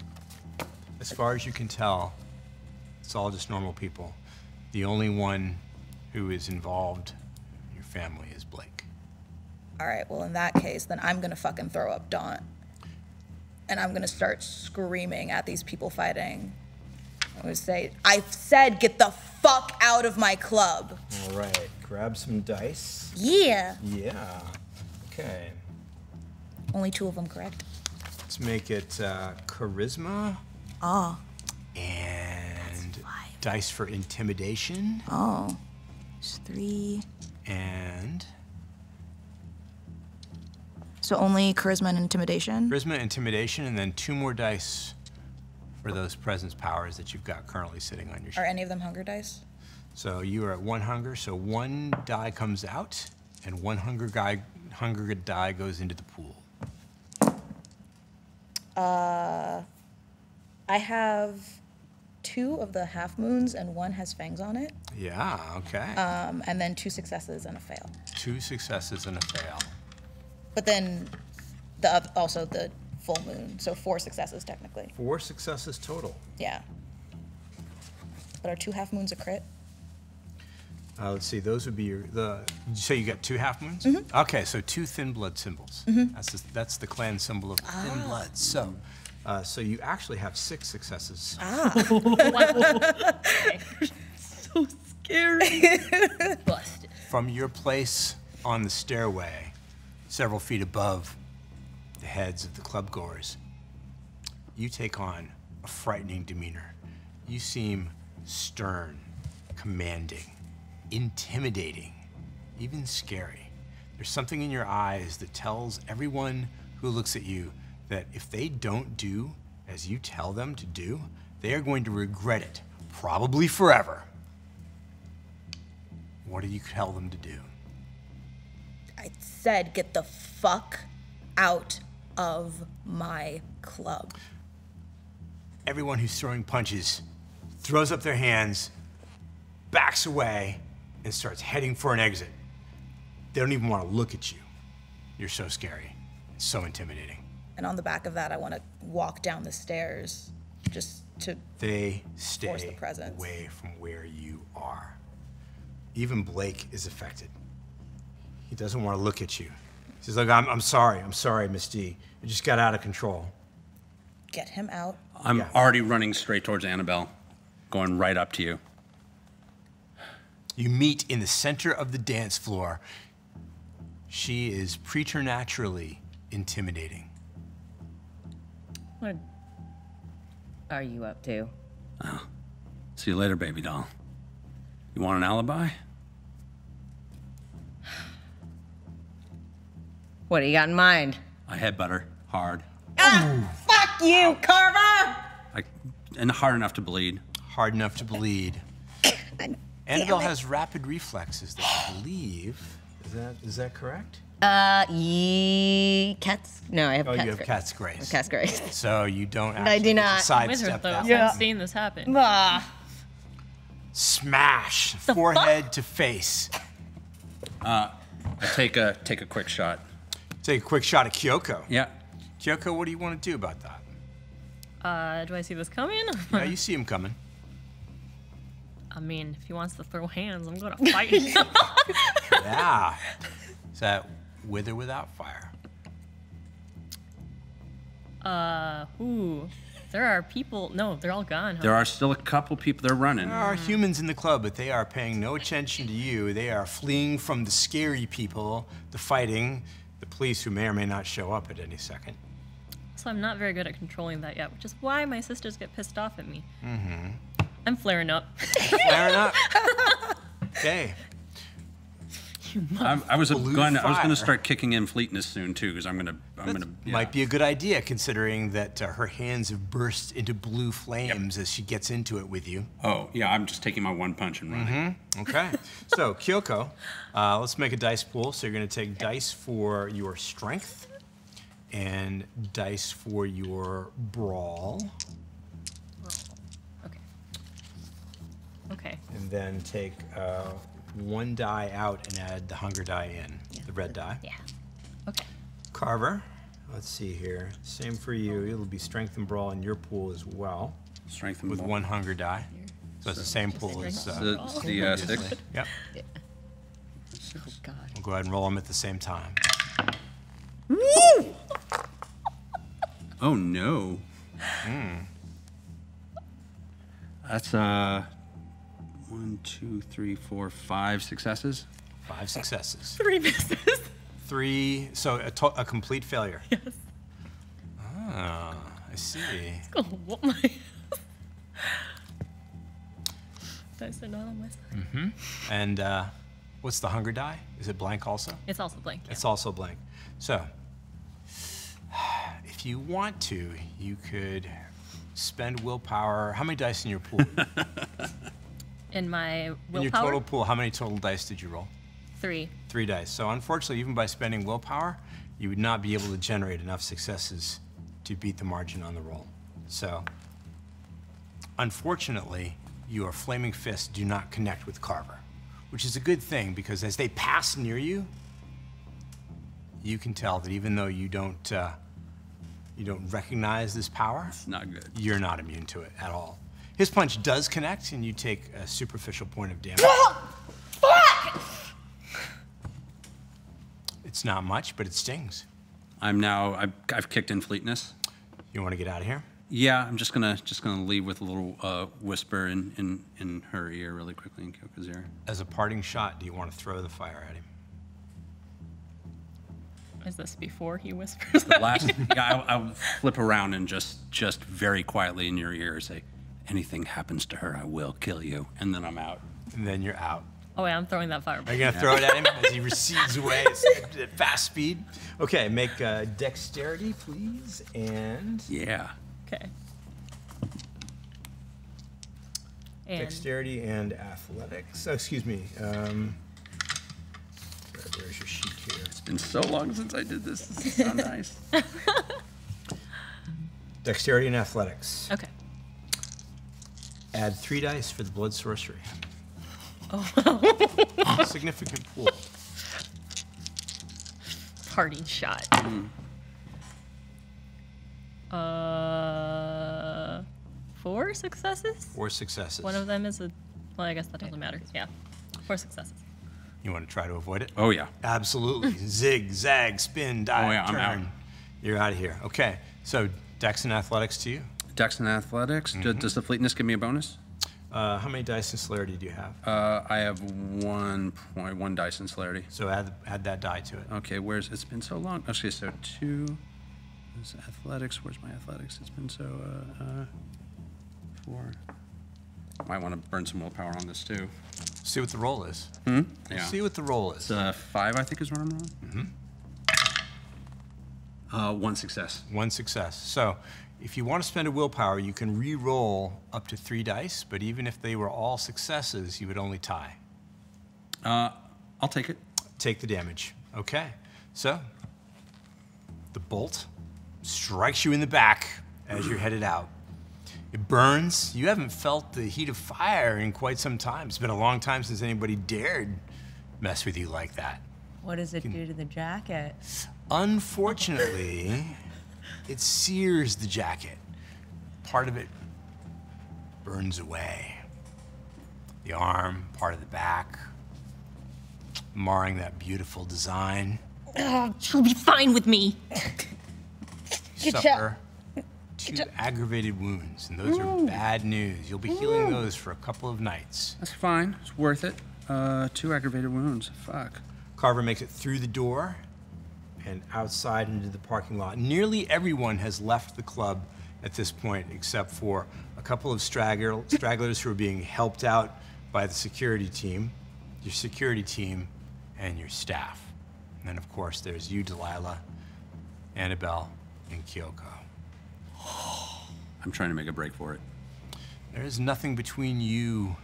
As far as you can tell, it's all just normal people. The only one who is involved in your family is Blake. All right. Well, in that case, then I'm gonna fucking throw up Daunt, and I'm gonna start screaming at these people fighting. I'm gonna say, "I've said, get the fuck out of my club." All right. Grab some dice. Yeah. Yeah. Okay. Only two of them, correct? Let's make it uh, charisma. Oh. And dice for intimidation. Oh. It's three. And. So only charisma and intimidation? Charisma, intimidation, and then two more dice for those presence powers that you've got currently sitting on your sheet. Are any of them hunger dice? So you are at one hunger, so one die comes out, and one hunger guy, hunger die goes into the pool. Uh, I have two of the half moons and one has fangs on it. Yeah, okay. Um, and then two successes and a fail. Two successes and a fail. But then the other, also the full moon, so four successes technically. Four successes total. Yeah. But are two half moons a crit? Uh, let's see, those would be your, the, so you got two half moons? Mm-hmm. Okay, so two Thin Blood symbols. Mm-hmm. That's the, that's the clan symbol of ah. Thin Blood. So uh, so you actually have six successes. Ah. Wow. So scary. Busted. From your place on the stairway, several feet above the heads of the clubgoers, you take on a frightening demeanor. You seem stern, commanding, intimidating, even scary. There's something in your eyes that tells everyone who looks at you that if they don't do as you tell them to do, they are going to regret it, probably forever. What do you tell them to do? I said, get the fuck out of my club. Everyone who's throwing punches throws up their hands, backs away, and starts heading for an exit. They don't even want to look at you. You're so scary. It's so intimidating. And on the back of that, I want to walk down the stairs just to they stay force the presence. Away from where you are. Even Blake is affected. He doesn't want to look at you. He says, look, I'm, I'm sorry, I'm sorry, Miss D. It just got out of control. Get him out. I'm yeah. already running straight towards Annabelle, going right up to you. You meet in the center of the dance floor. She is preternaturally intimidating. What are you up to? Oh, see you later, baby doll. You want an alibi? What do you got in mind? I headbutt her hard. Ah, ooh. Fuck you, Carver! I, and hard enough to bleed. Hard enough to bleed. Annabelle has rapid reflexes, that I believe. Is that is that correct? Uh, ye cats. No, I have. Oh, cats you have grace. Cat's grace. Cat's grace. So you don't. Actually I do not. Sidestep that. Yeah. I've seen this happen. Ah. Smash the forehead fuck? To face. Uh, I take a take a quick shot. Take a quick shot at Kyoko. Yeah. Kyoko, what do you want to do about that? Uh, do I see this coming? Yeah, you see him coming. I mean, if he wants to throw hands, I'm going to fight him. Yeah. Is that with or without fire? Uh, ooh. There are people. No, they're all gone. Huh? There are still a couple people. They're running. There are humans in the club, but they are paying no attention to you. They are fleeing from the scary people, the fighting, the police who may or may not show up at any second. So I'm not very good at controlling that yet, which is why my sisters get pissed off at me. Mm-hmm. I'm flaring up. Flaring up. Okay. I, I was going. I was going to start kicking in fleetness soon too, because I'm going to. I'm going yeah. Might be a good idea, considering that uh, her hands have burst into blue flames yep. as she gets into it with you. Oh yeah, I'm just taking my one punch and running. Mm-hmm. Okay. So Kyoko, uh, let's make a dice pool. So you're going to take okay. dice for your strength, and dice for your brawl. Brawl. Okay. Okay. And then take uh, one die out and add the hunger die in, yeah, the red die. Yeah. Okay. Carver, let's see here. Same for you. It'll be strength and brawl in your pool as well. Strength and with brawl. One hunger die. So it's the same pool as uh, so the uh, six. Yep. Yeah. Oh God. We'll go ahead and roll them at the same time. Woo! Oh no. Mm. That's uh, one, two, three, four, five successes. Five successes. Three misses. Three. So a, to a complete failure. Yes. Ah, I see. It's gonna whoop my ass. Dice are not on my side. Mm-hmm. And uh, what's the hunger die? Is it blank also? It's also blank. Yeah. It's also blank. So, if you want to, you could spend willpower. How many dice in your pool? In my willpower? In your total pool, how many total dice did you roll? Three. Three dice. So unfortunately, even by spending willpower, you would not be able to generate enough successes to beat the margin on the roll. So, unfortunately, your flaming fists do not connect with Carver, which is a good thing because as they pass near you, you can tell that even though you don't, uh, you don't recognize this power, it's not good. You're not immune to it at all. His punch does connect, and you take a superficial point of damage. Fuck! It's not much, but it stings. I'm now. I've, I've kicked in fleetness. You want to get out of here? Yeah, I'm just gonna just gonna leave with a little uh, whisper in, in in her ear really quickly in Kyoko's ear. As a parting shot, do you want to throw the fire at him? Is this before he whispers? The last, yeah, I, I would flip around and just, just very quietly in your ear say, anything happens to her, I will kill you. And then I'm out. And then you're out. Oh, wait, I'm throwing that fireball. Are you going to yeah. throw it at him as he recedes away at fast speed? Okay, make uh, dexterity, please. And. Yeah. Okay. Dexterity and athletics. Oh, excuse me. Um, Where's your sheet here? It's been so long since I did this. This is so nice. Dexterity and athletics. Okay. Add three dice for the blood sorcery. Oh, wow. Significant pool. Parting shot. Mm. Uh, four successes? Four successes. One of them is a, well, I guess that doesn't matter. Yeah. Four successes. You want to try to avoid it? Oh, yeah. Absolutely. Zig, zag, spin, dive, oh, yeah, turn. I'm out. You're out of here. Okay. So, Dex and Athletics to you? Dex and Athletics. Mm-hmm. Does the fleetness give me a bonus? Uh, how many dice in celerity do you have? Uh, I have one point, one dice in celerity. So, add, add that die to it. Okay. Where's, it's been so long. Okay, so two is athletics. Where's my athletics? It's been so, uh, uh four. Might want to burn some willpower on this, too. See what the roll is. Hmm? Yeah. See what the roll is. It's uh, five, I think, is what I'm rolling. Mm-hmm. Uh, one success. One success. So if you want to spend a willpower, you can re-roll up to three dice, but even if they were all successes, you would only tie. Uh, I'll take it. Take the damage. Okay. So the bolt strikes you in the back as you're headed out. It burns. You haven't felt the heat of fire in quite some time. It's been a long time since anybody dared mess with you like that. What does it do to the jacket? Unfortunately, it sears the jacket. Part of it burns away. The arm, part of the back, marring that beautiful design. Oh, she'll be fine with me. Good job. Two aggravated wounds, and those Ooh. are bad news. You'll be Ooh. healing those for a couple of nights. That's fine. It's worth it. Uh, two aggravated wounds. Fuck. Carver makes it through the door and outside into the parking lot. Nearly everyone has left the club at this point, except for a couple of straggler stragglers who are being helped out by the security team, your security team, and your staff. And then, of course, there's you, Delilah, Annabelle, and Kyoko. I'm trying to make a break for it. There is nothing between you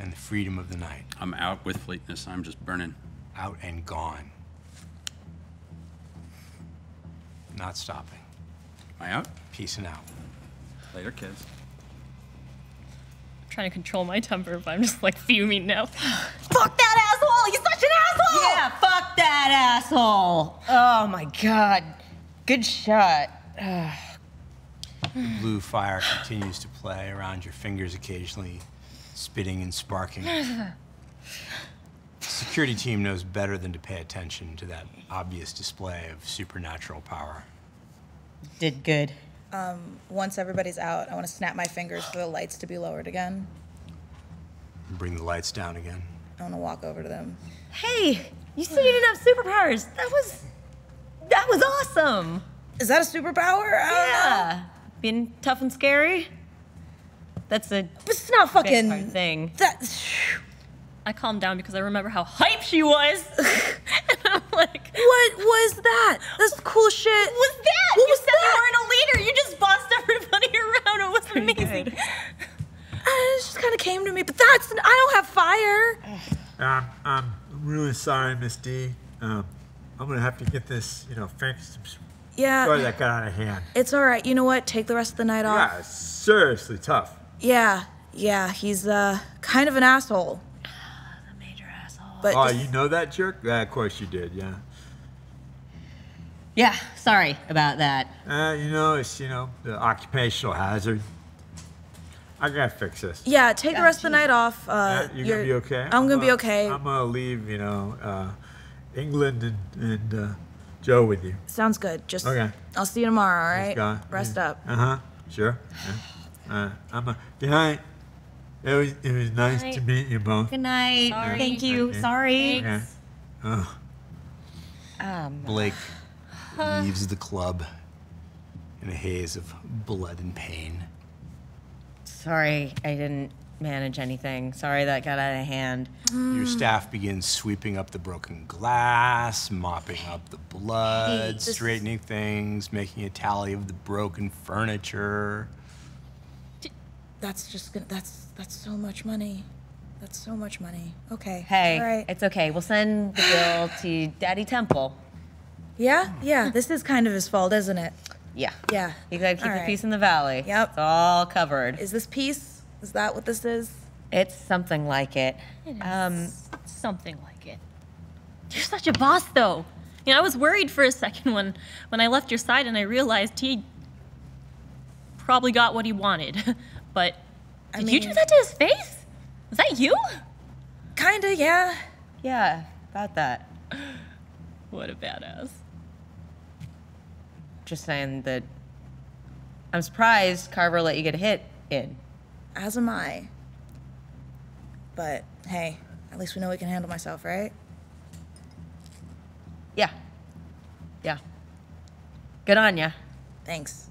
and the freedom of the night. I'm out with fleetness. I'm just burning. Out and gone. not stopping. Am I out? Peace and out. Later, kids. I'm trying to control my temper, but I'm just like fuming now. Fuck that asshole! You're such an asshole! Yeah, fuck that asshole! Oh my god. Good shot. The blue fire continues to play around your fingers, occasionally spitting and sparking. The security team knows better than to pay attention to that obvious display of supernatural power. Did good. Um, once everybody's out, I want to snap my fingers for the lights to be lowered again. Bring the lights down again. I want to walk over to them. Hey, you said you didn't have superpowers. That was, that was awesome. Is that a superpower? I yeah. don't know. Being tough and scary. That's a. It's not fucking thing. That. I calmed down because I remember how hype she was. And I'm like, what was that? That's cool shit. What was that? What you was said that? You weren't a leader. You just bossed everybody around. It was pretty amazing. It just kind of came to me, but that's, an, I don't have fire. Uh, I'm really sorry, Miss D. Um, I'm gonna have to get this, you know, fixed. Yeah. Sorry that got out of hand. It's all right. You know what? Take the rest of the night off. Yeah, it's seriously tough. Yeah, yeah. He's uh, kind of an asshole. But oh, you know that jerk? Uh, of course you did, yeah. Yeah, sorry about that. Uh, you know, it's, you know, the occupational hazard. I gotta fix this. Yeah, take Got the rest you. of the night off. Uh, uh, you're, you're gonna be okay? I'm, I'm gonna be okay. I'm gonna leave, you know, uh, England and, and uh, Joe with you. Sounds good. Just, okay. I'll see you tomorrow, all right? God. Rest yeah. up. Uh-huh, sure. Yeah. Uh, I'm a, good night. It was, it was nice to meet you both. Good night. Sorry. Thank you. Okay. Sorry. Yeah. Oh. Um, Blake uh, leaves the club in a haze of blood and pain. Sorry, I didn't manage anything. Sorry that got out of hand. Your staff begins sweeping up the broken glass, mopping up the blood, straightening things, making a tally of the broken furniture. That's just gonna, that's that's so much money. That's so much money. Okay. Hey, all right. It's okay. We'll send the bill to Daddy Temple. Yeah, yeah. This is kind of his fault, isn't it? Yeah. Yeah. You gotta keep all the right. peace in the valley. Yep. It's all covered. Is this peace? Is that what this is? It's something like it. It is um, something like it. You're such a boss, though. You know, I was worried for a second when when I left your side and I realized he probably got what he wanted. But did I mean, you do that to his face? Was that you? Kinda, yeah. Yeah, about that. What a badass. Just saying that I'm surprised Carver let you get a hit in. As am I. But hey, at least we know we can handle myself, right? Yeah. Yeah. Good on ya. Thanks.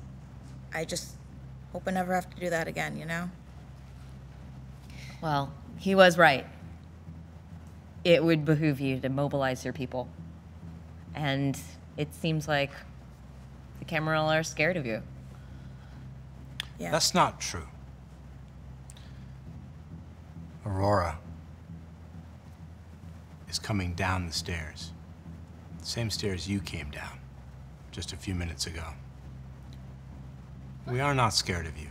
I just... hope I never have to do that again, you know? Well, he was right. It would behoove you to mobilize your people. And it seems like the Camarilla are scared of you. Yeah. That's not true. Aurora is coming down the stairs. The same stairs you came down just a few minutes ago. We are not scared of you.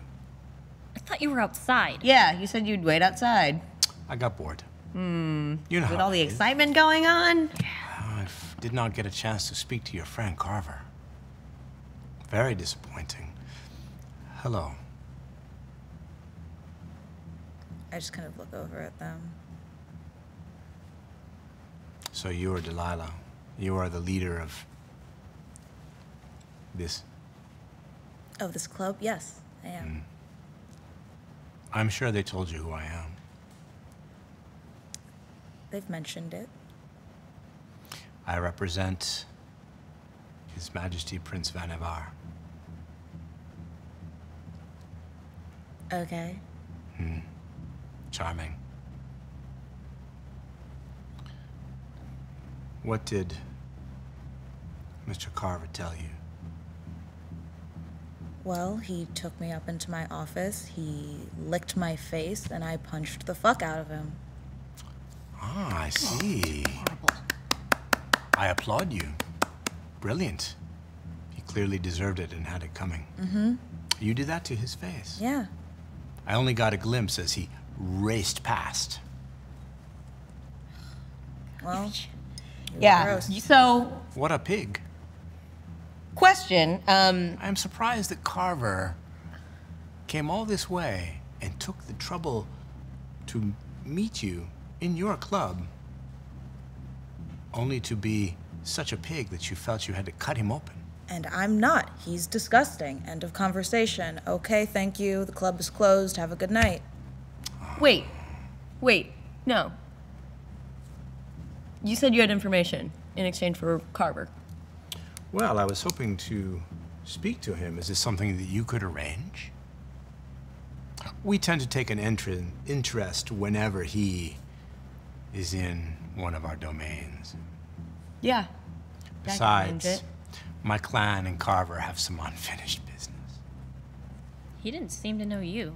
I thought you were outside. Yeah, you said you'd wait outside. I got bored. Hmm. You know With all the is. excitement going on? I did not get a chance to speak to your friend, Carver. Very disappointing. Hello. I just kind of look over at them. So you are Delilah. You are the leader of this... Of this club? Yes, I am. Mm. I'm sure they told you who I am. They've mentioned it. I represent His Majesty Prince Vannevar. Okay. Hmm. Charming. What did Mister Carver tell you? Well, he took me up into my office, he licked my face, and I punched the fuck out of him. Ah, I see. Oh, horrible. I applaud you. Brilliant. You clearly deserved it and had it coming. Mm-hmm. You did that to his face. Yeah. I only got a glimpse as he raced past. Well, yeah. Gross. So. What a pig. Question. Um, I'm surprised that Carver came all this way and took the trouble to meet you in your club, only to be such a pig that you felt you had to cut him open. And I'm not. He's disgusting. End of conversation. Okay, thank you. The club is closed. Have a good night. Wait. Wait. No. You said you had information in exchange for Carver. Well, I was hoping to speak to him. Is this something that you could arrange? We tend to take an interest whenever he is in one of our domains. Yeah. Besides, my clan and Carver have some unfinished business. He didn't seem to know you.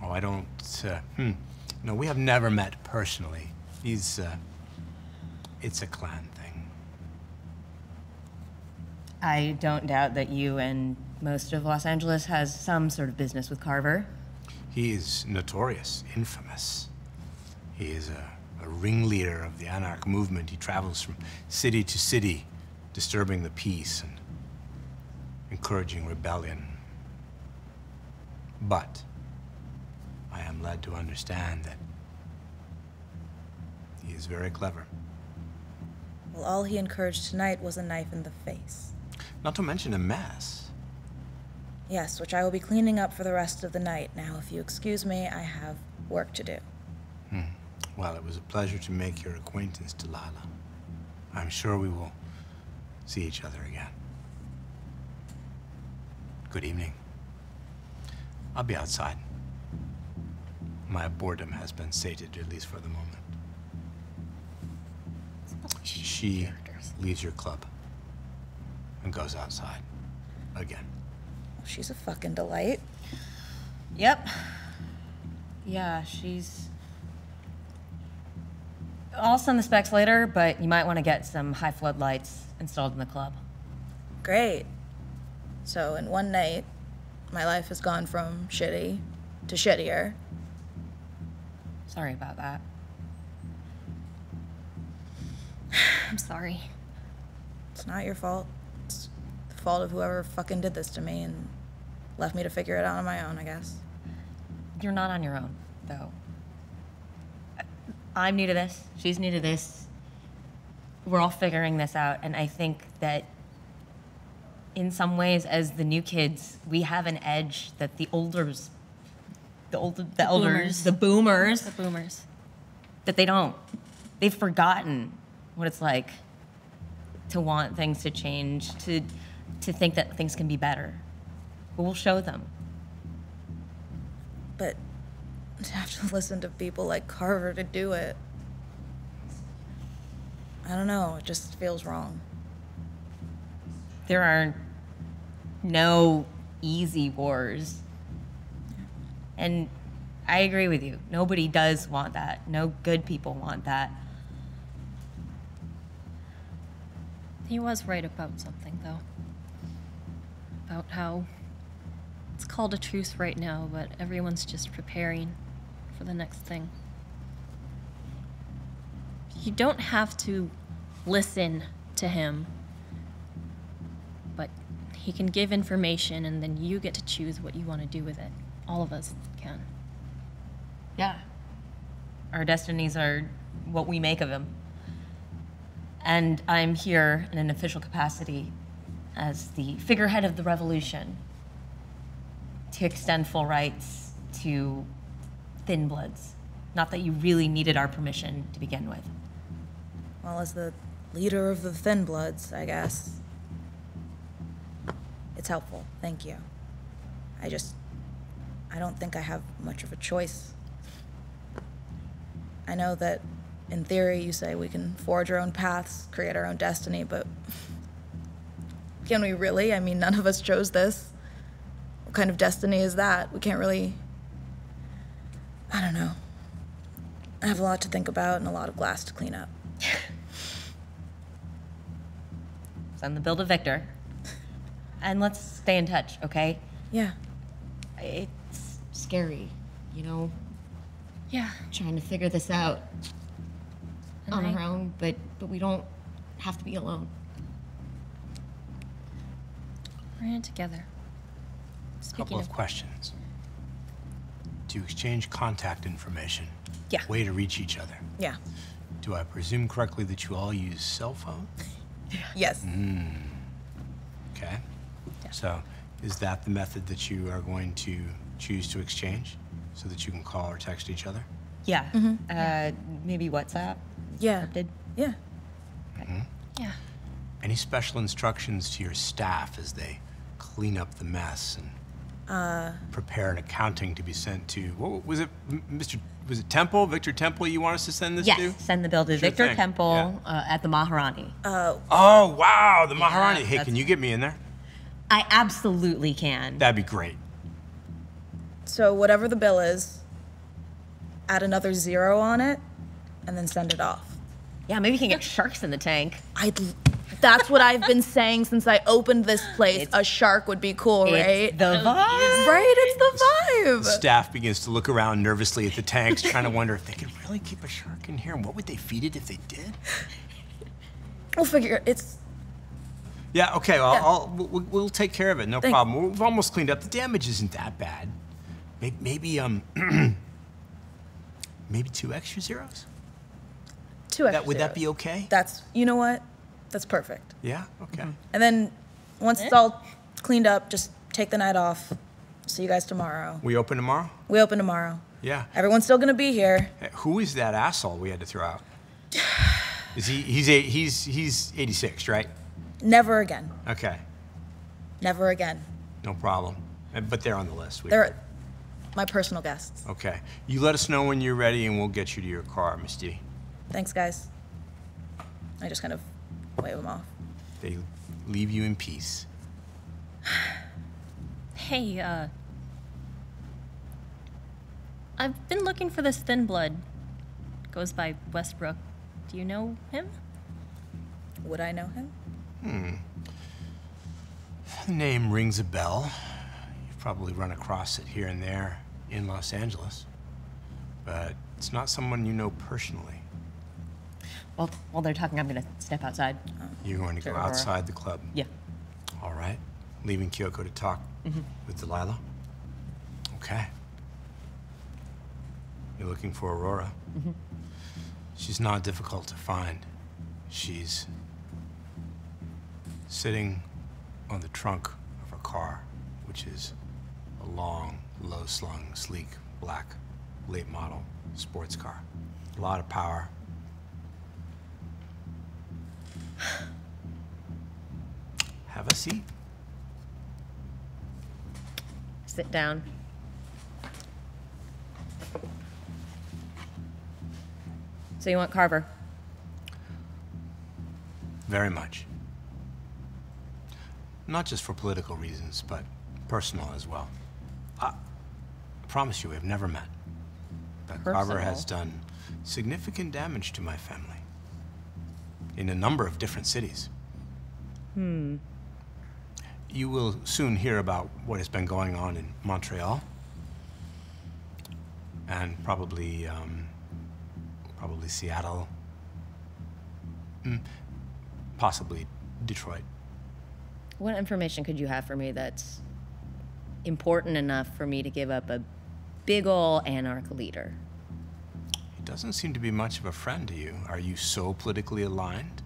Oh, I don't, uh, hmm. No, we have never met personally. He's, uh, it's a clan thing. I don't doubt that you and most of Los Angeles has some sort of business with Carver. He is notorious, infamous. He is a, a ringleader of the Anarch movement. He travels from city to city, disturbing the peace and encouraging rebellion. But I am led to understand that he is very clever. Well, all he encouraged tonight was a knife in the face. Not to mention a mess. Yes, which I will be cleaning up for the rest of the night. Now, if you excuse me, I have work to do. Hmm. Well, it was a pleasure to make your acquaintance, Delilah. I'm sure we will see each other again. Good evening. I'll be outside. My boredom has been sated, at least for the moment. She leaves your club and goes outside again. She's a fucking delight. Yep. Yeah, she's... I'll send the specs later, but you might want to get some high floodlights installed in the club. Great. So in one night, my life has gone from shitty to shittier. Sorry about that. I'm sorry. It's not your fault. It's the fault of whoever fucking did this to me and left me to figure it out on my own, I guess. You're not on your own, though. I'm new to this. She's new to this. We're all figuring this out, and I think that in some ways, as the new kids, we have an edge that the olders, the old, the, the elders, boomers. the boomers, the boomers, that they don't. They've forgotten what it's like to want things to change, to to think that things can be better. But we'll show them. But to have to listen to people like Carver to do it, I don't know, it just feels wrong. There are no easy wars. And I agree with you. Nobody does want that. No good people want that. He was right about something, though. About how it's called a truce right now, but everyone's just preparing for the next thing. You don't have to listen to him, but he can give information, and then you get to choose what you want to do with it. All of us can. Yeah. Our destinies are what we make of them. And I'm here in an official capacity as the figurehead of the revolution to extend full rights to Thin Bloods. Not that you really needed our permission to begin with. Well, as the leader of the Thin Bloods, I guess, it's helpful. Thank you. I just, I don't think I have much of a choice. I know that in theory, you say we can forge our own paths, create our own destiny, but can we really? I mean, none of us chose this. What kind of destiny is that? We can't really, I don't know. I have a lot to think about and a lot of glass to clean up. Send the bill to Victor. and let's stay in touch, okay? Yeah. It's scary, you know? Yeah. Trying to figure this out and on I... our own, but, but we don't have to be alone. We're in it together. Speaking Couple of, of questions. To exchange contact information. Yeah. Way to reach each other. Yeah. Do I presume correctly that you all use cell phones? Yes. Mm. Okay. Yeah. So is that the method that you are going to choose to exchange so that you can call or text each other? Yeah. Mm-hmm. uh, yeah. Maybe WhatsApp? Yeah. Encrypted? Yeah. Mm-hmm. Yeah. Any special instructions to your staff as they clean up the mess and uh, prepare an accounting to be sent to, what was it, Mister Was it Temple, Victor Temple you want us to send this yes, to? Yes, send the bill to sure Victor thing. Temple yeah. uh, at the Maharani. Uh, oh, wow, the Maharani. Yeah, hey, can you get me in there? I absolutely can. That'd be great. So whatever the bill is, add another zero on it, and then send it off. Yeah, maybe you can get sharks in the tank. I'd, that's what I've been saying since I opened this place. It's, a shark would be cool, it's right? The vibe. Right, it's the vibe. The staff begins to look around nervously at the tanks, trying to wonder if they could really keep a shark in here, and what would they feed it if they did? We'll figure it. It's... Yeah, okay, well, yeah. I'll, we'll, we'll take care of it, no Thank problem. We've almost cleaned up. The damage isn't that bad. Maybe, maybe um, maybe two extra zeros? Two extra that, would zeros. That be okay? That's, you know what? That's perfect. Yeah? Okay. Mm-hmm. And then once it's all cleaned up, just take the night off. See you guys tomorrow. We open tomorrow? We open tomorrow. Yeah. Everyone's still going to be here. Hey, who is that asshole we had to throw out? Is he, he's, eight, he's, he's eighty-six, right? Never again. Okay. Never again. No problem. But they're on the list. We they're my personal guests. Okay. You let us know when you're ready, and we'll get you to your car, Miss D. Thanks, guys. I just kind of... wave them off. They leave you in peace. Hey, uh... I've been looking for this Thin Blood. Goes by Westbrook. Do you know him? Would I know him? Hmm. The name rings a bell. You've probably run across it here and there in Los Angeles. But it's not someone you know personally. Well, while they're talking, I'm going to step outside. You're going to go outside the club? Yeah. All right. Leaving Kyoko to talk mm-hmm. with Delilah? Okay. You're looking for Aurora. Mm-hmm. She's not difficult to find. She's sitting on the trunk of her car, which is a long, low-slung, sleek, black, late-model sports car. A lot of power. Have a seat. Sit down. So you want Carver? Very much. Not just for political reasons, but personal as well. I promise you, we have never met. But Carver has done significant damage to my family. In a number of different cities. Hmm. You will soon hear about what has been going on in Montreal, and probably, um, probably Seattle, mm, possibly Detroit. What information could you have for me that's important enough for me to give up a big ol' Anarch leader? Doesn't seem to be much of a friend to you. Are you so politically aligned?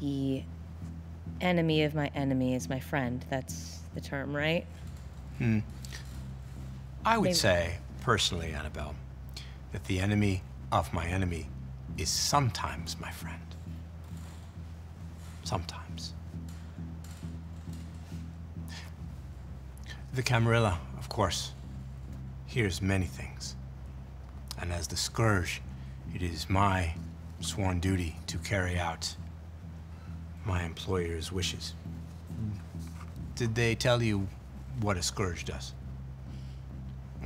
The enemy of my enemy is my friend. That's the term, right? Hmm. I would Maybe. say, personally, Annabelle, that the enemy of my enemy is sometimes my friend. Sometimes. The Camarilla, of course, hears many things. And as the Scourge, it is my sworn duty to carry out my employer's wishes. Did they tell you what a Scourge does?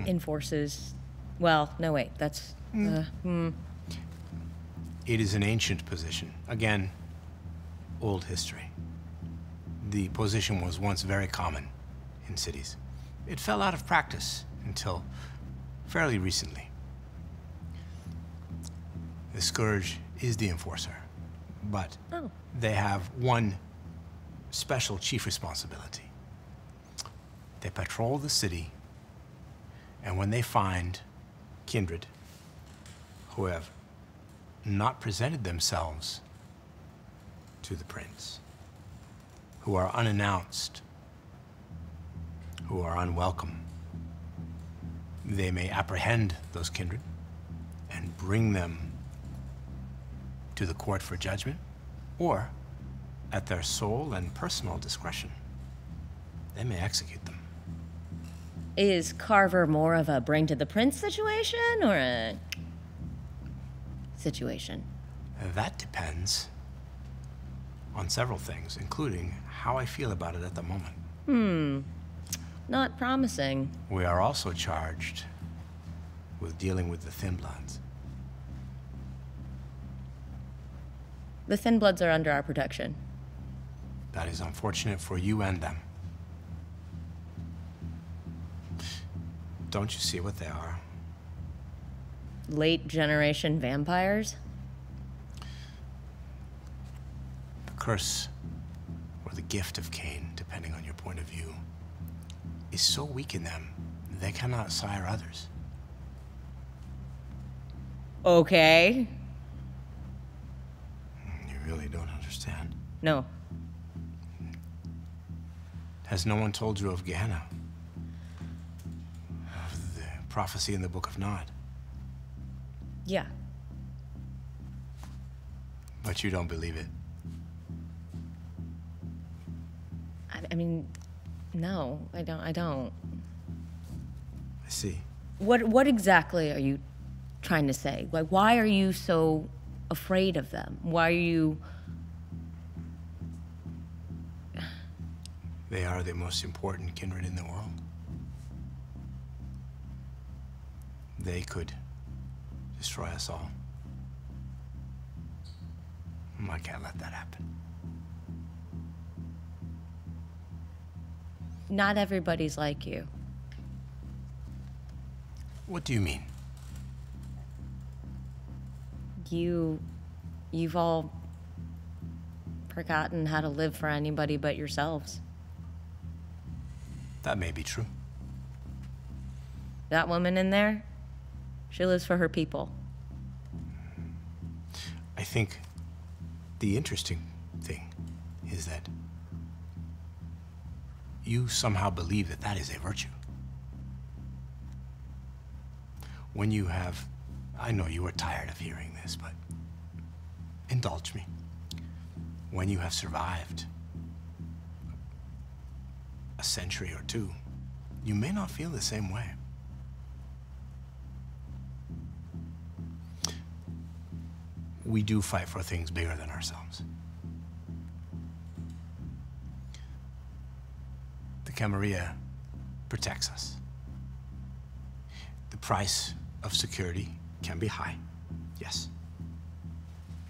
Enforces... Well, no, wait, that's Mm. Uh, mm. It is an ancient position. Again, old history. The position was once very common in cities. It fell out of practice until fairly recently. The Scourge is the enforcer, but oh. they have one special chief responsibility. They patrol the city, and when they find Kindred, who have not presented themselves to the prince, who are unannounced, who are unwelcome, they may apprehend those Kindred and bring them to the court for judgment, or at their sole and personal discretion, they may execute them. Is Carver more of a bring to the prince situation or a situation? That depends on several things, including how I feel about it at the moment. Hmm. Not promising. We are also charged with dealing with the Thin Bloods. The Thin Bloods are under our protection. That is unfortunate for you and them. Don't you see what they are? Late generation vampires? The curse, or the gift of Cain, depending on your point of view, is so weak in them, they cannot sire others. Okay. You really don't understand. No. Has no one told you of Gehenna? Of the prophecy in the Book of Nod? Yeah. But you don't believe it? I, I mean... No, I don't. I don't. I see. What What exactly are you trying to say? Like, why are you so afraid of them? Why are you? They are the most important kindred in the world. They could destroy us all. I can't let that happen. Not everybody's like you. What do you mean? You, you've all forgotten how to live for anybody but yourselves. That may be true. That woman in there, she lives for her people. I think the interesting thing is that you somehow believe that that is a virtue. When you have, I know you are tired of hearing this, but indulge me. When you have survived a century or two, you may not feel the same way. We do fight for things bigger than ourselves. Camarilla protects us. The price of security can be high, yes.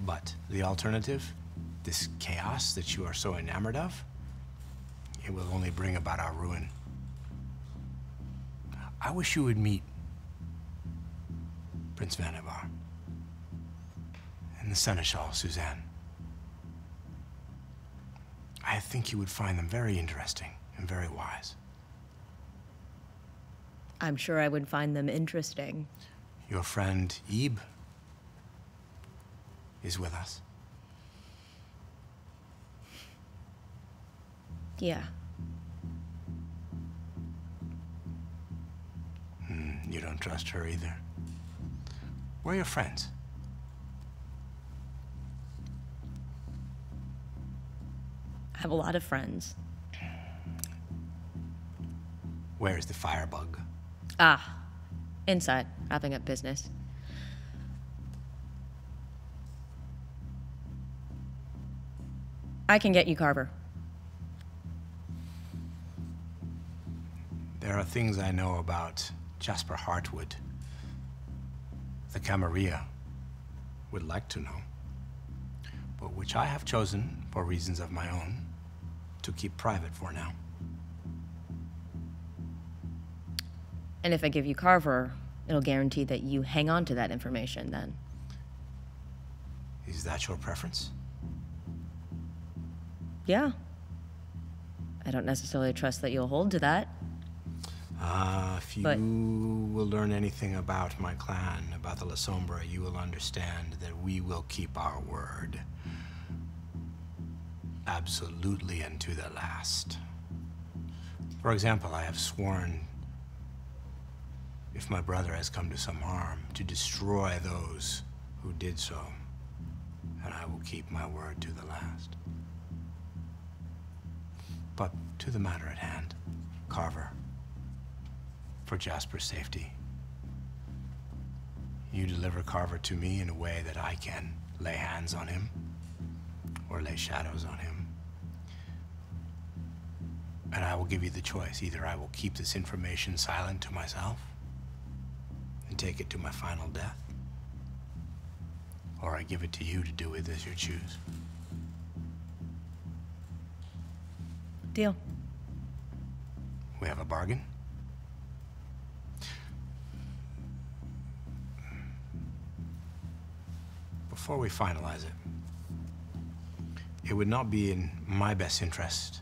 But the alternative, this chaos that you are so enamored of, it will only bring about our ruin. I wish you would meet Prince Vannevar and the Seneschal, Suzanne. I think you would find them very interesting. And very wise. I'm sure I would find them interesting. Your friend Ebe is with us. Yeah. Mm, you don't trust her either. We're your friends. I have a lot of friends. Where is the firebug? Ah, inside, wrapping up business. I can get you, Carver. There are things I know about Jasper Hartwood the Camarilla would like to know, but which I have chosen, for reasons of my own, to keep private for now. And if I give you Carver, it'll guarantee that you hang on to that information then. Is that your preference? Yeah. I don't necessarily trust that you'll hold to that. Ah, uh, if you but... will learn anything about my clan, about the La Sombra, you will understand that we will keep our word. Absolutely and to the last. For example, I have sworn, if my brother has come to some harm, to destroy those who did so, and I will keep my word to the last. But to the matter at hand, Carver, for Jasper's safety, you deliver Carver to me in a way that I can lay hands on him or lay shadows on him. And I will give you the choice. Either I will keep this information silent to myself and take it to my final death, or I give it to you to do with as you choose. Deal. We have a bargain. Before we finalize it, it would not be in my best interest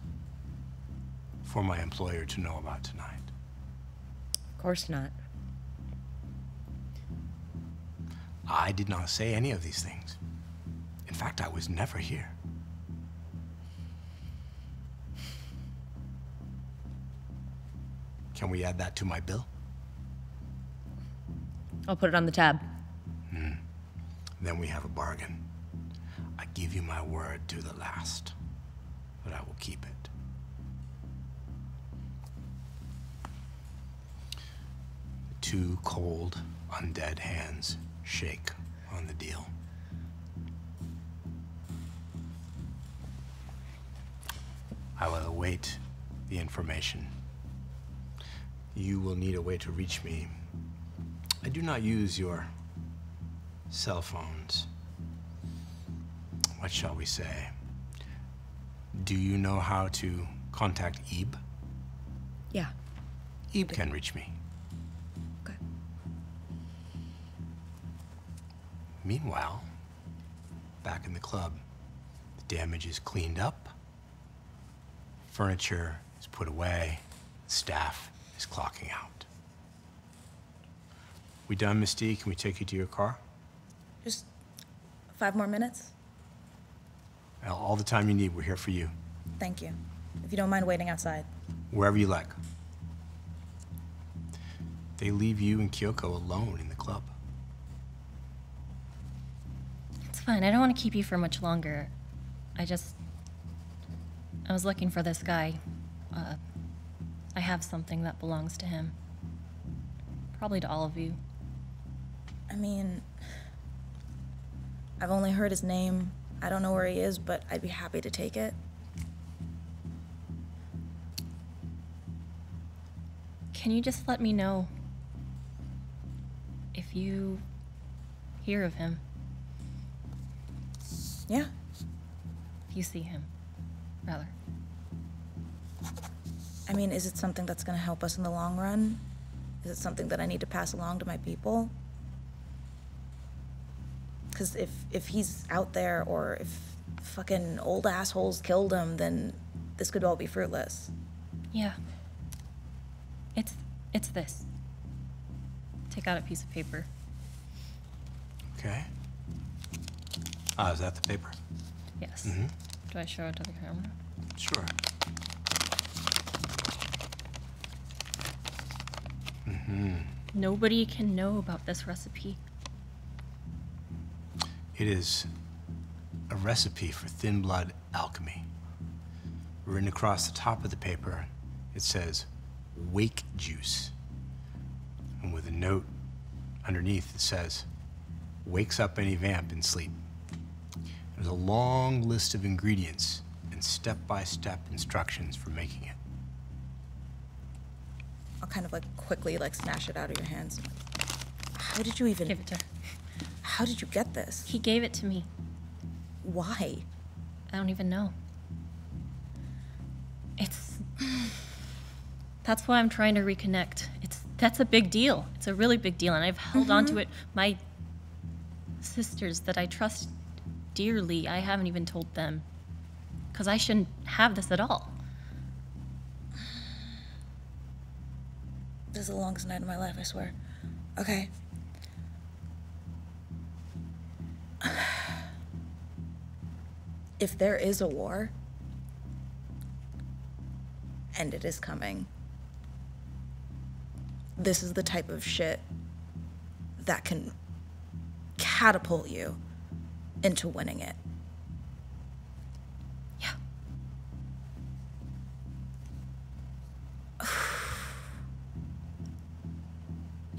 for my employer to know about tonight. Of course not. I did not say any of these things. In fact, I was never here. Can we add that to my bill? I'll put it on the tab. Hmm. Then we have a bargain. I give you my word to the last, but I will keep it. Two cold, undead hands shake on the deal. I will await the information. You will need a way to reach me. I do not use your cell phones. What shall we say? Do you know how to contact Ebe? Yeah. Ebe can reach me. Okay. Meanwhile, back in the club, the damage is cleaned up, furniture is put away, staff is clocking out. We done, Miss D? Can we take you to your car? Just five more minutes. Well, all the time you need. We're here for you. Thank you. If you don't mind waiting outside. Wherever you like. They leave you and Kyoko alone in the club. It's fine. I don't want to keep you for much longer. I just... I was looking for this guy. Uh... I have something that belongs to him. Probably to all of you. I mean, I've only heard his name. I don't know where he is, but I'd be happy to take it. Can you just let me know if you hear of him? Yeah. If you see him, rather. I mean, is it something that's gonna help us in the long run? Is it something that I need to pass along to my people? Because if, if he's out there, or if fucking old assholes killed him, then this could all be fruitless. Yeah. It's, it's this. Take out a piece of paper. Okay. Ah, is that the paper? Yes. Mm-hmm. Do I show it to the camera? Sure. Mm-hmm. Nobody can know about this recipe. It is a recipe for Thin Blood alchemy. Written across the top of the paper, it says wake juice. And with a note underneath, it says wakes up any vamp in sleep. There's a long list of ingredients and step-by-step instructions for making it. I'll kind of like quickly like snatch it out of your hands. How did you even... Give it to her. How did you get this? He gave it to me. Why? I don't even know. It's... That's why I'm trying to reconnect. It's That's a big deal. It's a really big deal, and I've held mm-hmm. on to it. My sisters that I trust dearly, I haven't even told them. Because I shouldn't have this at all. This is the longest night of my life, I swear. Okay. If there is a war, and it is coming, this is the type of shit that can catapult you into winning it. Yeah.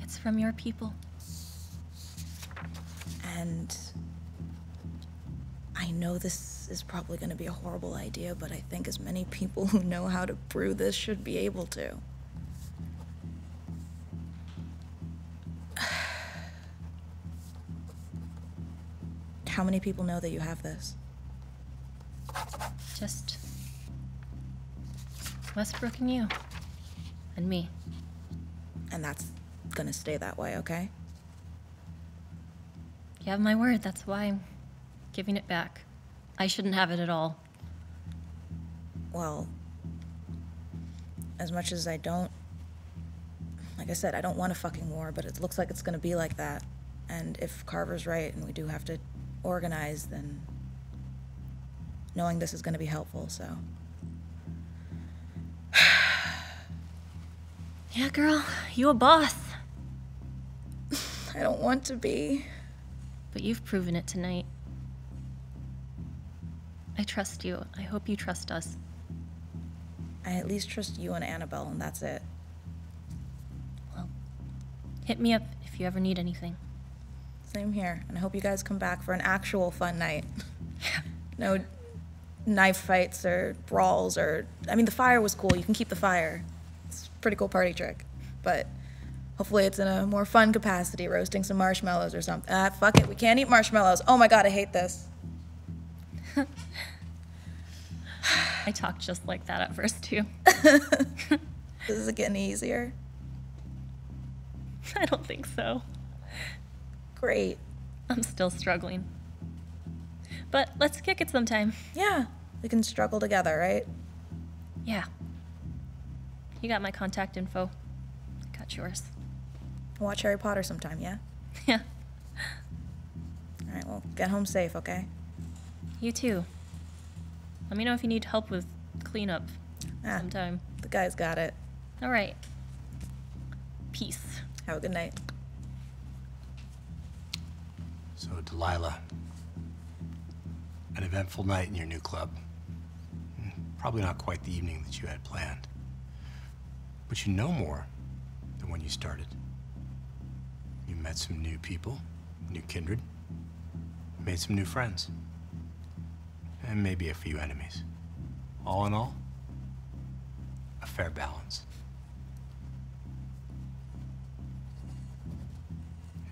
It's from your people. And I know this is probably going to be a horrible idea, but I think as many people who know how to brew this should be able to. How many people know that you have this? Just Westbrook and you. And me. And that's going to stay that way, okay? You have my word, that's why I'm giving it back. I shouldn't have it at all. Well, as much as I don't... Like I said, I don't want a fucking war, but it looks like it's gonna be like that. And if Carver's right and we do have to organize, then knowing this is gonna be helpful, so... Yeah, girl, you a boss. I don't want to be. But you've proven it tonight. I trust you. I hope you trust us. I at least trust you and Annabelle, and that's it. Well, hit me up if you ever need anything. Same here, and I hope you guys come back for an actual fun night. No knife fights or brawls or... I mean, the fire was cool. You can keep the fire. It's a pretty cool party trick, but... Hopefully it's in a more fun capacity, roasting some marshmallows or something. Ah, fuck it, we can't eat marshmallows. Oh my god, I hate this. I talked just like that at first, too. This is getting easier. I don't think so. Great. I'm still struggling. But let's kick it sometime. Yeah, we can struggle together, right? Yeah. You got my contact info. I got yours. Watch Harry Potter sometime, yeah? Yeah. All right, well, get home safe, okay? You too. Let me know if you need help with cleanup ah, sometime. The guy's got it. All right. Peace. Have a good night. So, Delilah, an eventful night in your new club. Probably not quite the evening that you had planned. But you know more than when you started. You met some new people, new kindred, made some new friends, and maybe a few enemies. All in all, a fair balance.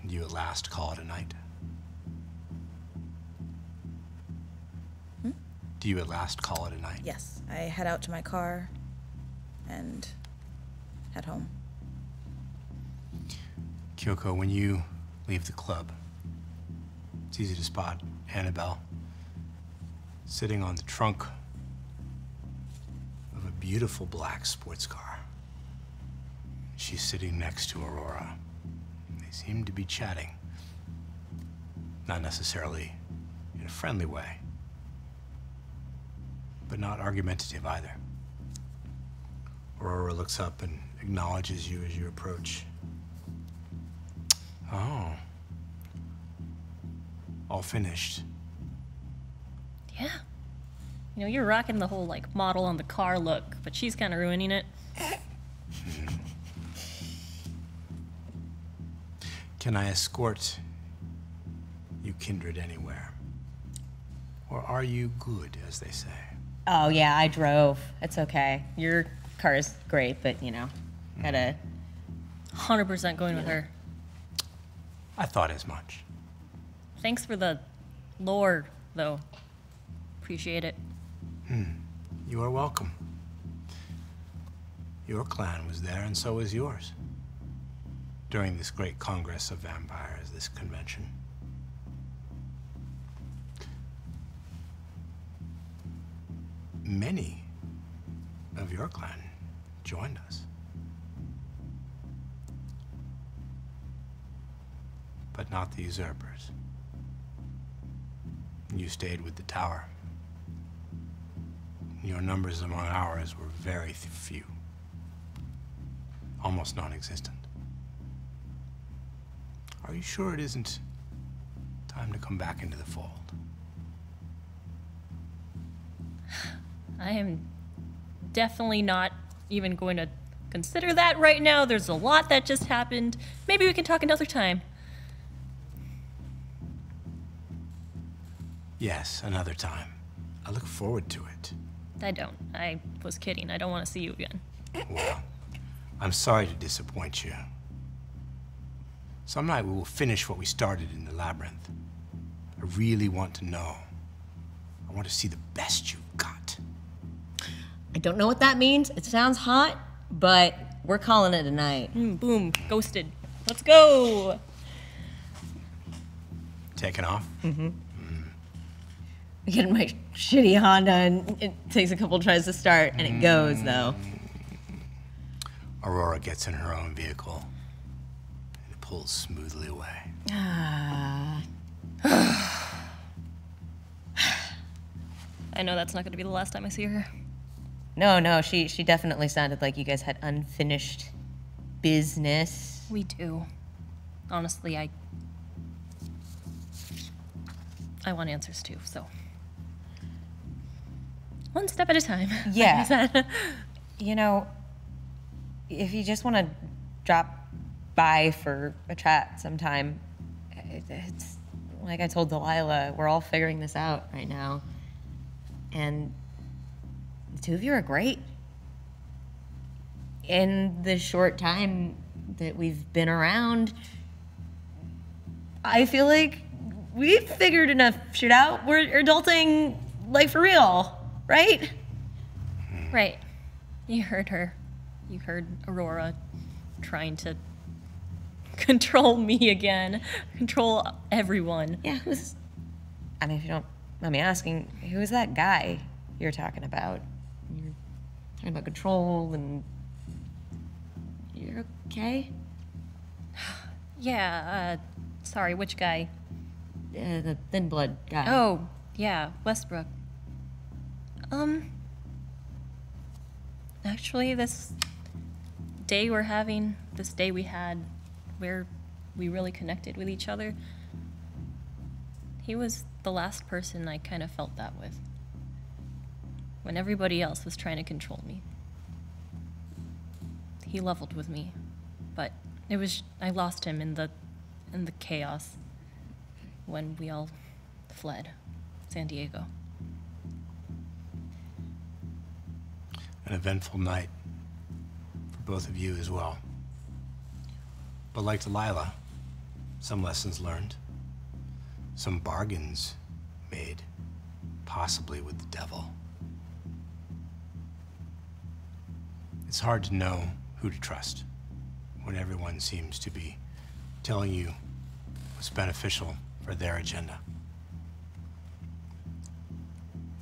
And you at last call it a night. Hmm? Do you at last call it a night? Yes, I head out to my car and head home. Kyoko, when you leave the club, it's easy to spot Annabelle sitting on the trunk of a beautiful black sports car. She's sitting next to Aurora. They seem to be chatting, not necessarily in a friendly way, but not argumentative either. Aurora looks up and acknowledges you as you approach. Oh. All finished. Yeah. You know, you're rocking the whole, like, model on the car look, but she's kind of ruining it. Can I escort you kindred anywhere? Or are you good, as they say? Oh, yeah, I drove. It's okay. Your car is great, but, you know, gotta... one hundred percent going yeah. with her. I thought as much. Thanks for the lore, though. Appreciate it. Hmm. You are welcome. Your clan was there, and so was yours. During this great Congress of Vampires, this convention. Many of your clan joined us. But not the usurpers. You stayed with the tower. Your numbers among ours were very few. Almost non-existent. Are you sure it isn't time to come back into the fold? I am definitely not even going to consider that right now. There's a lot that just happened. Maybe we can talk another time. Yes, another time. I look forward to it. I don't. I was kidding. I don't want to see you again. Well, I'm sorry to disappoint you. Some night we will finish what we started in the labyrinth. I really want to know. I want to see the best you've got. I don't know what that means. It sounds hot, but we're calling it a night. Mm, boom. Ghosted. Let's go. Taking off? Mm-hmm. I get in my shitty Honda, and it takes a couple tries to start, and it goes, though. Aurora gets in her own vehicle, and it pulls smoothly away. Ah. I know that's not going to be the last time I see her. No, no, she, she definitely sounded like you guys had unfinished business. We do. Honestly, I... I want answers, too, so... One step at a time. Yeah. You know, if you just want to drop by for a chat sometime, it's like I told Delilah, we're all figuring this out right now. And the two of you are great. In the short time that we've been around, I feel like we've figured enough shit out. We're adulting, like, for real. Right? Right. You heard her. You heard Aurora trying to control me again. Control everyone. Yeah, who's... I mean, if you don't mind me asking, who is that guy you're talking about? You're talking about control and... You're okay? Yeah, uh, sorry, which guy? Uh, the Thin Blood guy. Oh, yeah, Westbrook. Um, actually, this day we're having, this day we had where we really connected with each other, he was the last person I kind of felt that with. When everybody else was trying to control me. He leveled with me, but it was, I lost him in the, in the chaos when we all fled San Diego. An eventful night for both of you as well. But like Delilah, some lessons learned, some bargains made, possibly with the devil. It's hard to know who to trust when everyone seems to be telling you what's beneficial for their agenda.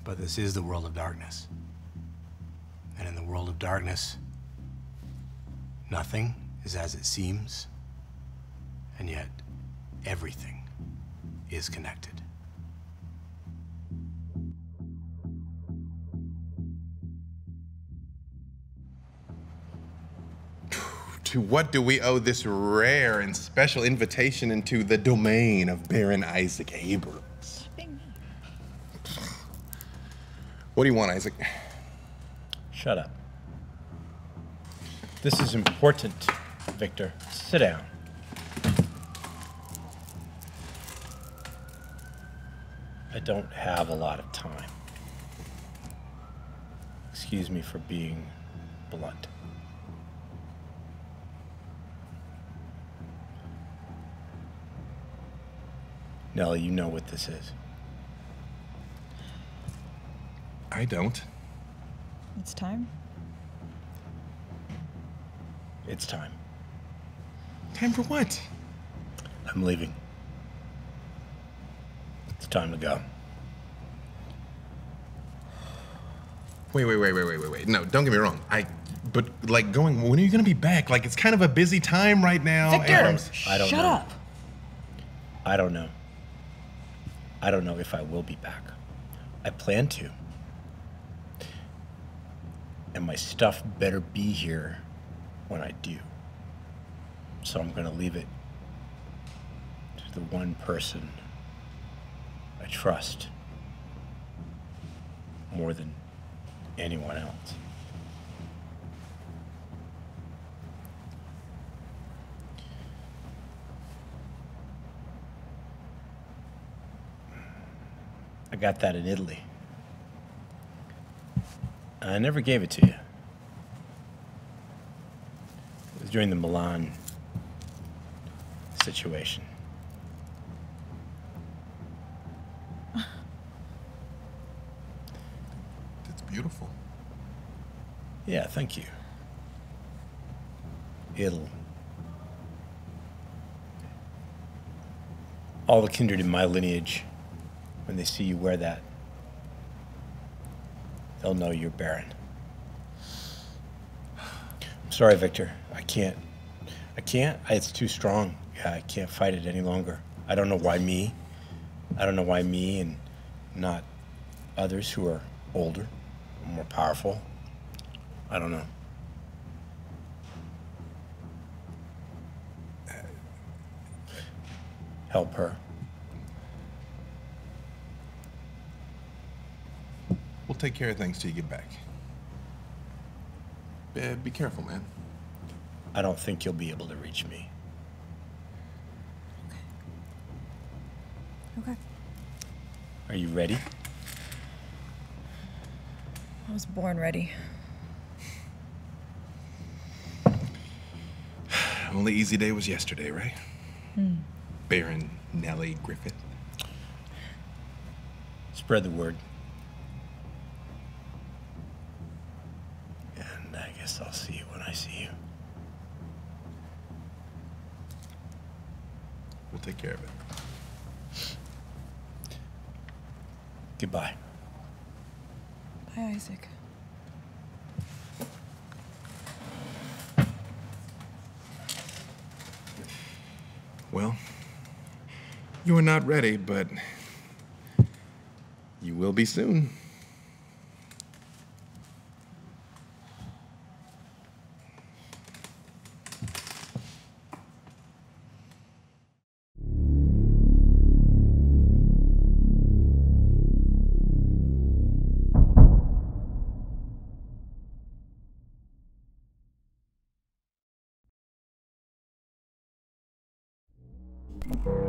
But this is the world of darkness. And in the world of darkness, nothing is as it seems, and yet everything is connected. To what do we owe this rare and special invitation into the domain of Baron Isaac Abrams? What do you want, Isaac? Shut up. This is important, Victor. Sit down. I don't have a lot of time. Excuse me for being blunt. Nelly, you know what this is. I don't. It's time. It's time. Time for what? I'm leaving. It's time to go. Wait, wait, wait, wait, wait, wait, wait. No, don't get me wrong. I, but like going, when are you going to be back? Like, it's kind of a busy time right now. Victor, and I don't shut know. up. I don't know. I don't know if I will be back. I plan to. And my stuff better be here when I do. So I'm going to leave it to the one person I trust more than anyone else. I got that in Italy. I never gave it to you. It was during the Milan situation. It's beautiful. Yeah, thank you. It'll. All the kindred in my lineage, when they see you wear that, they'll know you're barren. I'm sorry, Victor. I can't. I can't. It's too strong. Yeah, I can't fight it any longer. I don't know why me. I don't know why me and not others who are older, more powerful. I don't know. Help her. We'll take care of things till you get back. Be, be careful, man. I don't think you'll be able to reach me. Okay. Okay. Are you ready? I was born ready. Only easy day was yesterday, right? Hmm. Baron Nelly Griffith. Spread the word. I'll see you when I see you. We'll take care of it. Goodbye. Bye, Isaac. Well, you are not ready, but you will be soon. Thank you.